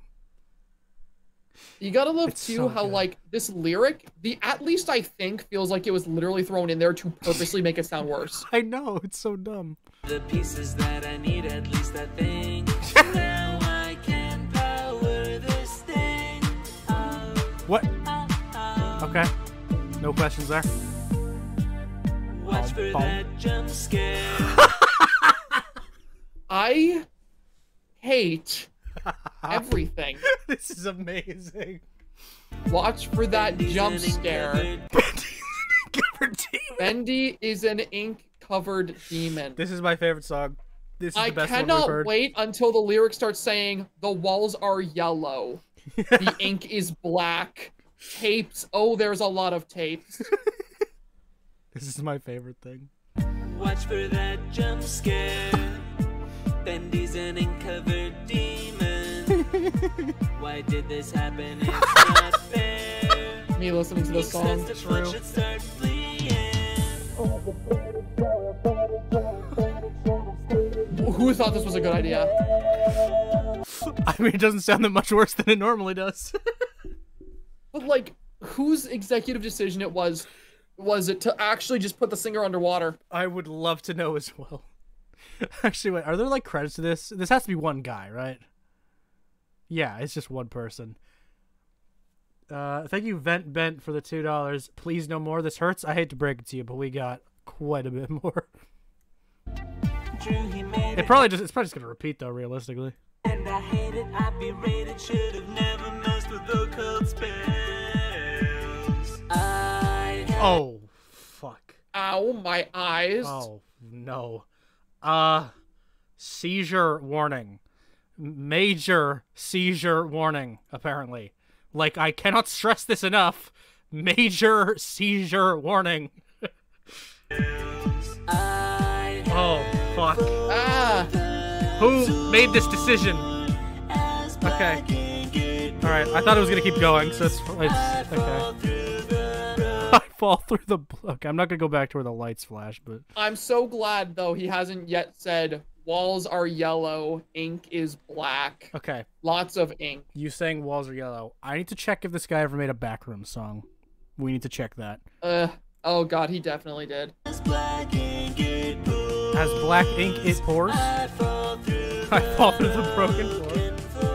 You gotta love, it's too, so how, good. Like, this lyric, the at least I think feels like it was literally thrown in there to purposely make it sound worse. I know, it's so dumb. The pieces that I need, at least I think. Now I can power this thing. Oh, what? Oh, oh. Okay. No questions there. Watch oh, for oh. that jump scare. I hate... everything. This is amazing. Watch for that Bendy's jump scare. Bendy is an ink covered demon. This is my favorite song. This is I the best one we've heard. Wait until the lyrics start saying the walls are yellow, the ink is black, tapes. Oh, there's a lot of tapes. This is my favorite thing. Watch for that jump scare. Bendy's an ink covered demon. Why did this happen? It's not fair. Me listening to this song. It's true. Who thought this was a good idea? I mean, it doesn't sound that much worse than it normally does. But like, whose executive decision it was, was it to actually just put the singer underwater? I would love to know as well. Actually, wait, are there like credits to this? This has to be one guy, right? Yeah, it's just one person. Uh, thank you, Vent Bent, for the two dollars. Please no more. This hurts. I hate to break it to you, but we got quite a bit more. It probably just—it's probably just gonna repeat though, realistically. And I hate it. I berated. Should have never messed with occult spells. Oh, fuck. Ow, my eyes. Oh no. Uh, seizure warning. Major seizure warning, apparently. Like, I cannot stress this enough. Major seizure warning. Oh, fuck. Ah! Who made this decision? Okay. Alright, I thought it was gonna keep going, so it's... it's okay. I fall through the... Okay, I'm not gonna go back to where the lights flash, but... I'm so glad, though, he hasn't yet said... walls are yellow, ink is black. Okay. Lots of ink. You saying walls are yellow. I need to check if this guy ever made a backroom song. We need to check that. Uh, oh god, he definitely did. As black ink it pours. As black ink it pours. I fall through I thought it was a broken floor.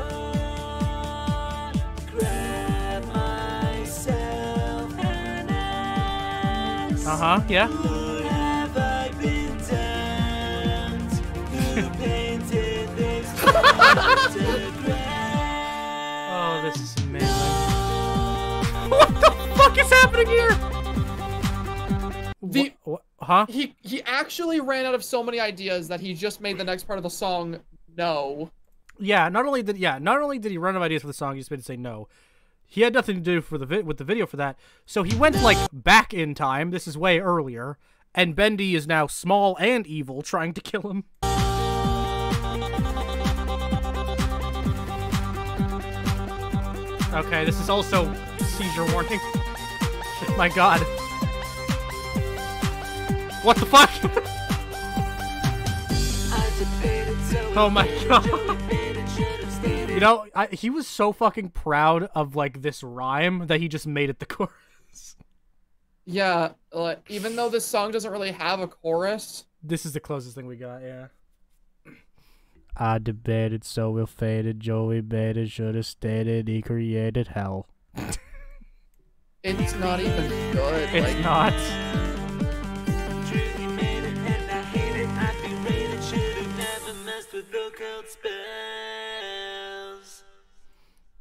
Uh-huh, yeah. Oh, this is amazing. What the fuck is happening here? The, what, what, huh? He, he actually ran out of so many ideas that he just made the next part of the song no. Yeah, not only did yeah, not only did he run out of ideas for the song, he just made it say no. He had nothing to do for the vi with the video for that, so he went, like, back in time, this is way earlier, and Bendy is now small and evil, trying to kill him. Okay, this is also seizure warning. My god. What the fuck? Oh my god. You know, I, he was so fucking proud of, like, this rhyme that he just made it the chorus. Yeah, like, even though this song doesn't really have a chorus. This is the closest thing we got, yeah. I debated, so ill fated. Joey baited, should have stated he created hell. It's not even good. It's like... not.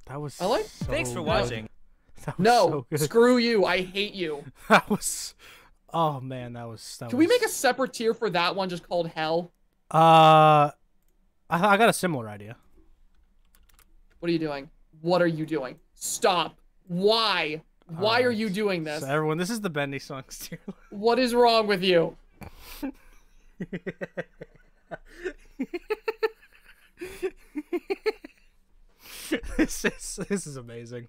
That was I like so Thanks for watching. No, so screw you. I hate you. That was... Oh, man, that was... That Can was... we make a separate tier for that one just called Hell? Uh... I, I got a similar idea. What are you doing? What are you doing? Stop. Why? Why right. are you doing this? So everyone, this is the Bendy Songs tier. What is wrong with you? This is this is amazing.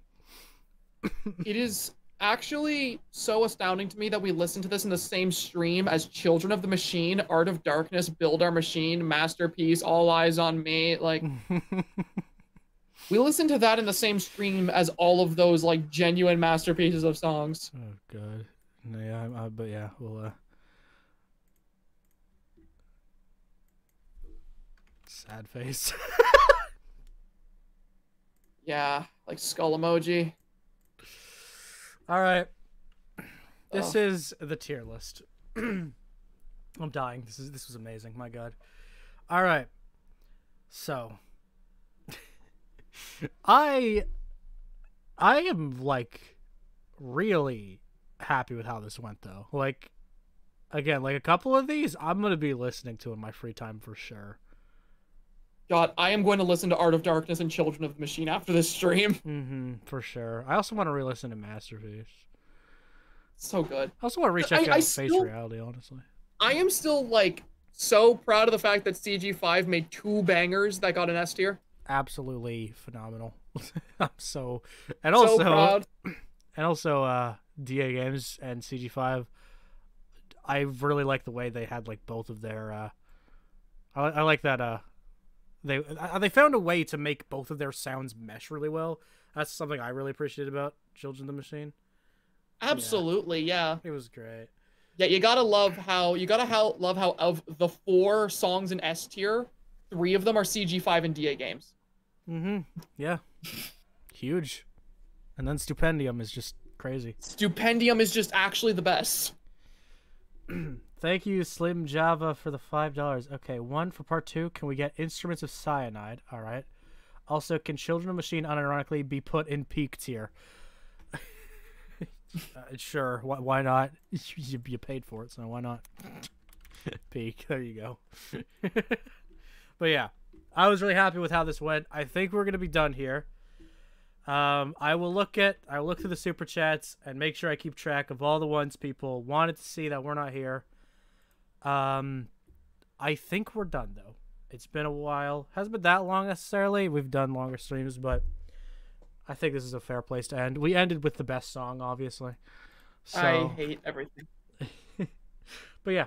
It is actually so astounding to me that we listened to this in the same stream as Children of the Machine, Art of Darkness, Build Our Machine, Masterpiece, All Eyes on Me. Like, we listened to that in the same stream as all of those, like, genuine masterpieces of songs. Oh god, yeah, I, I, but yeah, we'll. Uh... Sad face. Yeah, like skull emoji. All right. This oh. is the tier list. I'm dying. This is this was amazing. My god. All right. So I I am, like, really happy with how this went though. Like, again, like, a couple of these I'm going to be listening to in my free time for sure. God, I am going to listen to Art of Darkness and Children of the Machine after this stream. Mm-hmm, for sure. I also want to re-listen to Masterpiece. So good. I also want to recheck out Space Reality, honestly. I am still, like, so proud of the fact that C G five made two bangers that got an S tier. Absolutely phenomenal. I'm so... And also, so proud. And also, uh, D A Games and C G five, I really like the way they had, like, both of their... Uh, I, I like that... Uh, They they found a way to make both of their sounds mesh really well. That's something I really appreciate about Children of the Machine. Absolutely, yeah. yeah. It was great. Yeah, you gotta love how you gotta how love how of the four songs in S tier, three of them are C G five and D A Games. Mm-hmm. Yeah. Huge. And then Stupendium is just crazy. Stupendium is just actually the best. Thank you, Slim Java, for the five dollars. Okay, one for part two. Can we get Instruments of Cyanide? All right. Also, can Children of Machine unironically be put in peak tier? uh, sure. Why, why not? You, you paid for it, so why not? Peak. There you go. But yeah, I was really happy with how this went. I think we're going to be done here. Um, I will look at, I'll look through the super chats and make sure I keep track of all the ones people wanted to see that we're not here. Um, I think we're done though. It's been a while. Hasn't been that long necessarily. We've done longer streams, but I think this is a fair place to end. We ended with the best song, obviously. So, I hate everything. But yeah,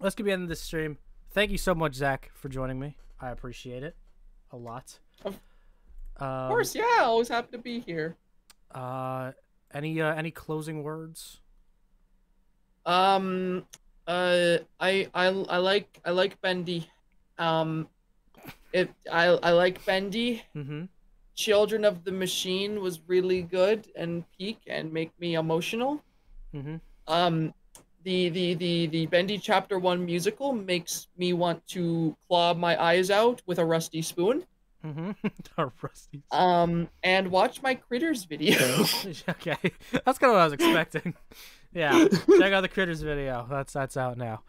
let's get to the end of this stream. Thank you so much, Zach, for joining me. I appreciate it a lot. Of um, course, yeah. Always happy to be here. Uh, any uh, any closing words? Um. Uh, I, I I like I like Bendy, um, it I I like Bendy. Mm-hmm. Children of the Machine was really good and peak and make me emotional. Mm-hmm. Um, the the the the Bendy Chapter One musical makes me want to claw my eyes out with a rusty spoon. Mm-hmm. A rusty spoon. Um, and watch my Critters video. Okay, that's kind of what I was expecting. Yeah, check out the Critters video. That's that's out now.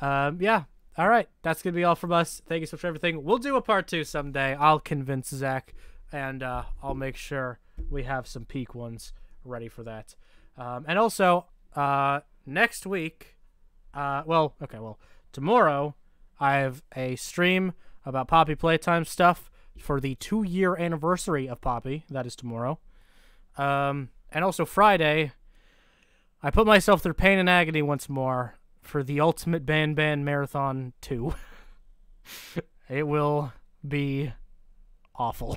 Um, yeah. All right, that's gonna be all from us. Thank you so much for everything. We'll do a part two someday. I'll convince Zach, and uh, I'll make sure we have some peak ones ready for that. Um, and also, uh, next week, uh, well, okay, well, tomorrow I have a stream about Poppy Playtime stuff for the two-year anniversary of Poppy. That is tomorrow. Um, and also Friday, I put myself through pain and agony once more for the Ultimate Ban Ban Marathon two. It will be awful.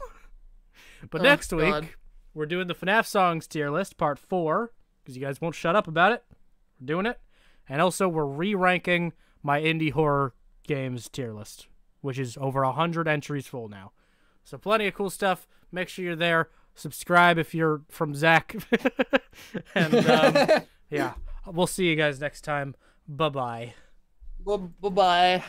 But oh, next week, God. We're doing the FNAF Songs tier list, part four, because you guys won't shut up about it. We're doing it. And also, we're re-ranking my indie horror games tier list, which is over one hundred entries full now. So plenty of cool stuff. Make sure you're there. Subscribe if you're from Zach. And, um, yeah, we'll see you guys next time. Bye-bye. Bye-bye.